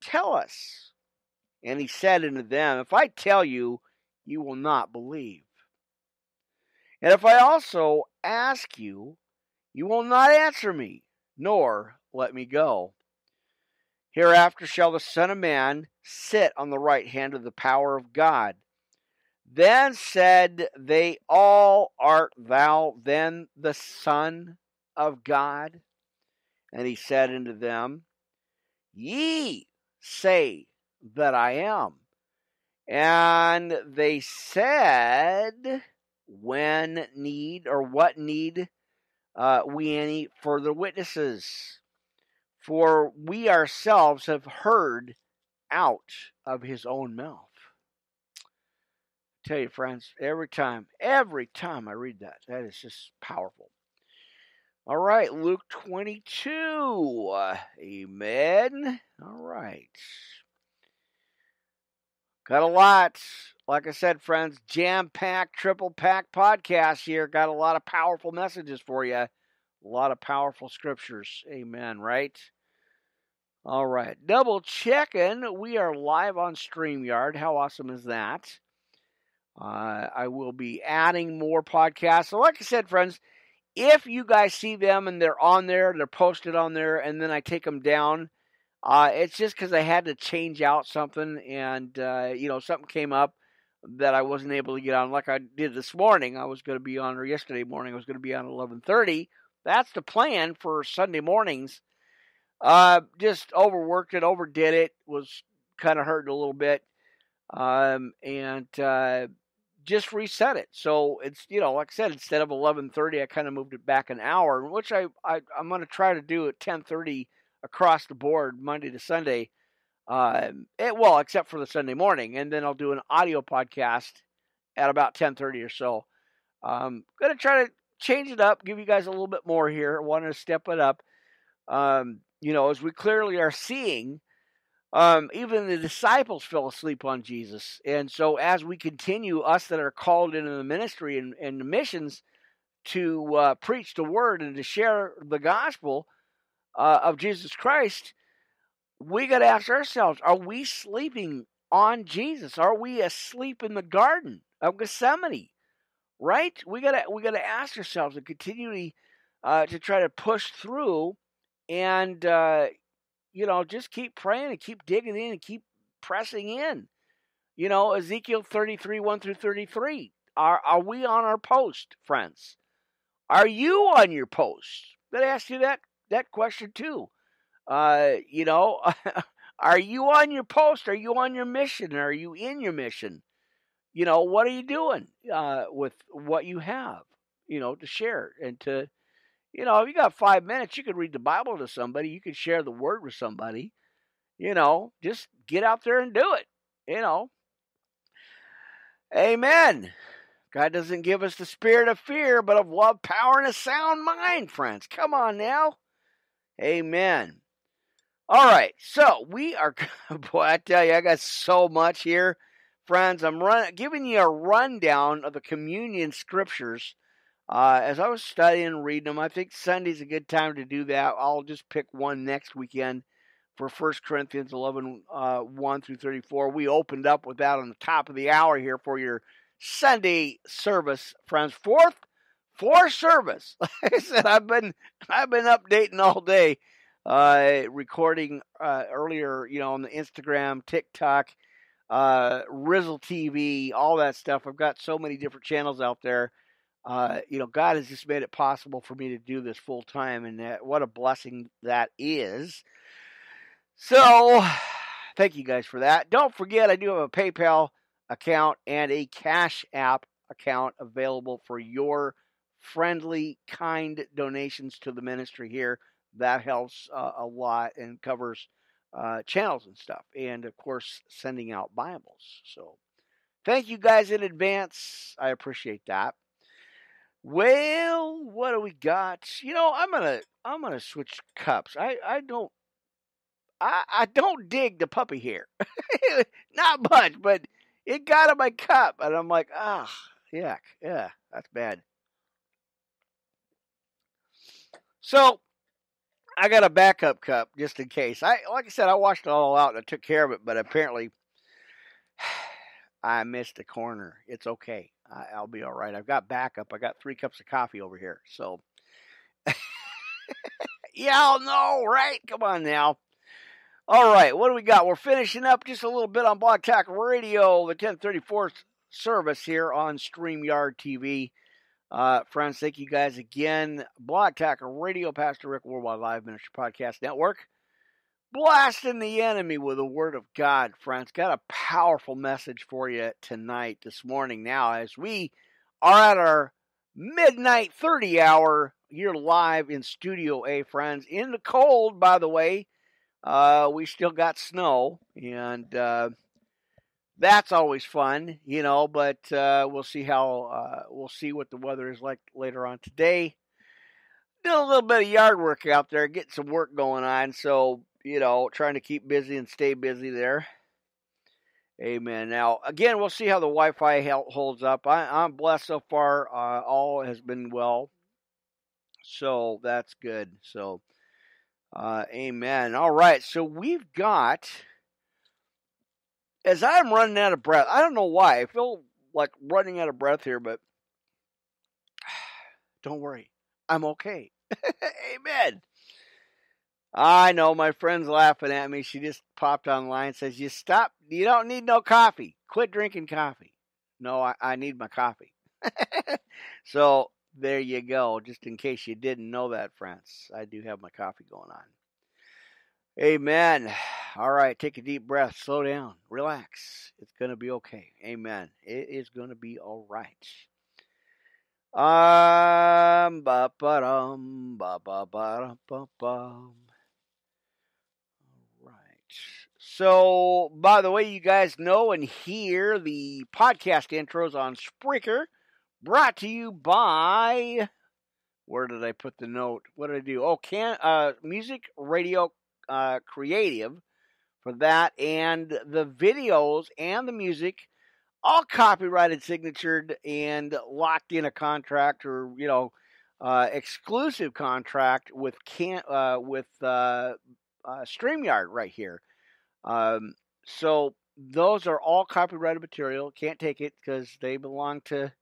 Tell us." And he said unto them, "If I tell you, you will not believe. And if I also ask you, you will not answer me, nor let me go. Hereafter shall the Son of Man sit on the right hand of the power of God." Then said they all, "Art thou then the Son of God?" And he said unto them, "Ye say that I am." And they said, What need we any further witnesses? For we ourselves have heard out of his own mouth. Tell you, friends, every time I read that is just powerful. All right, Luke 22. Amen. All right. Got a lot, like I said, friends, jam-packed, triple-packed podcast here. Got a lot of powerful messages for you. A lot of powerful scriptures. Amen, right? All right. Double-checking. We are live on StreamYard. How awesome is that? I will be adding more podcasts. So like I said, friends, if you guys see them and they're on there, they're posted on there, and then I take them down, it's just because I had to change out something, and, something came up that I wasn't able to get on. Like I did this morning, yesterday morning, I was going to be on 11:30. That's the plan for Sunday mornings. Just overworked it, overdid it, was kind of hurting a little bit, just reset it. So it's, like I said, instead of 11:30, I kind of moved it back an hour, which I'm going to try to do at 10:30 across the board, Monday to Sunday, except for the Sunday morning, and then I'll do an audio podcast at about 10:30 or so. I'm going to try to change it up, give you guys a little bit more here. I want to step it up, as we clearly are seeing, even the disciples fell asleep on Jesus. And so as we continue, us that are called into the ministry and the missions to preach the word and to share the gospel of Jesus Christ, we got to ask ourselves, are we sleeping on Jesus? Are we asleep in the Garden of Gethsemane? Right? We got to ask ourselves and continually to try to push through and, you know, just keep praying and keep digging in and keep pressing in. You know, Ezekiel 33, 1 through 33. Are we on our post, friends? Are you on your post? I'd ask you that question too. You know, are you on your post? Are you on your mission? Are you in your mission? You know, what are you doing with what you have, you know, to share and to, you know, if you got 5 minutes, you could read the Bible to somebody. You could share the word with somebody, you know, just get out there and do it, you know. Amen. God doesn't give us the spirit of fear, but of love, power, and a sound mind, friends. Come on now. Amen. All right. So we are, boy, I tell you, I got so much here. Friends, I'm giving you a rundown of the communion scriptures. As I was studying and reading them, I think Sunday's a good time to do that. I'll just pick one next weekend for 1 Corinthians 11, 1 through 34. We opened up with that on the top of the hour here for your Sunday service, friends. Fourth service. Like I said, I've been updating all day, recording earlier, you know, on the Instagram, TikTok, Rizzle TV, all that stuff. I've got so many different channels out there. You know, God has just made it possible for me to do this full time, and what a blessing that is. So, thank you guys for that. Don't forget, I do have a PayPal account and a Cash App account available for your friendly, kind donations to the ministry here. That helps a lot and covers channels and stuff, and of course sending out Bibles. So thank you guys in advance. I appreciate that. Well, what do we got? You know, I'm gonna switch cups. I don't dig the puppy here. Not much, but it got in my cup and I'm like, ah, yuck, yeah, that's bad. So I got a backup cup just in case. Like I said, I washed it all out and I took care of it, but apparently I missed a corner. It's okay. I'll be all right. I've got backup. I got 3 cups of coffee over here. So, y'all know, right? Come on now. All right, what do we got? We're finishing up just a little bit on Blog Talk Radio, the 1034th service here on StreamYard TV. Friends, thank you guys again. Blog Talk Radio, Pastor Rick, Worldwide Live Ministry Podcast Network. Blasting the enemy with the word of God, friends. Got a powerful message for you tonight, this morning. Now, as we are at our midnight 30 hour, you're live in Studio A, friends. In the cold, by the way, we still got snow, and that's always fun, you know, but we'll see how, we'll see what the weather is like later on today. Doing a little bit of yard work out there, getting some work going on. So, you know, trying to keep busy and stay busy there. Amen. Now, again, we'll see how the Wi-Fi holds up. I'm blessed so far. All has been well. So that's good. So, amen. All right. So we've got... As I'm running out of breath, I don't know why. I feel like running out of breath here, but don't worry. I'm okay. Amen. I know my friend's laughing at me. She just popped online and says, you stop. You don't need no coffee. Quit drinking coffee. No, I need my coffee. So there you go. Just in case you didn't know that, friends, I do have my coffee going on. Amen. All right, take a deep breath, slow down, relax. It's going to be okay. Amen. It is going to be all right. All right. So, by the way, you guys know and hear the podcast intros on Spreaker, brought to you by, where did I put the note? What did I do? Oh, Music Radio Creative for that, and the videos and the music all copyrighted, signatured, and locked in a contract or, you know, exclusive contract with StreamYard right here. So those are all copyrighted material. Can't take it because they belong to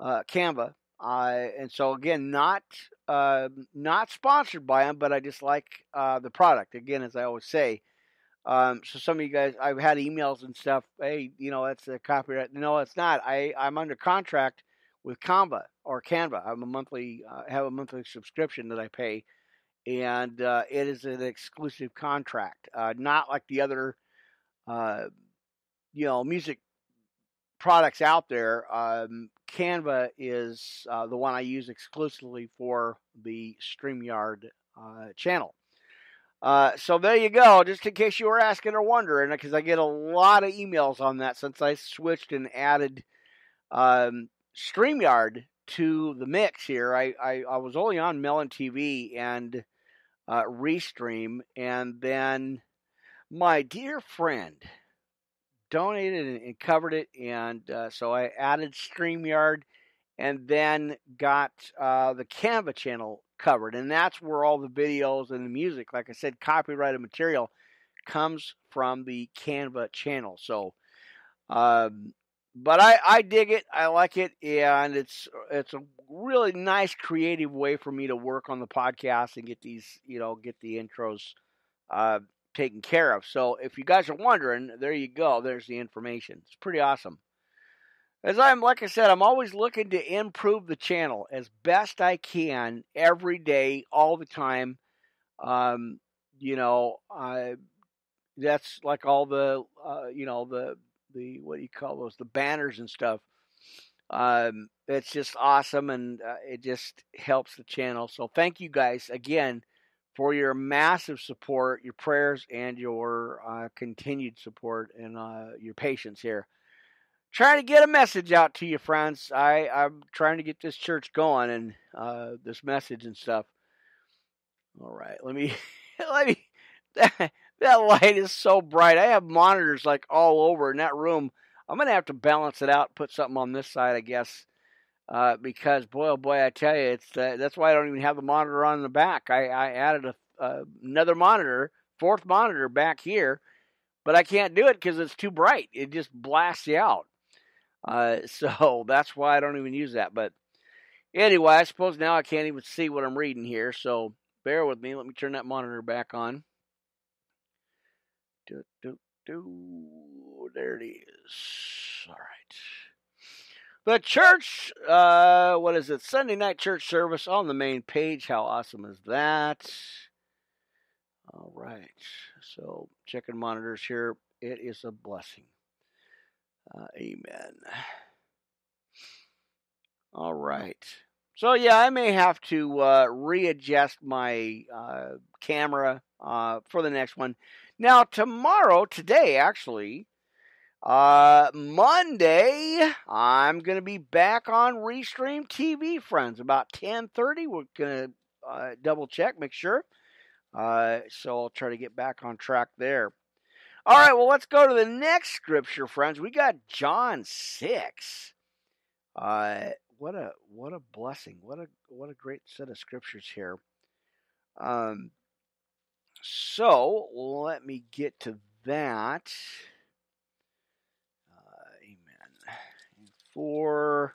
Canva. And so again, not sponsored by them, but I just like the product. Again, as I always say. So some of you guys, I've had emails and stuff. Hey, you know, that's a copyright. No, it's not. I'm under contract with Canva or Canva. I'm a monthly, have a monthly subscription that I pay, and it is an exclusive contract. Not like the other, you know, music products out there. Canva is the one I use exclusively for the StreamYard channel. So there you go, just in case you were asking or wondering, because I get a lot of emails on that since I switched and added StreamYard to the mix here. I was only on Melon TV and Restream, and then my dear friend donated and covered it, and so I added StreamYard and then got the Canva channel covered, and that's where all the videos and the music, like I said, copyrighted material comes from the Canva channel. So but I dig it, I like it, and it's a really nice creative way for me to work on the podcast and get these, you know, get the intros taken care of. So if you guys are wondering, there you go, there's the information. It's pretty awesome. As I'm, like I said, I'm always looking to improve the channel as best I can every day, all the time. You know, that's like all the, you know, the what do you call those, the banners and stuff. It's just awesome, and it just helps the channel. So thank you guys again for your massive support, your prayers, and your continued support and your patience here. Trying to get a message out to you, friends. I'm trying to get this church going and this message and stuff. All right, let me. That light is so bright. I have monitors like all over in that room. I'm gonna have to balance it out, put something on this side, I guess, because boy, oh boy, I tell you, it's that's why I don't even have the monitor on in the back. I added another monitor, fourth monitor back here, but I can't do it because it's too bright. It just blasts you out. So that's why I don't even use that. But anyway, I suppose now I can't even see what I'm reading here. So bear with me. Let me turn that monitor back on. There it is. All right. The church, what is it? Sunday night church service on the main page. How awesome is that? All right. So checking monitors here. It is a blessing. Amen. All right. So, yeah, I may have to readjust my camera for the next one. Now, Monday, I'm going to be back on Restream TV, friends. About 10:30, we're going to double-check, make sure. So I'll try to get back on track there. All right, well, let's go to the next scripture, friends. We got John 6. What a blessing! What a great set of scriptures here. So let me get to that. Amen. For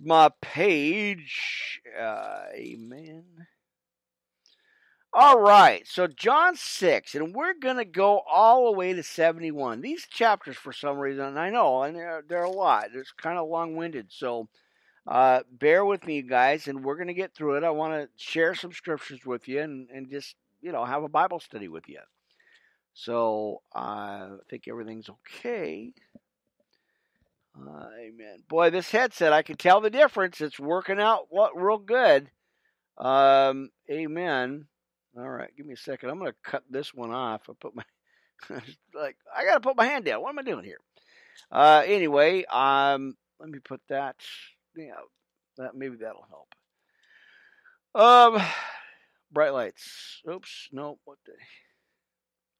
my page, amen. All right, so John 6, and we're going to go all the way to 71. These chapters, for some reason, I know, and they're a lot. It's kind of long-winded, so bear with me, you guys, and we're going to get through it. I want to share some scriptures with you and just, you know, have a Bible study with you. So I think everything's okay. Amen. Boy, this headset, I can tell the difference. It's working out real good. Amen. All right, give me a second. I'm going to cut this one off. I put my like I got to put my hand down. What am I doing here? Anyway, let me put that. Yeah, that maybe that'll help. Bright lights. Oops, no.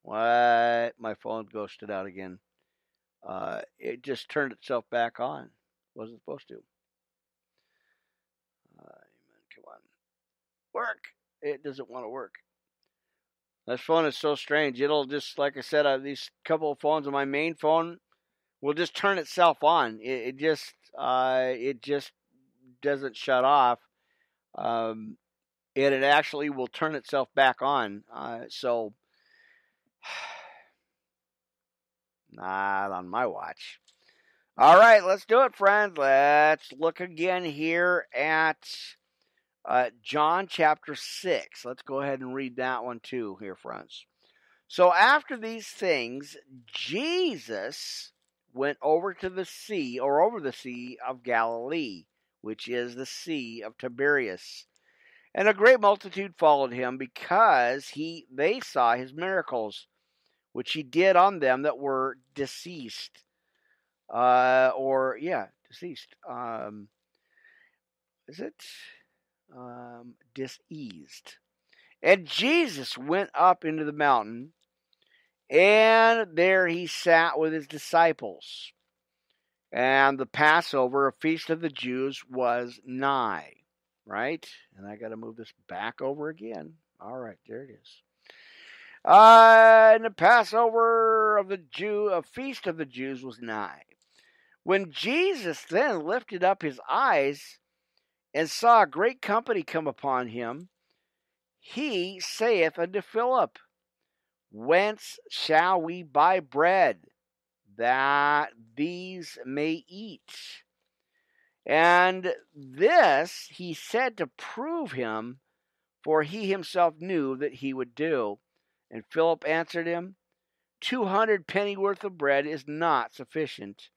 What? My phone ghosted out again. it just turned itself back on. Wasn't supposed to. Come on. Work. It doesn't want to work. This phone is so strange. It'll just, like I said, these couple of phones on my main phone will just turn itself on. It just doesn't shut off. And it actually will turn itself back on. So, not on my watch. All right, let's do it, friends. Let's look again here at John chapter 6. Let's go ahead and read that one too here, friends. So after these things, Jesus went over the sea of Galilee, which is the Sea of Tiberias. And a great multitude followed him because they saw his miracles, which he did on them that were deceased. Deceased. Diseased. And Jesus went up into the mountain, and there he sat with his disciples. And the Passover, a feast of the Jews, was nigh. Right? And I got to move this back over again. All right, there it is. And the Passover of the Jew, a feast of the Jews, was nigh. When Jesus then lifted up his eyes and saw a great company come upon him, he saith unto Philip, Whence shall we buy bread, that these may eat? And this he said to prove him, for he himself knew that he would do. And Philip answered him, 200 penny worth of bread is not sufficient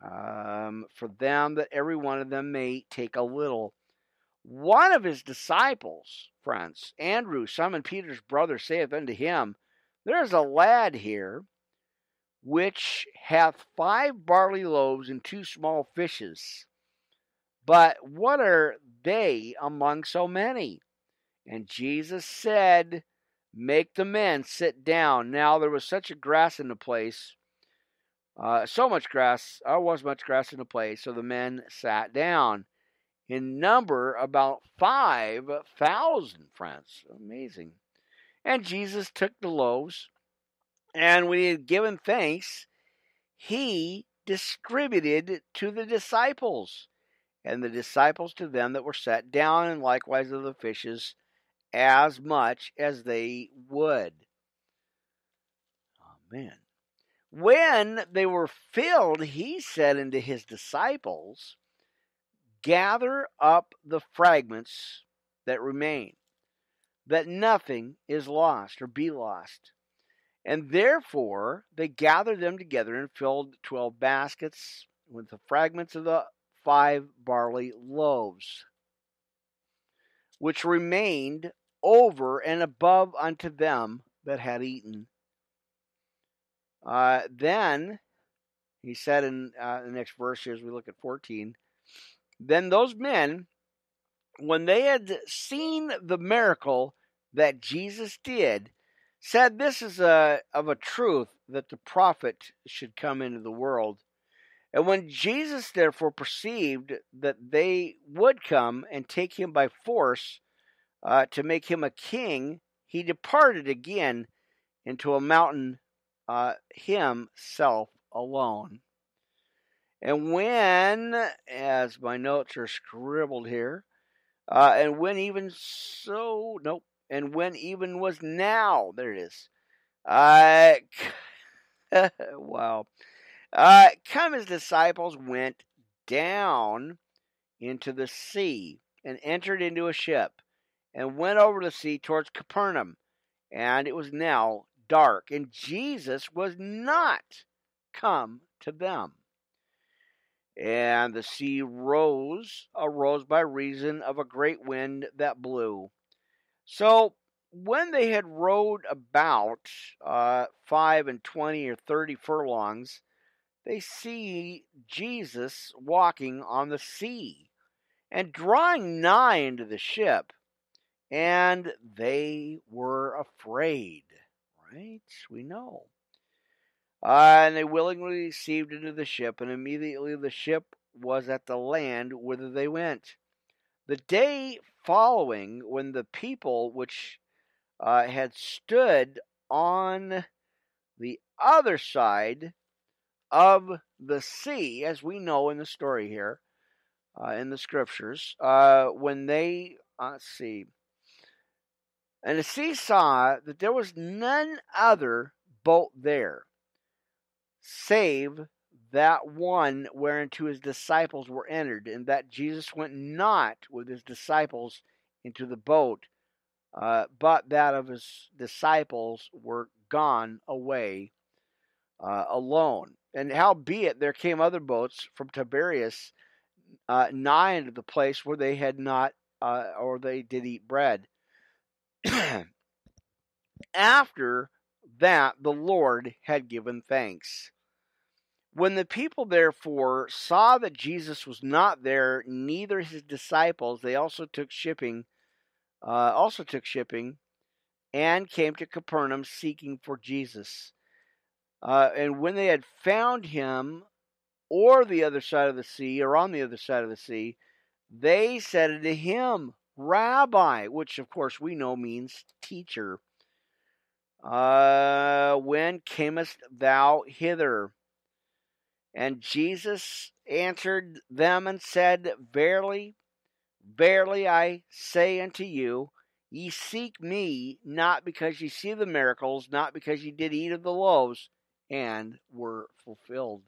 for them, that every one of them may take a little. One of his disciples, friends, Andrew, Simon Peter's brother, saith unto him, There is a lad here which hath 5 barley loaves and 2 small fishes. But what are they among so many? And Jesus said, Make the men sit down. Now there was such a grass in the place, much grass in the place, so the men sat down. In number, about 5,000, friends. Amazing. And Jesus took the loaves, and when he had given thanks, he distributed to the disciples, and the disciples to them that were sat down, and likewise of the fishes, as much as they would. Amen. When they were filled, he said unto his disciples, Gather up the fragments that remain, that nothing is lost or be lost. And therefore they gathered them together and filled 12 baskets with the fragments of the 5 barley loaves, which remained over and above unto them that had eaten. Then, he said in the next verse, as we look at 14, Then those men, when they had seen the miracle that Jesus did, said, This is of a truth that the prophet should come into the world. And when Jesus therefore perceived that they would come and take him by force to make him a king, he departed again into a mountain himself alone. And when, as my notes are scribbled here, and when even was now, there it is. Wow. Come his disciples went down into the sea and entered into a ship and went over the sea towards Capernaum. And it was now dark, and Jesus was not come to them. And the sea arose by reason of a great wind that blew. So when they had rowed about 5 and 20 or 30 furlongs, they see Jesus walking on the sea and drawing nigh into the ship, and they were afraid. Right? We know. And they willingly received into the ship, and immediately the ship was at the land whither they went. The day following, when the people which had stood on the other side of the sea, as we know in the story here, in the scriptures, when they, and the sea saw that there was none other boat there, save that one whereinto his disciples were entered, and that Jesus went not with his disciples into the boat, but that of his disciples were gone away alone. And howbeit there came other boats from Tiberias nigh unto the place where they had not, or they did eat bread. After that the Lord had given thanks. When the people therefore saw that Jesus was not there, neither his disciples, they also took shipping, and came to Capernaum seeking for Jesus. And when they had found him, on the other side of the sea, they said unto him, Rabbi, which of course we know means teacher, when camest thou hither? And Jesus answered them and said, Verily, verily, I say unto you, ye seek me, not because ye see the miracles, not because ye did eat of the loaves, and were filled.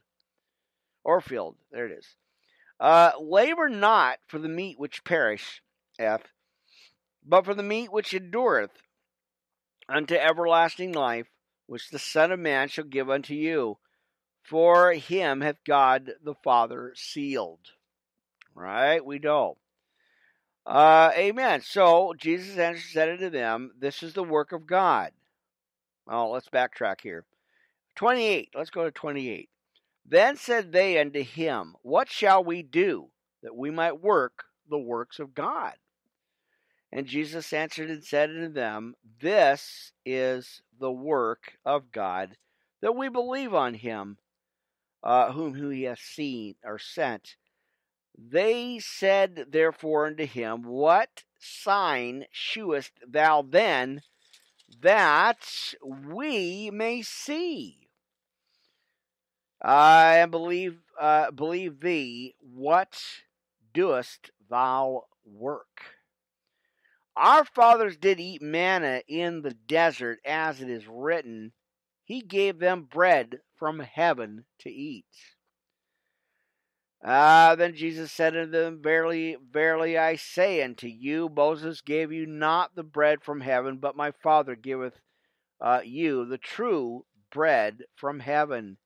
There it is. Labor not for the meat which perisheth, but for the meat which endureth unto everlasting life, which the Son of Man shall give unto you. For him hath God the Father sealed. Right? We know. Amen. So, Jesus answered and said unto them, This is the work of God. Oh, let's backtrack here. 28. Let's go to 28. Then said they unto him, What shall we do, that we might work the works of God? And Jesus answered and said unto them, This is the work of God, that we believe on him, whom he hath seen or sent. They said therefore unto him, What sign shewest thou then, that we may see? And believe thee, what doest thou work? Our fathers did eat manna in the desert, as it is written, He gave them bread from heaven to eat. Then Jesus said unto them, Verily, verily, I say unto you, Moses gave you not the bread from heaven, but my Father giveth you the true bread from heaven.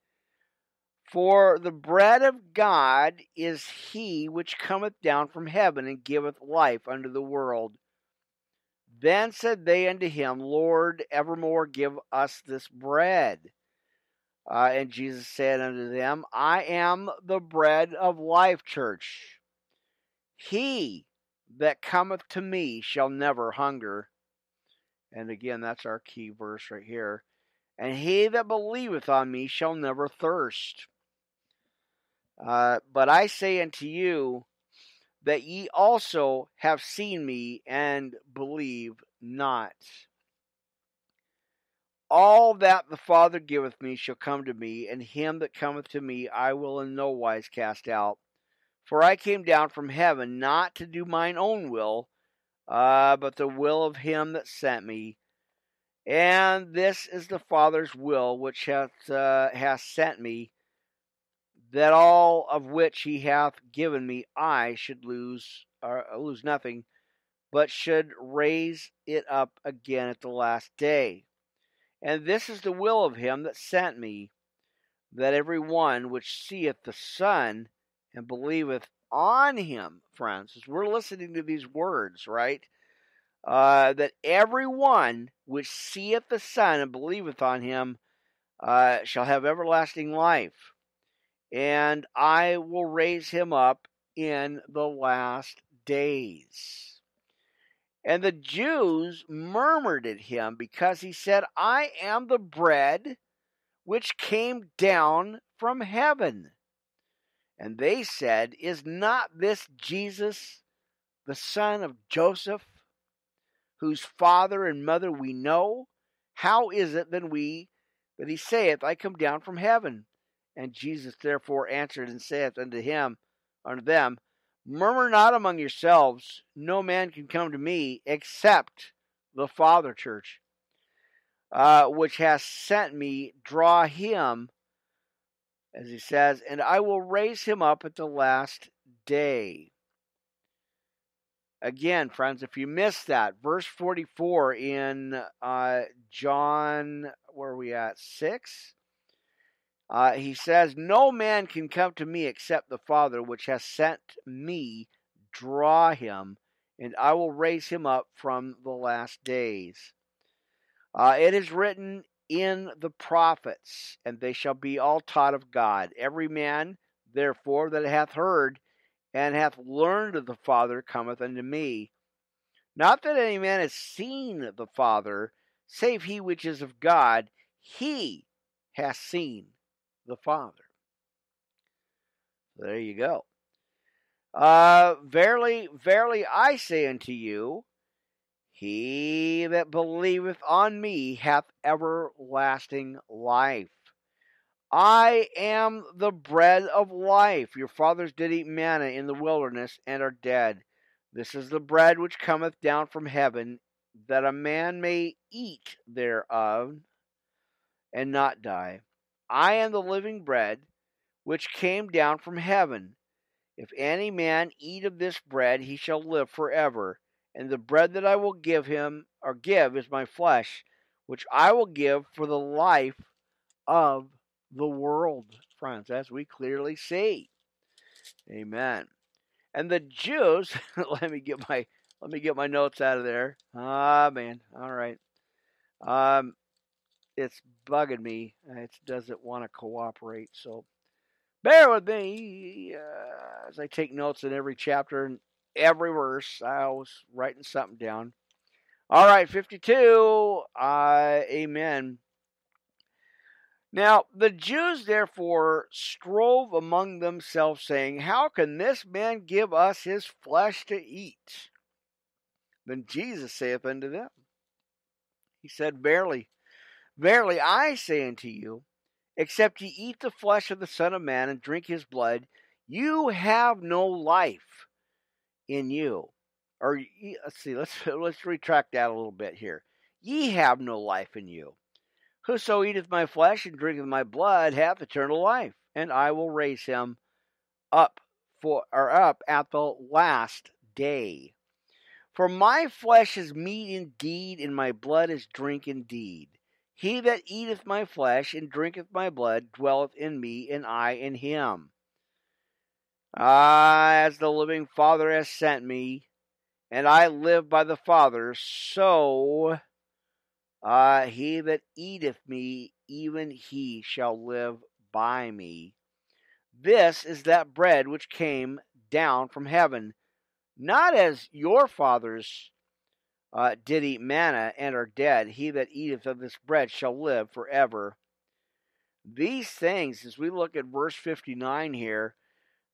For the bread of God is he which cometh down from heaven and giveth life unto the world. Then said they unto him, Lord, evermore give us this bread. And Jesus said unto them, I am the bread of life, church. He that cometh to me shall never hunger. And again, that's our key verse right here. And he that believeth on me shall never thirst. But I say unto you, that ye also have seen me, and believe not. All that the Father giveth me shall come to me, and him that cometh to me I will in no wise cast out. For I came down from heaven, not to do mine own will, but the will of him that sent me. And this is the Father's will, which hath sent me, that all of which he hath given me I should lose nothing, but should raise it up again at the last day. And this is the will of him that sent me, that every one which seeth the Son and believeth on him, friends, as we're listening to these words, right? That every one which seeth the Son and believeth on him shall have everlasting life. And I will raise him up in the last days. And the Jews murmured at him because he said, I am the bread which came down from heaven. And they said, is not this Jesus, the son of Joseph, whose father and mother we know? How is it then that he saith, I come down from heaven? And Jesus therefore answered and saith unto them, murmur not among yourselves, no man can come to me except the Father, church, which has sent me, draw him, as he says, and I will raise him up at the last day. Again, friends, if you missed that, verse 44 in John, where are we at, 6? He says, no man can come to me except the Father which has sent me, draw him, and I will raise him up from the last days. It is written in the prophets, and they shall be all taught of God. Every man, therefore, that hath heard and hath learned of the Father cometh unto me. Not that any man has seen the Father, save he which is of God, he has seen the Father. There you go. Verily, verily, I say unto you, he that believeth on me hath everlasting life. I am the bread of life. Your fathers did eat manna in the wilderness and are dead. This is the bread which cometh down from heaven, that a man may eat thereof and not die. I am the living bread which came down from heaven. If any man eat of this bread, he shall live forever. And the bread that I will give him, or give, is my flesh, which I will give for the life of the world, friends, as we clearly see. Amen. And the Jews, let me get my notes out of there. All right. It's bugging me. It doesn't want to cooperate, so bear with me as I take notes in every chapter and every verse. I was writing something down. All right, 52. Amen. Now, the Jews therefore strove among themselves, saying, how can this man give us his flesh to eat? Then Jesus saith unto them, he said, verily, verily, I say unto you, except ye eat the flesh of the Son of Man and drink his blood, you have no life in you. Or, let's see, let's retract that a little bit here. Ye have no life in you. Whoso eateth my flesh and drinketh my blood hath eternal life, and I will raise him up at the last day. For my flesh is meat indeed, and my blood is drink indeed. He that eateth my flesh and drinketh my blood dwelleth in me, and I in him. As the living Father has sent me, and I live by the Father, so he that eateth me, even he shall live by me. This is that bread which came down from heaven, not as your fathers did eat manna and are dead. He that eateth of this bread shall live forever. These things, as we look at verse 59 here,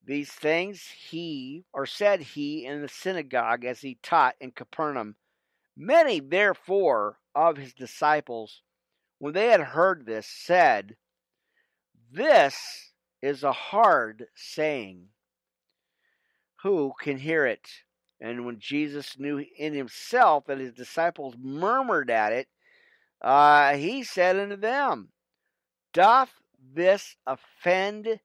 these things said he in the synagogue as he taught in Capernaum. Many, therefore, of his disciples, when they had heard this, said, this is a hard saying. Who can hear it? And when Jesus knew in himself that his disciples murmured at it, he said unto them, doth this offend you?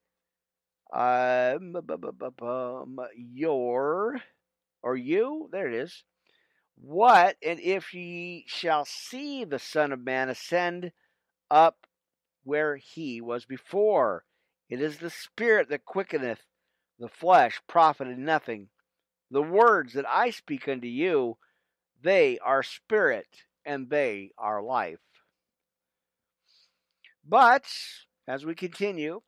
There it is. What, and if ye shall see the Son of Man ascend up where he was before? It is the Spirit that quickeneth, the flesh profited nothing. The words that I speak unto you, they are spirit, and they are life. But, as we continue,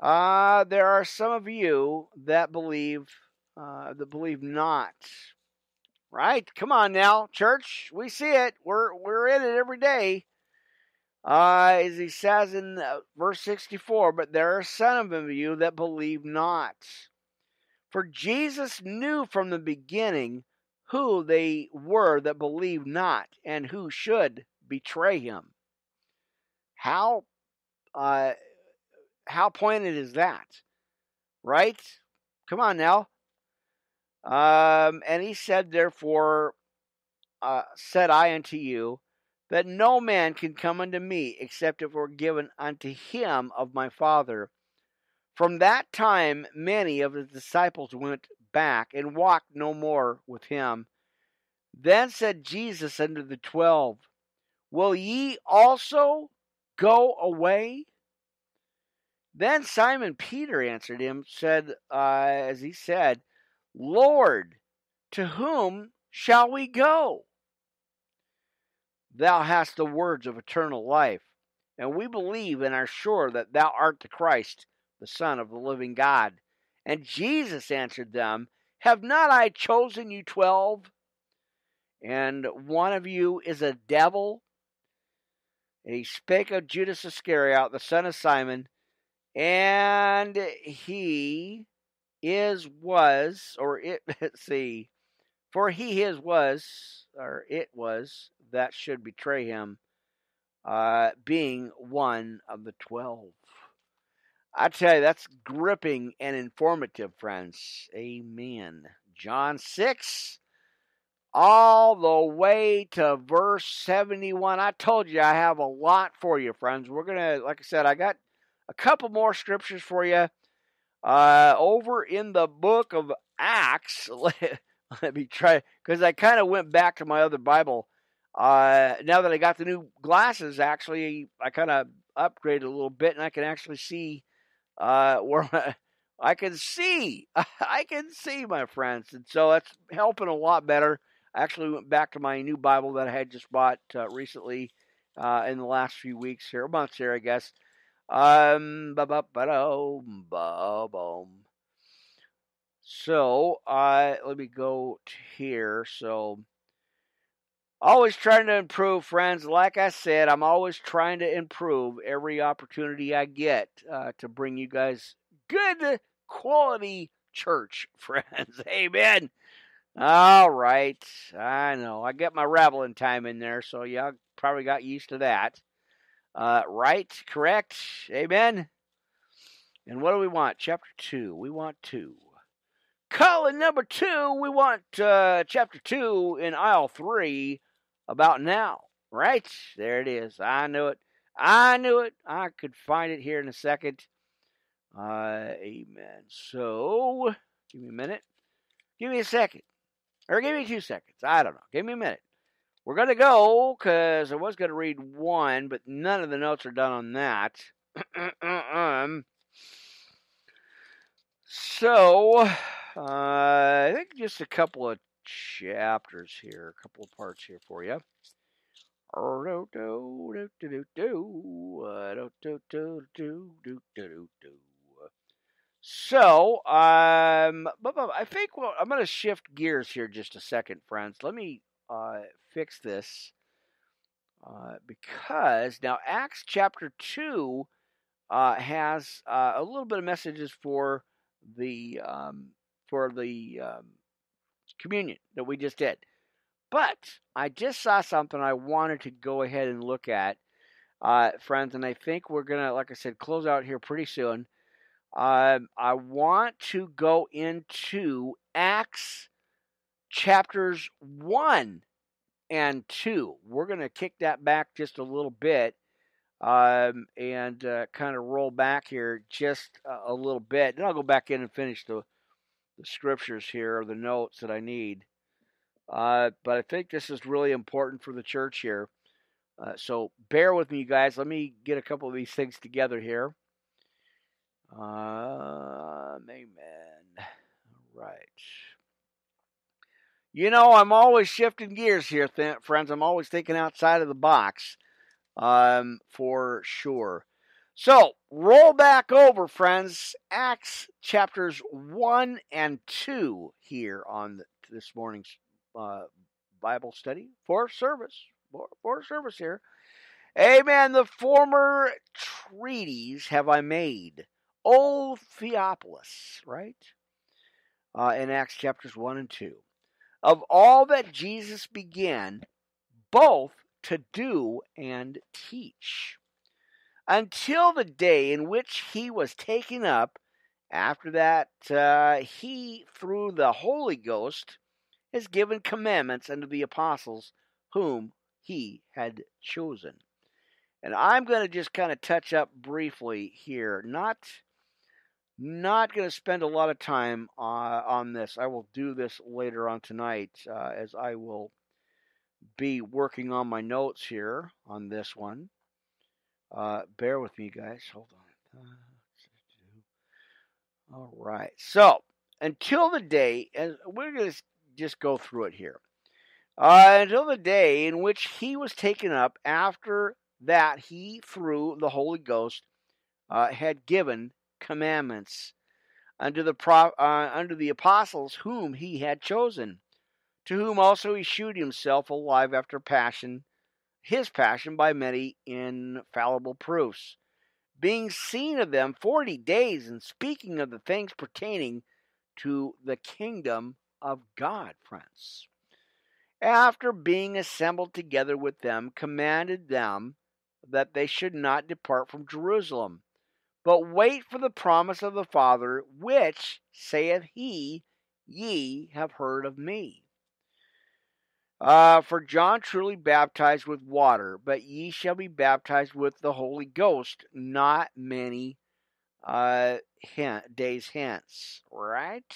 there are some of you that believe not. Right? Come on now, church. We see it. We're in it every day. as he says in verse 64, but there are some of you that believe not. For Jesus knew from the beginning who they were that believed not and who should betray him. How pointed is that? Right? Come on now. And he said, therefore, said I unto you, that no man can come unto me, except it were given unto him of my Father. From that time many of his disciples went back, and walked no more with him. Then said Jesus unto the 12, will ye also go away? Then Simon Peter answered him, as he said, Lord, to whom shall we go? Thou hast the words of eternal life, and we believe and are sure that thou art the Christ, the Son of the living God. And Jesus answered them, have not I chosen you 12? And one of you is a devil? And he spake of Judas Iscariot, the son of Simon, and it was that should betray him, being one of the 12. I tell you, that's gripping and informative, friends. Amen. John 6, all the way to verse 71. I told you I have a lot for you, friends. We're going to, like I said, I got a couple more scriptures for you. Over in the book of Acts, let me try, because I kind of went back to my other Bible. Now that I got the new glasses, actually, I kind of upgraded a little bit, and I can actually see. I can see, my friends, and so that's helping a lot better. I actually went back to my new Bible that I had just bought recently in the last few weeks here, months here, I guess. So let me go to here. So always trying to improve, friends. Like I said, I'm always trying to improve every opportunity I get to bring you guys good quality church, friends. Amen. All right. I know. I get my rabbling time in there, so y'all probably got used to that. Right? Correct? Amen? And what do we want? Chapter 2. We want 2. Column number 2. We want chapter 2 in aisle 3 about now. Right? There it is. I knew it. I could find it here in a second. Amen. So, give me a minute. Give me a second. Or give me 2 seconds. I don't know. Give me a minute. We're going to go, because I was going to read one, but none of the notes are done on that. So, I think just a couple of chapters here, a couple of parts here for you. So, I think I'm going to shift gears here just a second, friends. Let me fix this, because now Acts chapter 2 has a little bit of messages for the communion that we just did. But I just saw something I wanted to go ahead and look at, friends, and I think we're going to, like I said, close out here pretty soon. I want to go into Acts chapters 1 and 2. We're going to kick that back just a little bit and kind of roll back here just a little bit. Then I'll go back in and finish the scriptures here, or the notes that I need. But I think this is really important for the church here. So bear with me, you guys. Let me get a couple of these things together here. Amen. All right. You know, I'm always shifting gears here, friends. I'm always thinking outside of the box, for sure. So, roll back over, friends. Acts chapters 1 and 2 here on this morning's Bible study for service here. Amen. The former treaties have I made. O Theophilus, right? In Acts chapters 1 and 2. Of all that Jesus began both to do and teach, until the day in which he was taken up. After that, he, through the Holy Ghost, has given commandments unto the apostles whom he had chosen. And I'm going to just kind of touch up briefly here. Not going to spend a lot of time on this. I will do this later on tonight as I will be working on my notes here on this one. Bear with me, guys. Hold on. All right. So, until the day, and we're going to just go through it here. Until the day in which he was taken up, after that he, through the Holy Ghost, had given commandments unto the apostles whom he had chosen, to whom also he shewed himself alive after his passion by many infallible proofs, being seen of them 40 days, and speaking of the things pertaining to the kingdom of God, friends. After being assembled together with them, commanded them that they should not depart from Jerusalem, but wait for the promise of the Father, which, saith he, ye have heard of me. For John truly baptized with water, but ye shall be baptized with the Holy Ghost not many days hence. Right?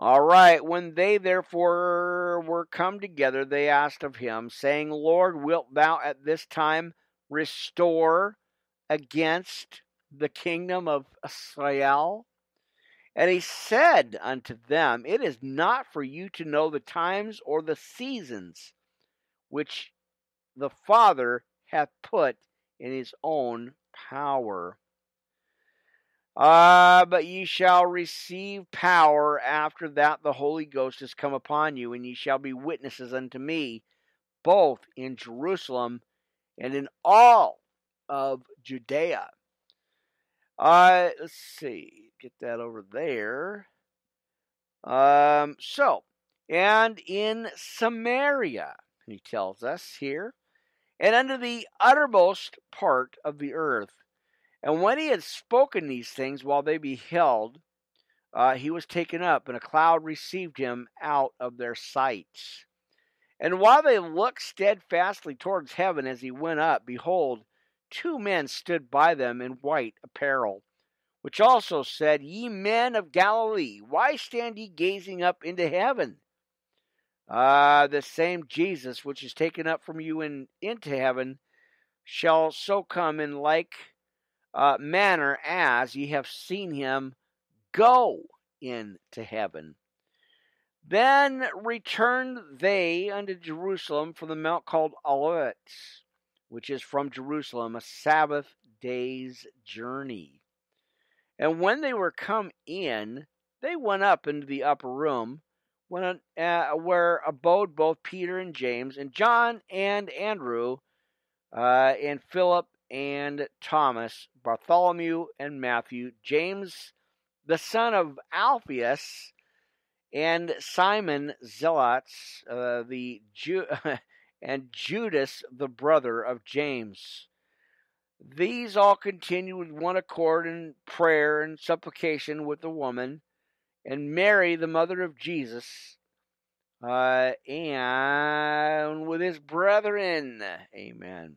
All right. When they therefore were come together, they asked of him, saying, Lord, wilt thou at this time restore against the kingdom of Israel? And he said unto them, It is not for you to know the times or the seasons which the Father hath put in his own power. But ye shall receive power after that the Holy Ghost is come upon you, and ye shall be witnesses unto me, both in Jerusalem and in all of Judea. Let's see. Get that over there. And in Samaria, he tells us here, and unto the uttermost part of the earth. And when he had spoken these things, while they beheld, he was taken up, and a cloud received him out of their sight. And while they looked steadfastly towards heaven as he went up, behold, two men stood by them in white apparel, which also said, Ye men of Galilee, why stand ye gazing up into heaven? The same Jesus, which is taken up from you into heaven, shall so come in like manner as ye have seen him go into heaven. Then returned they unto Jerusalem from the mount called Olivet, which is from Jerusalem, a Sabbath day's journey. And when they were come in, they went up into the upper room, where abode both Peter and James, and John and Andrew, and Philip and Thomas, Bartholomew and Matthew, James the son of Alphaeus, and Simon Zealot, and Judas the brother of James. These all continued with one accord in prayer and supplication with the woman, and Mary, the mother of Jesus, and with his brethren. Amen.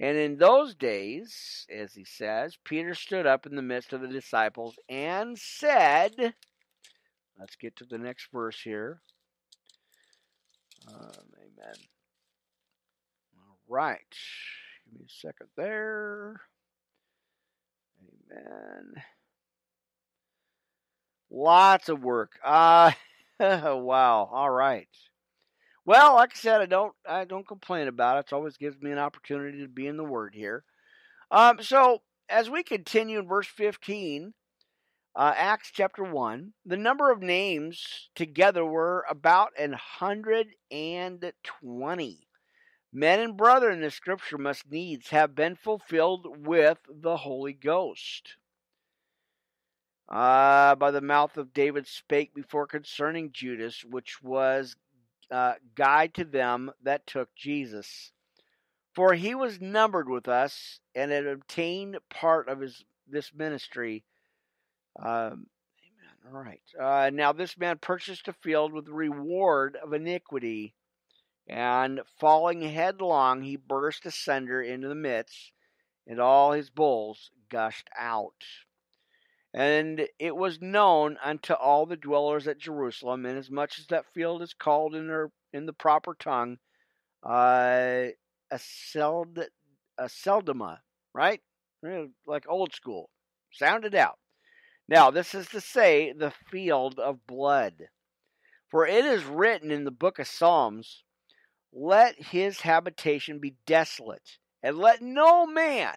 And in those days, as he says, Peter stood up in the midst of the disciples and said, let's get to the next verse here. Amen. All right. Give me a second there. Amen. Lots of work. Wow. All right. Well, like I said, I don't complain about it. It always gives me an opportunity to be in the Word here. So as we continue in verse 15, Acts chapter 1, the number of names together were about 120. Men and brethren, the scripture must needs have been fulfilled with the Holy Ghost. By the mouth of David spake before concerning Judas, which was guide to them that took Jesus. For he was numbered with us, and had obtained part of this ministry. Amen. All right. Now this man purchased a field with the reward of iniquity, and falling headlong, he burst asunder into the midst, and all his bulls gushed out. And it was known unto all the dwellers at Jerusalem, inasmuch as that field is called in the proper tongue, Aceldama, right? Like old school. Sound it out. Now, this is to say, the field of blood. For it is written in the book of Psalms, let his habitation be desolate, and let no man,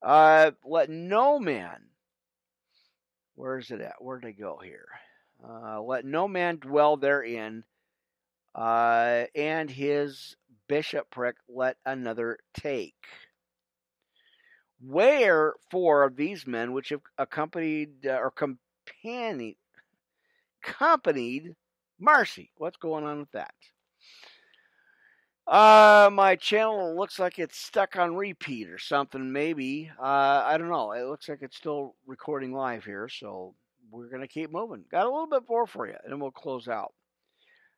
where is it at? Where did I go here? Let no man dwell therein, and his bishopric let another take. Wherefore of these men which have accompanied accompanied mercy. What's going on with that? My channel looks like it's stuck on repeat or something, maybe. I don't know. It looks like it's still recording live here, so we're going to keep moving. Got a little bit more for you, and then we'll close out.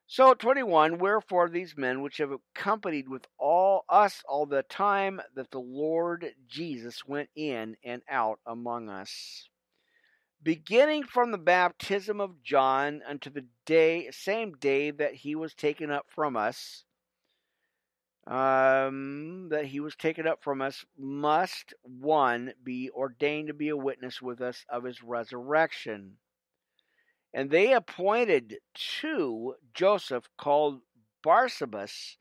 So, 21, wherefore these men which have accompanied with all us all the time that the Lord Jesus went in and out among us, beginning from the baptism of John unto the same day that he was taken up from us, must one be ordained to be a witness with us of his resurrection. And they appointed two, Joseph, called Barsabas,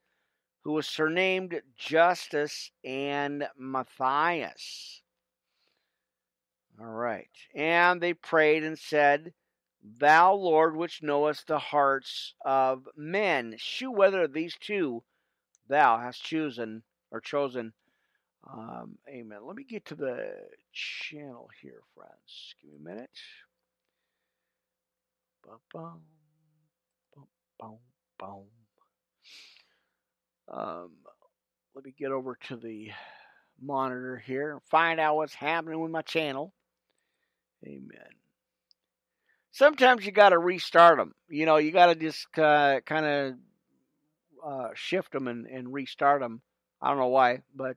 who was surnamed Justus, and Matthias. All right. And they prayed and said, thou, Lord, which knowest the hearts of men, shew whether these two thou hast chosen. Amen. Let me get to the channel here, friends. Give me a minute. Boom, boom, boom, boom. Let me get over to the monitor here and find out what's happening with my channel. Amen. Sometimes you got to restart them. You know, you got to just kind of shift them and restart them. I don't know why, but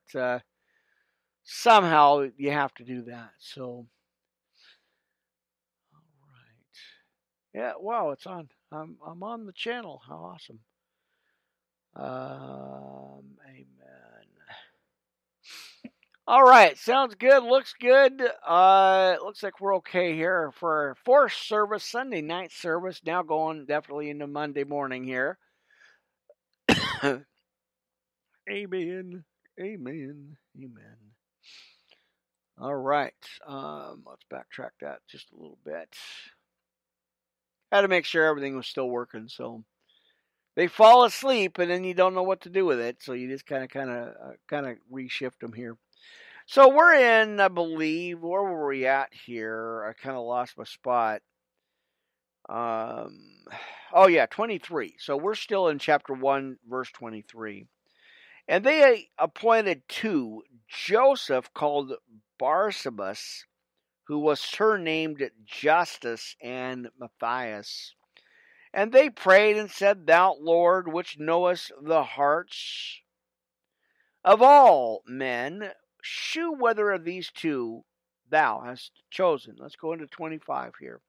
somehow you have to do that. So, all right. Yeah, wow, it's on. I'm on the channel. How awesome. Amen. All right, sounds good. Looks good. Looks like we're okay here for fourth service, Sunday night service. Now going definitely into Monday morning here. Amen. Amen. Amen. All right. Let's backtrack that just a little bit. Had to make sure everything was still working. So they fall asleep, and then you don't know what to do with it. So you just kind of reshift them here. So we're in, I believe, where were we at here? I kind of lost my spot. Oh yeah, 23. So we're still in chapter 1, verse 23. And they appointed two, Joseph, called Barsabas, who was surnamed Justus, and Matthias. And they prayed and said, thou, Lord, which knowest the hearts of all men, shew whether of these two thou hast chosen. Let's go into 25 here.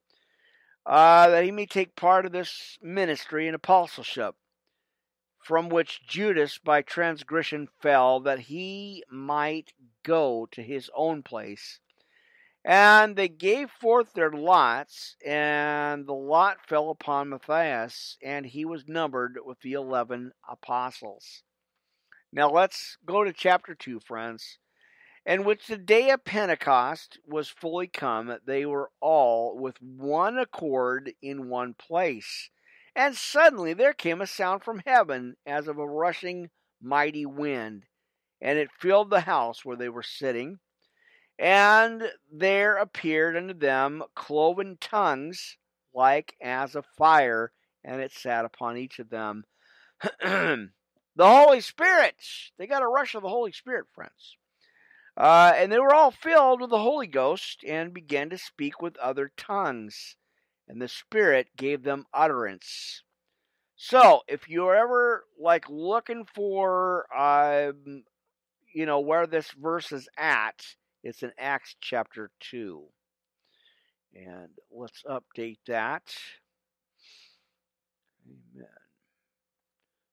That he may take part of this ministry and apostleship, from which Judas by transgression fell, that he might go to his own place. And they gave forth their lots, and the lot fell upon Matthias, and he was numbered with the 11 apostles. Now let's go to chapter 2, friends. And which the day of Pentecost was fully come, they were all with one accord in one place. And suddenly there came a sound from heaven as of a rushing mighty wind, and it filled the house where they were sitting. And there appeared unto them cloven tongues like as of fire, and it sat upon each of them. The Holy Spirit! They got a rush of the Holy Spirit, friends. And they were all filled with the Holy Ghost and began to speak with other tongues. And the Spirit gave them utterance. So, if you're ever like looking for, where this verse is at, it's in Acts chapter 2. And let's update that. Amen.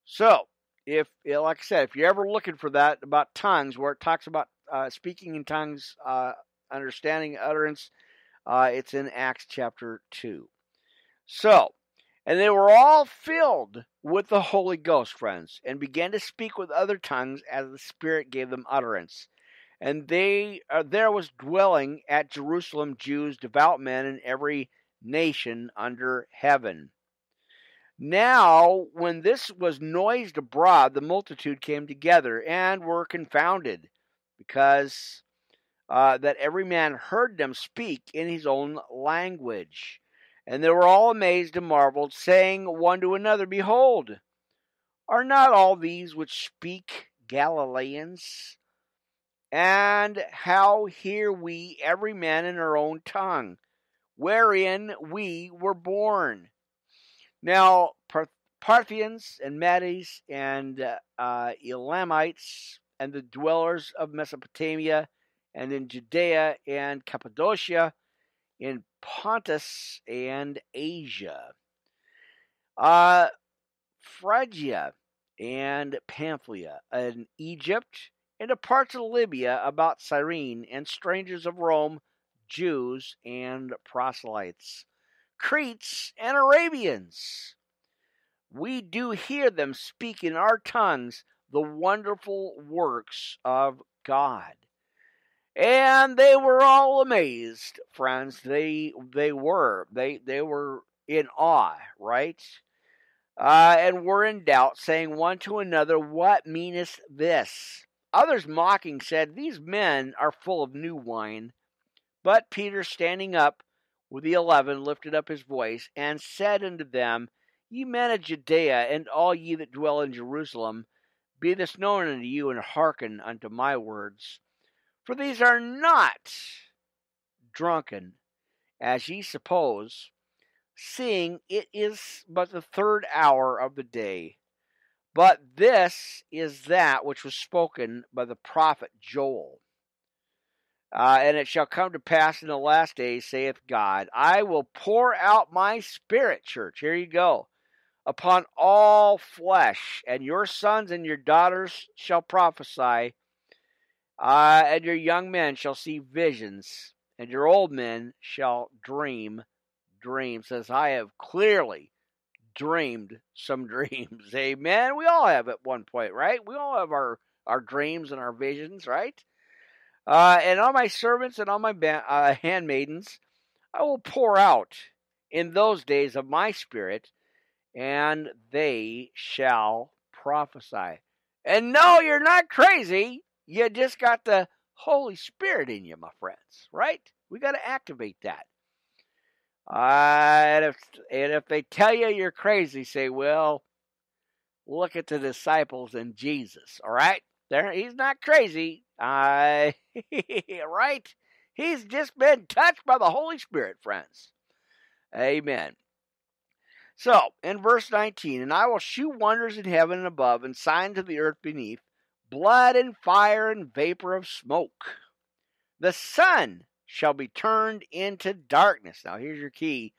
So, if you're ever looking for that about tongues, where it talks about speaking in tongues, understanding utterance, it's in Acts chapter 2. So, and they were all filled with the Holy Ghost, friends, and began to speak with other tongues as the Spirit gave them utterance. And there was dwelling at Jerusalem Jews, devout men in every nation under heaven. Now, when this was noised abroad, the multitude came together and were confounded, because that every man heard them speak in his own language. And they were all amazed and marveled, saying one to another, Behold, are not all these which speak Galileans? And how hear we every man in our own tongue, wherein we were born? Now, Parthians and Medes and Elamites and the dwellers of Mesopotamia and in Judea and Cappadocia, in Pontus and Asia, Phrygia and Pamphylia, and Egypt, and the parts of Libya about Cyrene, and strangers of Rome, Jews and proselytes, Cretes and Arabians. We do hear them speak in our tongues the wonderful works of God. And they were all amazed, friends. They were in awe, right? And were in doubt, saying one to another, What meaneth this? Others mocking said, These men are full of new wine. But Peter, standing up with the 11, lifted up his voice, and said unto them, Ye men of Judea, and all ye that dwell in Jerusalem, be this known unto you, and hearken unto my words. For these are not drunken, as ye suppose, seeing it is but the third hour of the day. But this is that which was spoken by the prophet Joel. And it shall come to pass in the last days, saith God, I will pour out my Spirit, church, here you go, upon all flesh, and your sons and your daughters shall prophesy, and your young men shall see visions, and your old men shall dream dreams, as I have clearly dreamed some dreams. Amen. We all have at one point, right? We all have our dreams and our visions, right? And on my servants and on my handmaidens, I will pour out in those days of my Spirit, and they shall prophesy. And no, you're not crazy. You just got the Holy Spirit in you, my friends, right? We got to activate that. And if they tell you you're crazy, say, well, look at the disciples and Jesus, all right? He's not crazy, right? He's just been touched by the Holy Spirit, friends. Amen. So, in verse 19, And I will shew wonders in heaven and above, and signs of the earth beneath, blood and fire and vapor of smoke. The sun shall be turned into darkness. Now, here's your key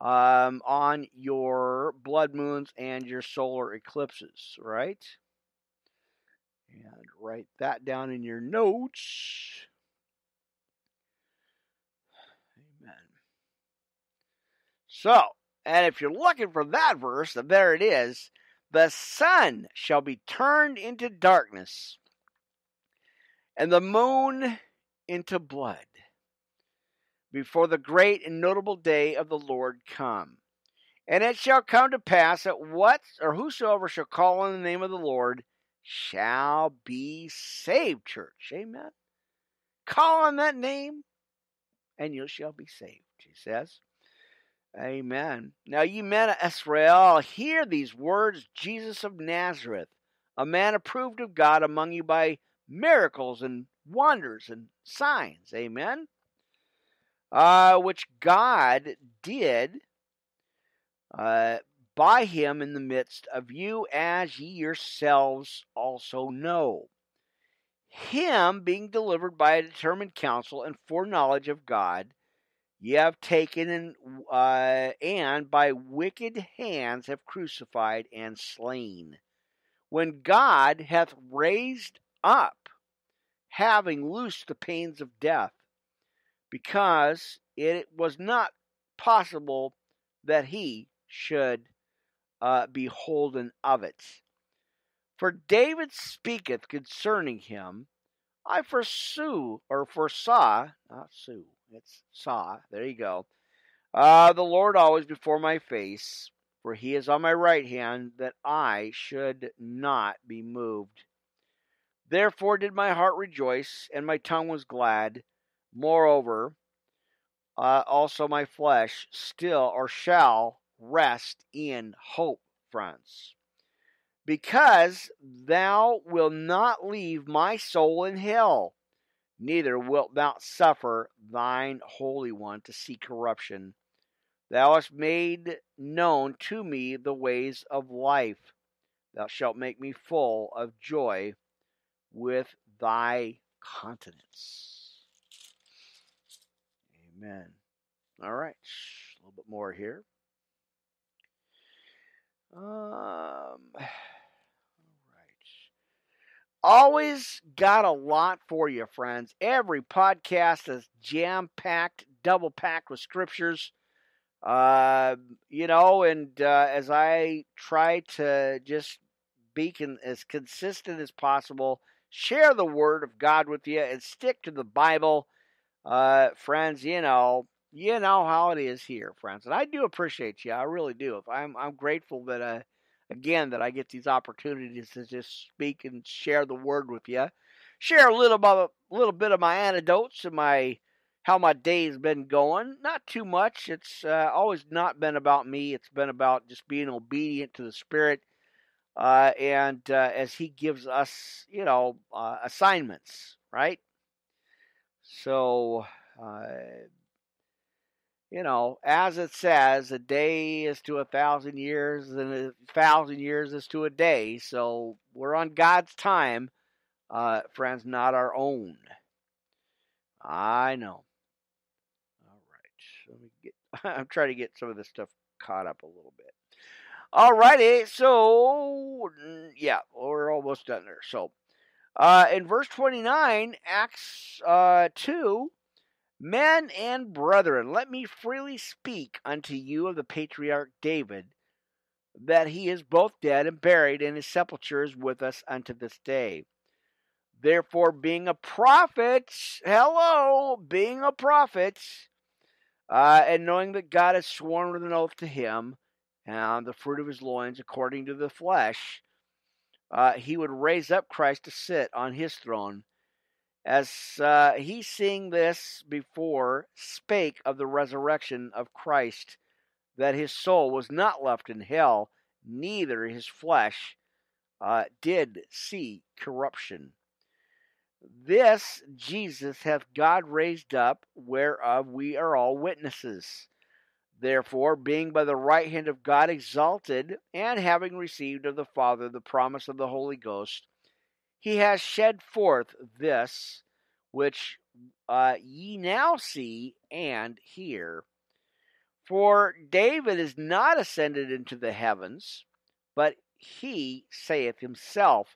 on your blood moons and your solar eclipses, right? And write that down in your notes. Amen. So, and if you're looking for that verse, there it is. The sun shall be turned into darkness, and the moon into blood, before the great and notable day of the Lord come. And it shall come to pass that whosoever shall call on the name of the Lord shall be saved, church. Amen. Call on that name, and you shall be saved, he says. Amen. Now ye men of Israel, hear these words, Jesus of Nazareth, a man approved of God among you by miracles and wonders and signs. Amen. Which God did by him in the midst of you, as ye yourselves also know. Him being delivered by a determined counsel and foreknowledge of God, ye have taken and by wicked hands have crucified and slain. When God hath raised up, having loosed the pains of death, because it was not possible that he should be holden of it. For David speaketh concerning him, I foresaw the Lord always before my face, for he is on my right hand, that I should not be moved. Therefore did my heart rejoice, and my tongue was glad. Moreover, also my flesh shall rest in hope, friends. Because thou wilt not leave my soul in hell, neither wilt thou suffer thine Holy One to see corruption. Thou hast made known to me the ways of life. Thou shalt make me full of joy with thy countenance. Amen. All right, a little bit more here. Always got a lot for you, friends. Every podcast is jam-packed, double-packed with scriptures. As I try to just be as consistent as possible, share the Word of God with you and stick to the Bible. Friends, you know how it is here, friends. And I do appreciate you. I really do. I'm grateful that that I get these opportunities to just speak and share the Word with you. Share a little bit of my anecdotes and how my day's been going. Not too much. It's always not been about me. It's been about just being obedient to the Spirit and as He gives us, assignments, right? So, as it says, a day is to 1,000 years, and 1,000 years is to a day. So we're on God's time, friends, not our own. I know. All right. I'm trying to get some of this stuff caught up a little bit. All righty. So, yeah, we're almost done there. So, in verse 29, Acts 2, men and brethren, let me freely speak unto you of the patriarch David, that he is both dead and buried, and his sepulchre is with us unto this day. Therefore, being a prophet, and knowing that God has sworn with an oath to him, and the fruit of his loins according to the flesh, he would raise up Christ to sit on his throne. As he, seeing this before, spake of the resurrection of Christ, that his soul was not left in hell, neither his flesh did see corruption. This Jesus hath God raised up, whereof we are all witnesses. Therefore, being by the right hand of God exalted, and having received of the Father the promise of the Holy Ghost, He has shed forth this, which ye now see and hear. For David is not ascended into the heavens, but he saith himself,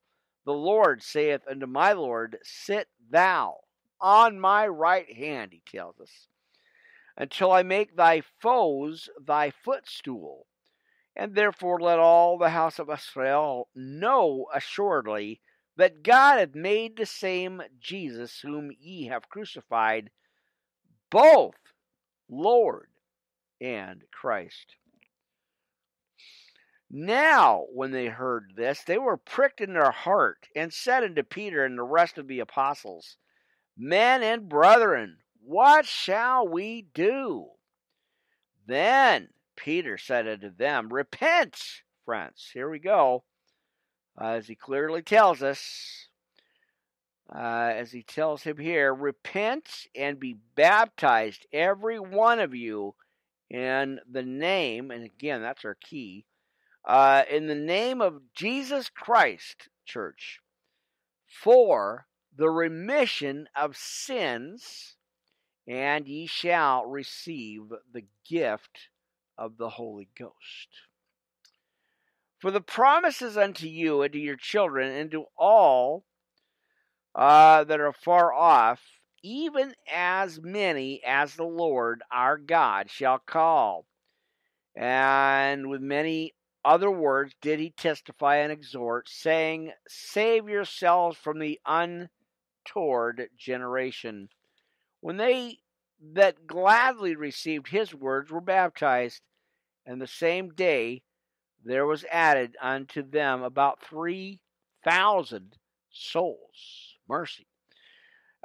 The Lord saith unto my Lord, Sit thou on my right hand, he tells us, until I make thy foes thy footstool. And therefore let all the house of Israel know assuredly, that God hath made the same Jesus whom ye have crucified, both Lord and Christ. Now, when they heard this, they were pricked in their heart and said unto Peter and the rest of the apostles, Men and brethren, what shall we do? Then Peter said unto them, Repent, friends. Here we go. As he clearly tells us, as he tells him here, Repent and be baptized, every one of you, in the name, and again, that's our key, in the name of Jesus Christ, church, for the remission of sins, and ye shall receive the gift of the Holy Ghost. For the promises unto you and to your children and to all that are far off, even as many as the Lord our God shall call. And with many other words did he testify and exhort, saying, Save yourselves from the untoward generation. When they that gladly received his words were baptized, and the same day there was added unto them about 3,000 souls. Mercy.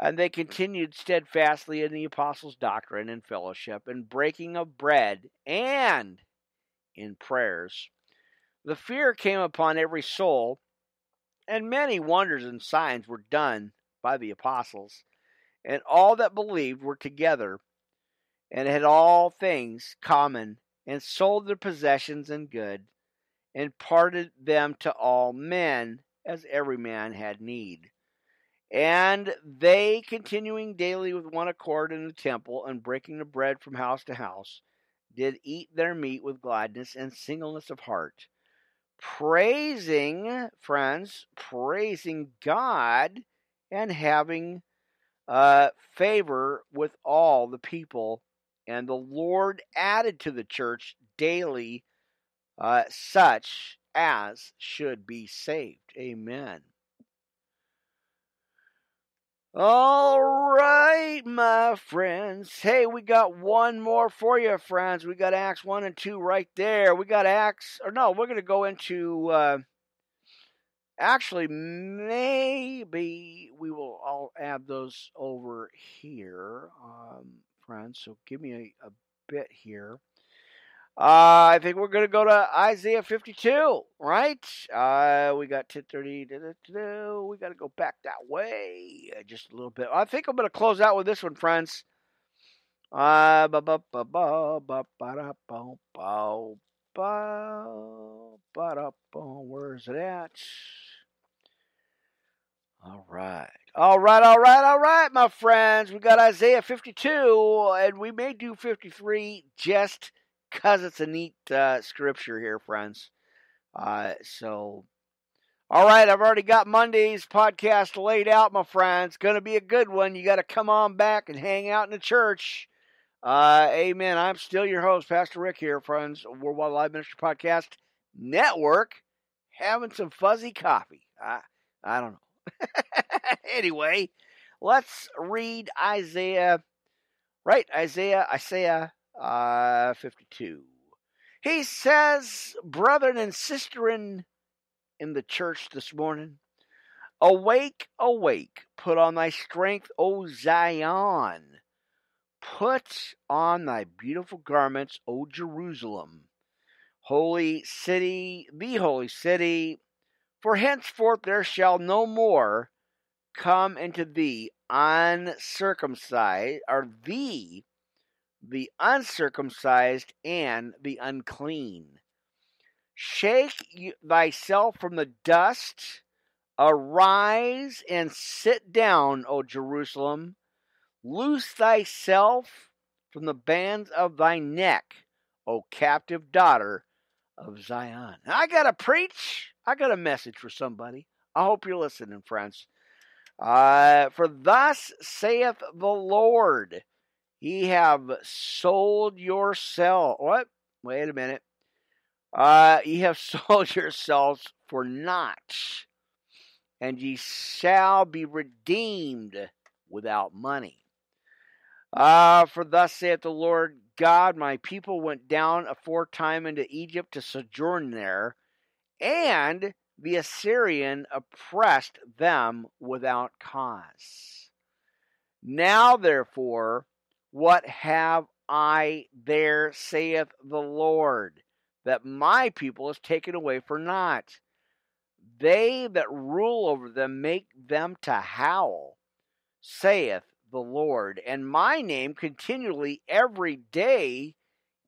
And they continued steadfastly in the apostles' doctrine and fellowship, and breaking of bread, and in prayers. The fear came upon every soul, and many wonders and signs were done by the apostles. And all that believed were together, and had all things common, and sold their possessions and goods, and parted them to all men, as every man had need. And they, continuing daily with one accord in the temple, and breaking the bread from house to house, did eat their meat with gladness and singleness of heart, praising God, and having favor with all the people. And the Lord added to the church daily such as should be saved. Amen. All right, my friends. Hey, we got one more for you, friends. We got Acts 1 and 2 right there. We got we're going to go into, actually, maybe we will all add those over here, friends. So give me a bit here. I think we're going to go to Isaiah 52, right? We got 10:30. We got to go back that way just a little bit. I think I'm going to close out with this one, friends. Where's it at? All right, my friends. We got Isaiah 52, and we may do 53 just because it's a neat scripture here, friends. All right, I've already got Monday's podcast laid out, my friends. Going to be a good one. You got to come on back and hang out in the church. Amen. I'm still your host, Pastor Rick here, friends. Worldwide Live Ministry Podcast Network. Having some fuzzy coffee. I don't know. Anyway, let's read Isaiah. Right, Isaiah. 52. He says, Brethren and sisterin in the church this morning, Awake, awake, put on thy strength, O Zion. Put on thy beautiful garments, O Jerusalem. Holy city, the holy city, for henceforth there shall no more come into thee uncircumcised, or thee, the uncircumcised and the unclean. Shake thyself from the dust. Arise and sit down, O Jerusalem. Loose thyself from the bands of thy neck, O captive daughter of Zion. Now, I got to preach. I got a message for somebody. I hope you're listening, friends. For thus saith the Lord, Ye have sold yourselves. What? Wait a minute. Ye have sold yourselves for naught, and ye shall be redeemed without money. For thus saith the Lord God, my people went down aforetime into Egypt to sojourn there, and the Assyrian oppressed them without cause. Now, therefore, what have I there, saith the Lord, that my people is taken away for naught? They that rule over them make them to howl, saith the Lord, and my name continually every day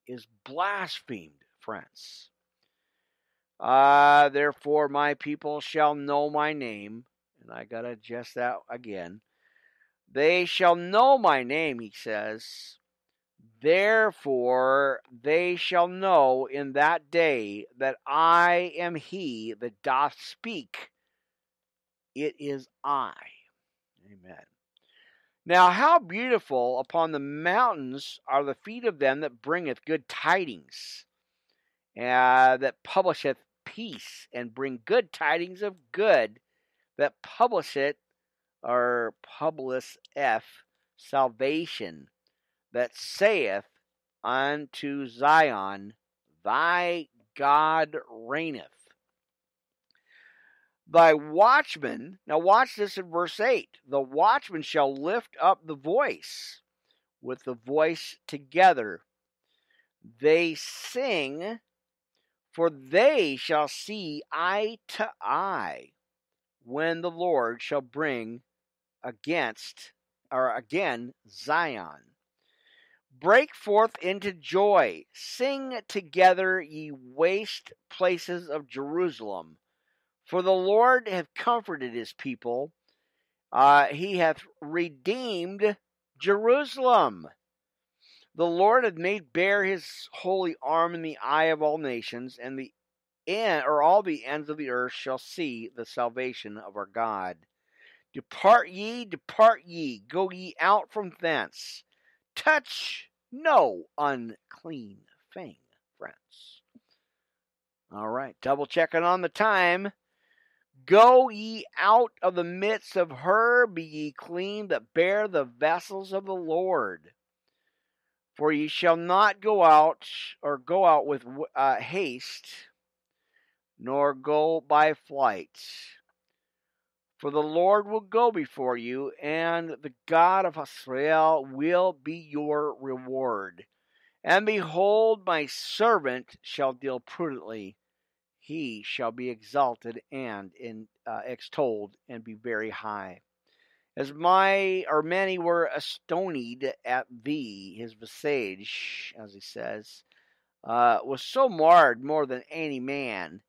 is blasphemed, friends. Therefore my people shall know my name, and I gotta adjust that again. They shall know my name, he says. Therefore they shall know in that day that I am he that doth speak. It is I. Amen. Now how beautiful upon the mountains are the feet of them that bringeth good tidings, that publisheth peace, and bring good tidings of good, that publisheth salvation, that saith unto Zion, thy God reigneth. Thy watchman, now watch this in verse 8, the watchman shall lift up the voice, with the voice together. They sing, for they shall see eye to eye, when the Lord shall bring again Zion. Break forth into joy, sing together, ye waste places of Jerusalem. For the Lord hath comforted his people, he hath redeemed Jerusalem. The Lord hath made bare his holy arm in the eye of all nations, and all the ends of the earth shall see the salvation of our God. Depart ye, go ye out from thence. Touch no unclean thing, friends. All right, double checking on the time. Go ye out of the midst of her, be ye clean that bear the vessels of the Lord. For ye shall not go out with haste, nor go by flight. For the Lord will go before you, and the God of Israel will be your reward. And behold, my servant shall deal prudently. He shall be exalted and extolled and be very high. As many were astonied at thee, his visage, as he says, was so marred more than any man,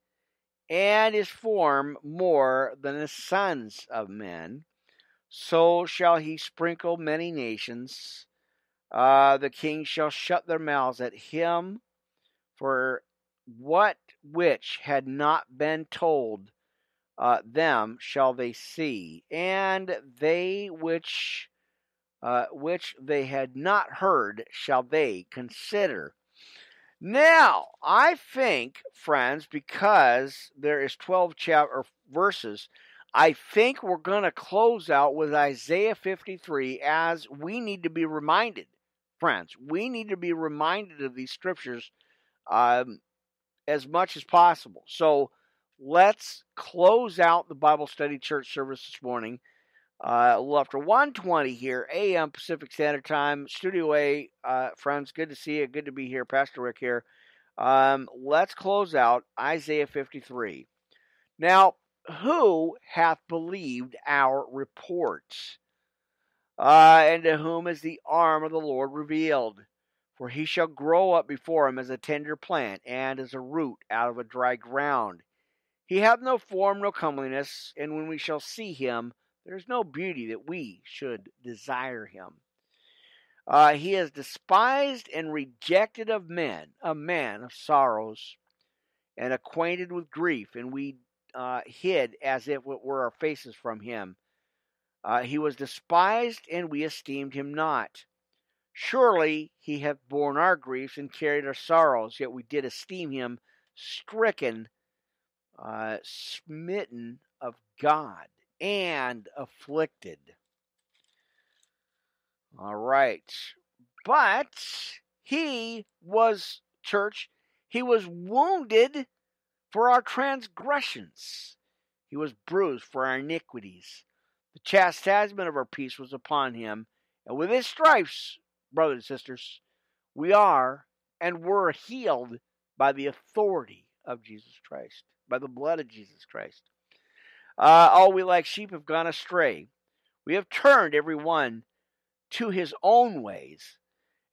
and his form more than the sons of men. So shall he sprinkle many nations. The king shall shut their mouths at him, for what which had not been told them shall they see, and they which they had not heard shall they consider. Now, I think, friends, because there is 12 chapter verses, I think we're going to close out with Isaiah 53, as we need to be reminded, friends. We need to be reminded of these scriptures as much as possible. So let's close out the Bible Study Church service this morning. A little after 1:20 here, a.m. Pacific Standard Time, Studio A. Friends, good to see you. Good to be here. Pastor Rick here. Let's close out Isaiah 53. Now, who hath believed our reports? And to whom is the arm of the Lord revealed? For he shall grow up before him as a tender plant, and as a root out of a dry ground. He hath no form, no comeliness, and when we shall see him, there is no beauty that we should desire him. He is despised and rejected of men, a man of sorrows, and acquainted with grief, and we hid as if it were our faces from him. He was despised, and we esteemed him not. Surely he hath borne our griefs and carried our sorrows, yet we did esteem him stricken, smitten of God, and afflicted. All right. But He was, church, he was wounded for our transgressions. He was bruised for our iniquities. The chastisement of our peace was upon him. And with his stripes, brothers and sisters, we are and were healed by the authority of Jesus Christ, by the blood of Jesus Christ. All we like sheep have gone astray. We have turned every one to his own ways,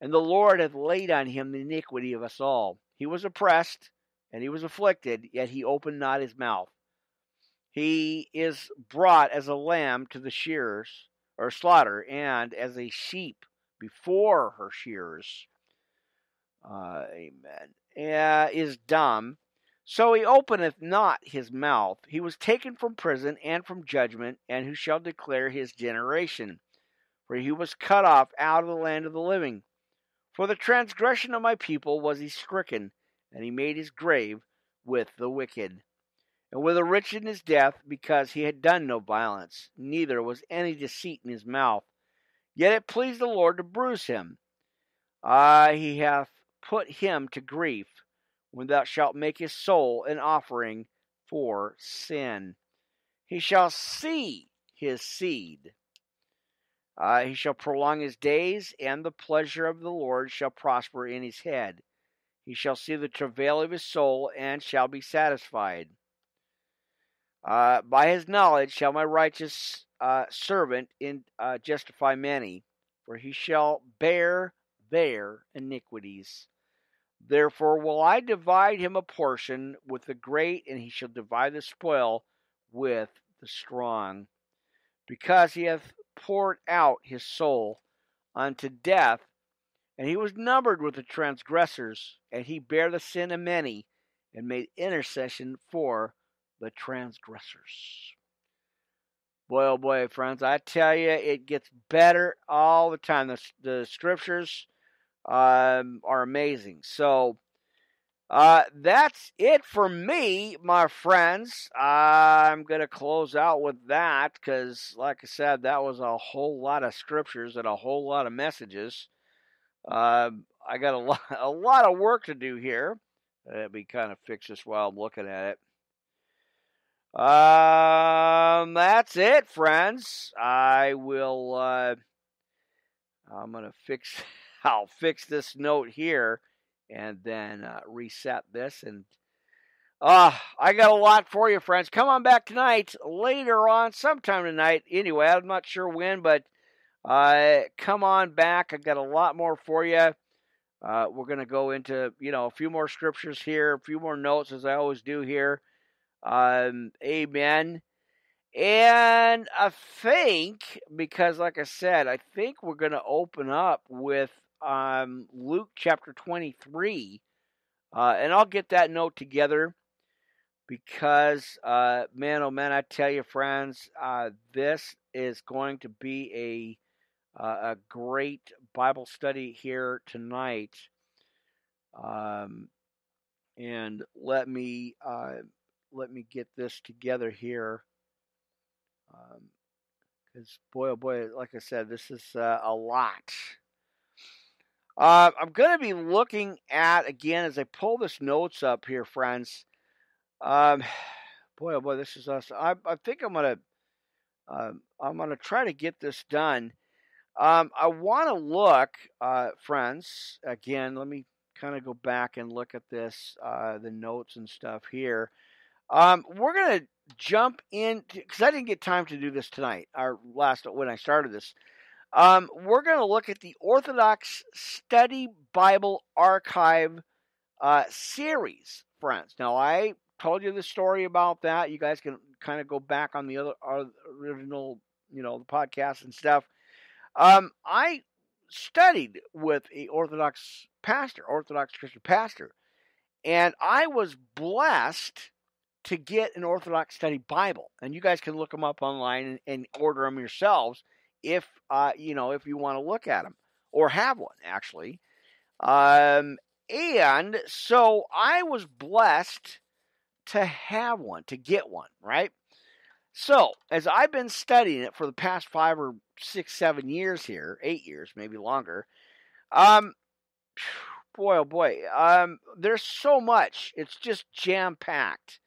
and the Lord hath laid on him the iniquity of us all. He was oppressed, and he was afflicted, yet he opened not his mouth. He is brought as a lamb to the shearers, or slaughter, and as a sheep before her shearers, is dumb. So he openeth not his mouth. He was taken from prison and from judgment, and who shall declare his generation? For he was cut off out of the land of the living. For the transgression of my people was he stricken, and he made his grave with the wicked, and with the rich in his death, because he had done no violence, neither was any deceit in his mouth. Yet it pleased the Lord to bruise him. He hath put him to grief, when thou shalt make his soul an offering for sin. He shall see his seed. He shall prolong his days, and the pleasure of the Lord shall prosper in his head. He shall see the travail of his soul, and shall be satisfied. By his knowledge shall my righteous servant justify many, for he shall bear their iniquities. Therefore will I divide him a portion with the great, and he shall divide the spoil with the strong. Because he hath poured out his soul unto death, and he was numbered with the transgressors, and he bare the sin of many, and made intercession for the transgressors. Boy, oh boy, friends, I tell you, it gets better all the time. The scriptures are amazing. So that's it for me, my friends. I'm going to close out with that because, like I said, that was a whole lot of scriptures and a whole lot of messages. I got a lot of work to do here. Let me kind of fix this while I'm looking at it. That's it, friends. I'll fix this note here and then reset this. And I got a lot for you, friends. Come on back tonight, later on, sometime tonight. Anyway, I'm not sure when, but come on back. I've got a lot more for you. We're going to go into, a few more scriptures here, a few more notes as I always do here. Amen. And I think, because like I said, I think we're going to open up with Luke chapter 23, and I'll get that note together because, man, oh man, I tell you, friends, this is going to be a great Bible study here tonight. And let me get this together here. Because, boy, oh boy, like I said, this is a lot. I'm going to be looking at, again, as I pull this notes up here, friends. Boy, oh boy, this is us. I think I'm going to try to get this done. I want to look, friends, again, let me kind of go back and look at this, the notes and stuff here. We're going to jump in because I didn't get time to do this tonight or last when I started this. We're going to look at the Orthodox Study Bible Archive series, friends. Now, I told you the story about that. You guys can kind of go back on the other original, the podcast and stuff. I studied with an Orthodox Christian pastor, and I was blessed to get an Orthodox Study Bible. And you guys can look them up online and order them yourselves if, if you want to look at them or have one, actually. And so I was blessed to have one, to get one, right? So as I've been studying it for the past 5 or 6, 7 years here, 8 years, maybe longer, boy, oh boy, there's so much. It's just jam-packed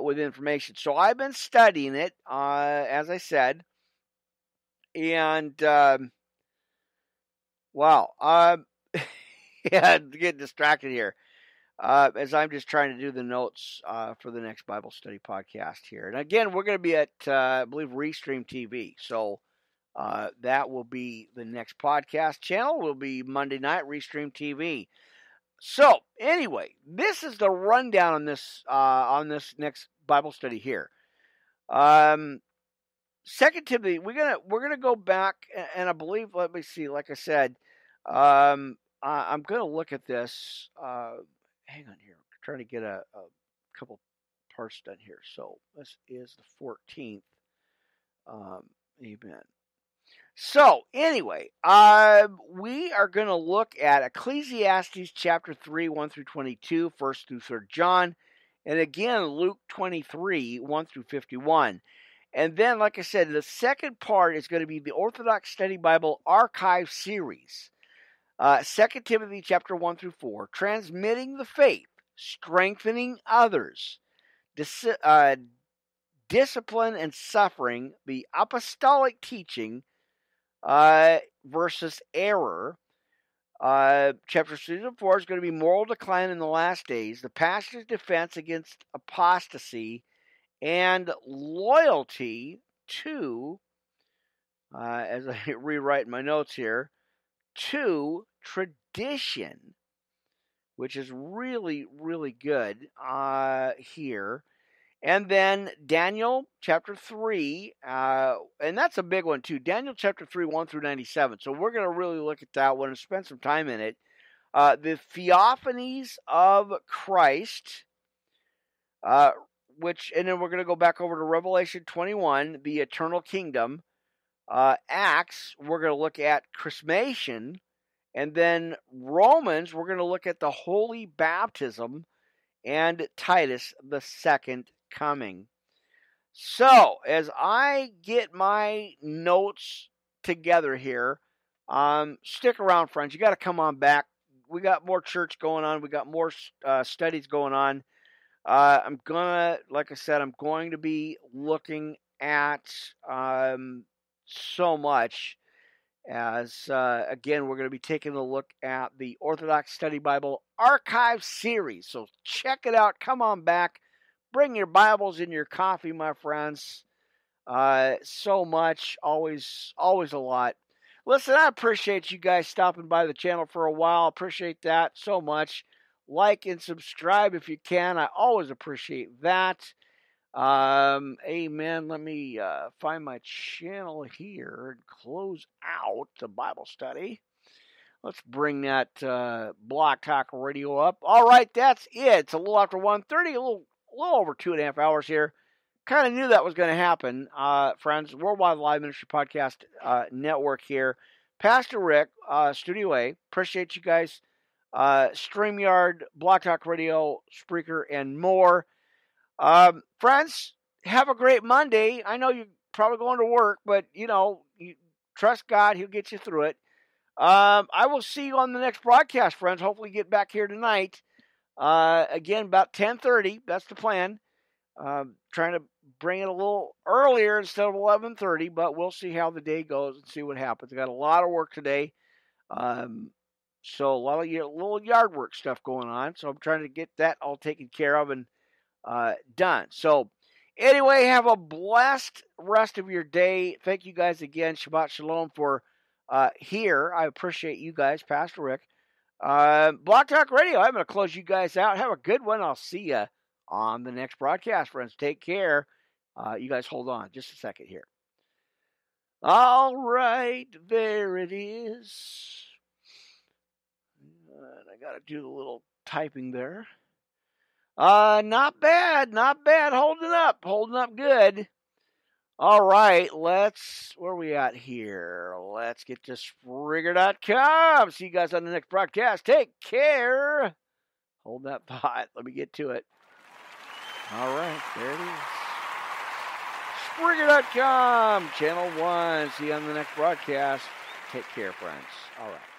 with information. So I've been studying it, as I said, and wow, yeah, I'm getting distracted here as I'm just trying to do the notes for the next Bible study podcast here. And again, we're going to be at, I believe, Restream TV. So that will be the next podcast channel. Will be Monday night, Restream TV. So anyway, this is the rundown on this next Bible study here. 2 Timothy, we're gonna go back, and I believe, let me see. Like I said, I'm gonna look at this. Hang on here, I'm trying to get a couple parts done here. So this is the 14th. Amen. So anyway, we are going to look at Ecclesiastes chapter 3, 1 through 22, 1 through 3 John, and again Luke 23, 1 through 51. And then, like I said, the second part is going to be the Orthodox Study Bible Archive Series. 2 Timothy chapter 1 through 4, transmitting the faith, strengthening others, discipline and suffering, the apostolic teaching, versus error. Chapters 3 and 4 is going to be moral decline in the last days, the pastor's defense against apostasy, and loyalty to, as I rewrite my notes here, to tradition, which is really, really good here. And then Daniel chapter 3, and that's a big one too, Daniel chapter 3, 1 through 97. So we're going to really look at that one and spend some time in it. The theophanies of Christ, which, and then we're going to go back over to Revelation 21, the eternal kingdom. Acts, we're going to look at chrismation. And then Romans, we're going to look at the holy baptism, and Titus, the second coming. So, as I get my notes together here, stick around, friends. You got to come on back. We got more church going on. We got more studies going on. I'm gonna, like I said, I'm going to be looking at so much. As again, we're going to be taking a look at the Orthodox Study Bible Archive Series. So check it out. Come on back. Bring your Bibles and your coffee, my friends. So much, always a lot. Listen, I appreciate you guys stopping by the channel for a while. Appreciate that so much. Like and subscribe if you can. I always appreciate that. Amen. Let me find my channel here and close out the Bible study. Let's bring that Blog Talk Radio up. All right, that's it. It's a little after 1:30, a little over 2.5 hours here. Kind of knew that was going to happen, friends. Worldwide Live Ministry Podcast Network here. Pastor Rick, Studio A. Appreciate you guys. StreamYard, Blog Talk Radio, Spreaker, and more. Friends, have a great Monday. I know you're probably going to work, but, you know, you trust God. He'll get you through it. I will see you on the next broadcast, friends. Hopefully get back here tonight. Again, about 10:30. That's the plan. Trying to bring it a little earlier instead of 11:30, but we'll see how the day goes and see what happens. I got a lot of work today. So a lot of little yard work stuff going on. So I'm trying to get that all taken care of and done. So anyway, have a blessed rest of your day. Thank you guys again. Shabbat Shalom for here. I appreciate you guys, Pastor Rick. Blog Talk Radio, I'm going to close you guys out. Have a good one. I'll see you on the next broadcast, friends. Take care. You guys hold on just a second here. All right, there it is. I got to do the little typing there. Not bad, holding up good. All right, where are we at here? Let's get to Spreaker.com. See you guys on the next broadcast. Take care. Hold that thought. Let me get to it. All right, there it is. Spreaker.com, channel 1. See you on the next broadcast. Take care, friends. All right.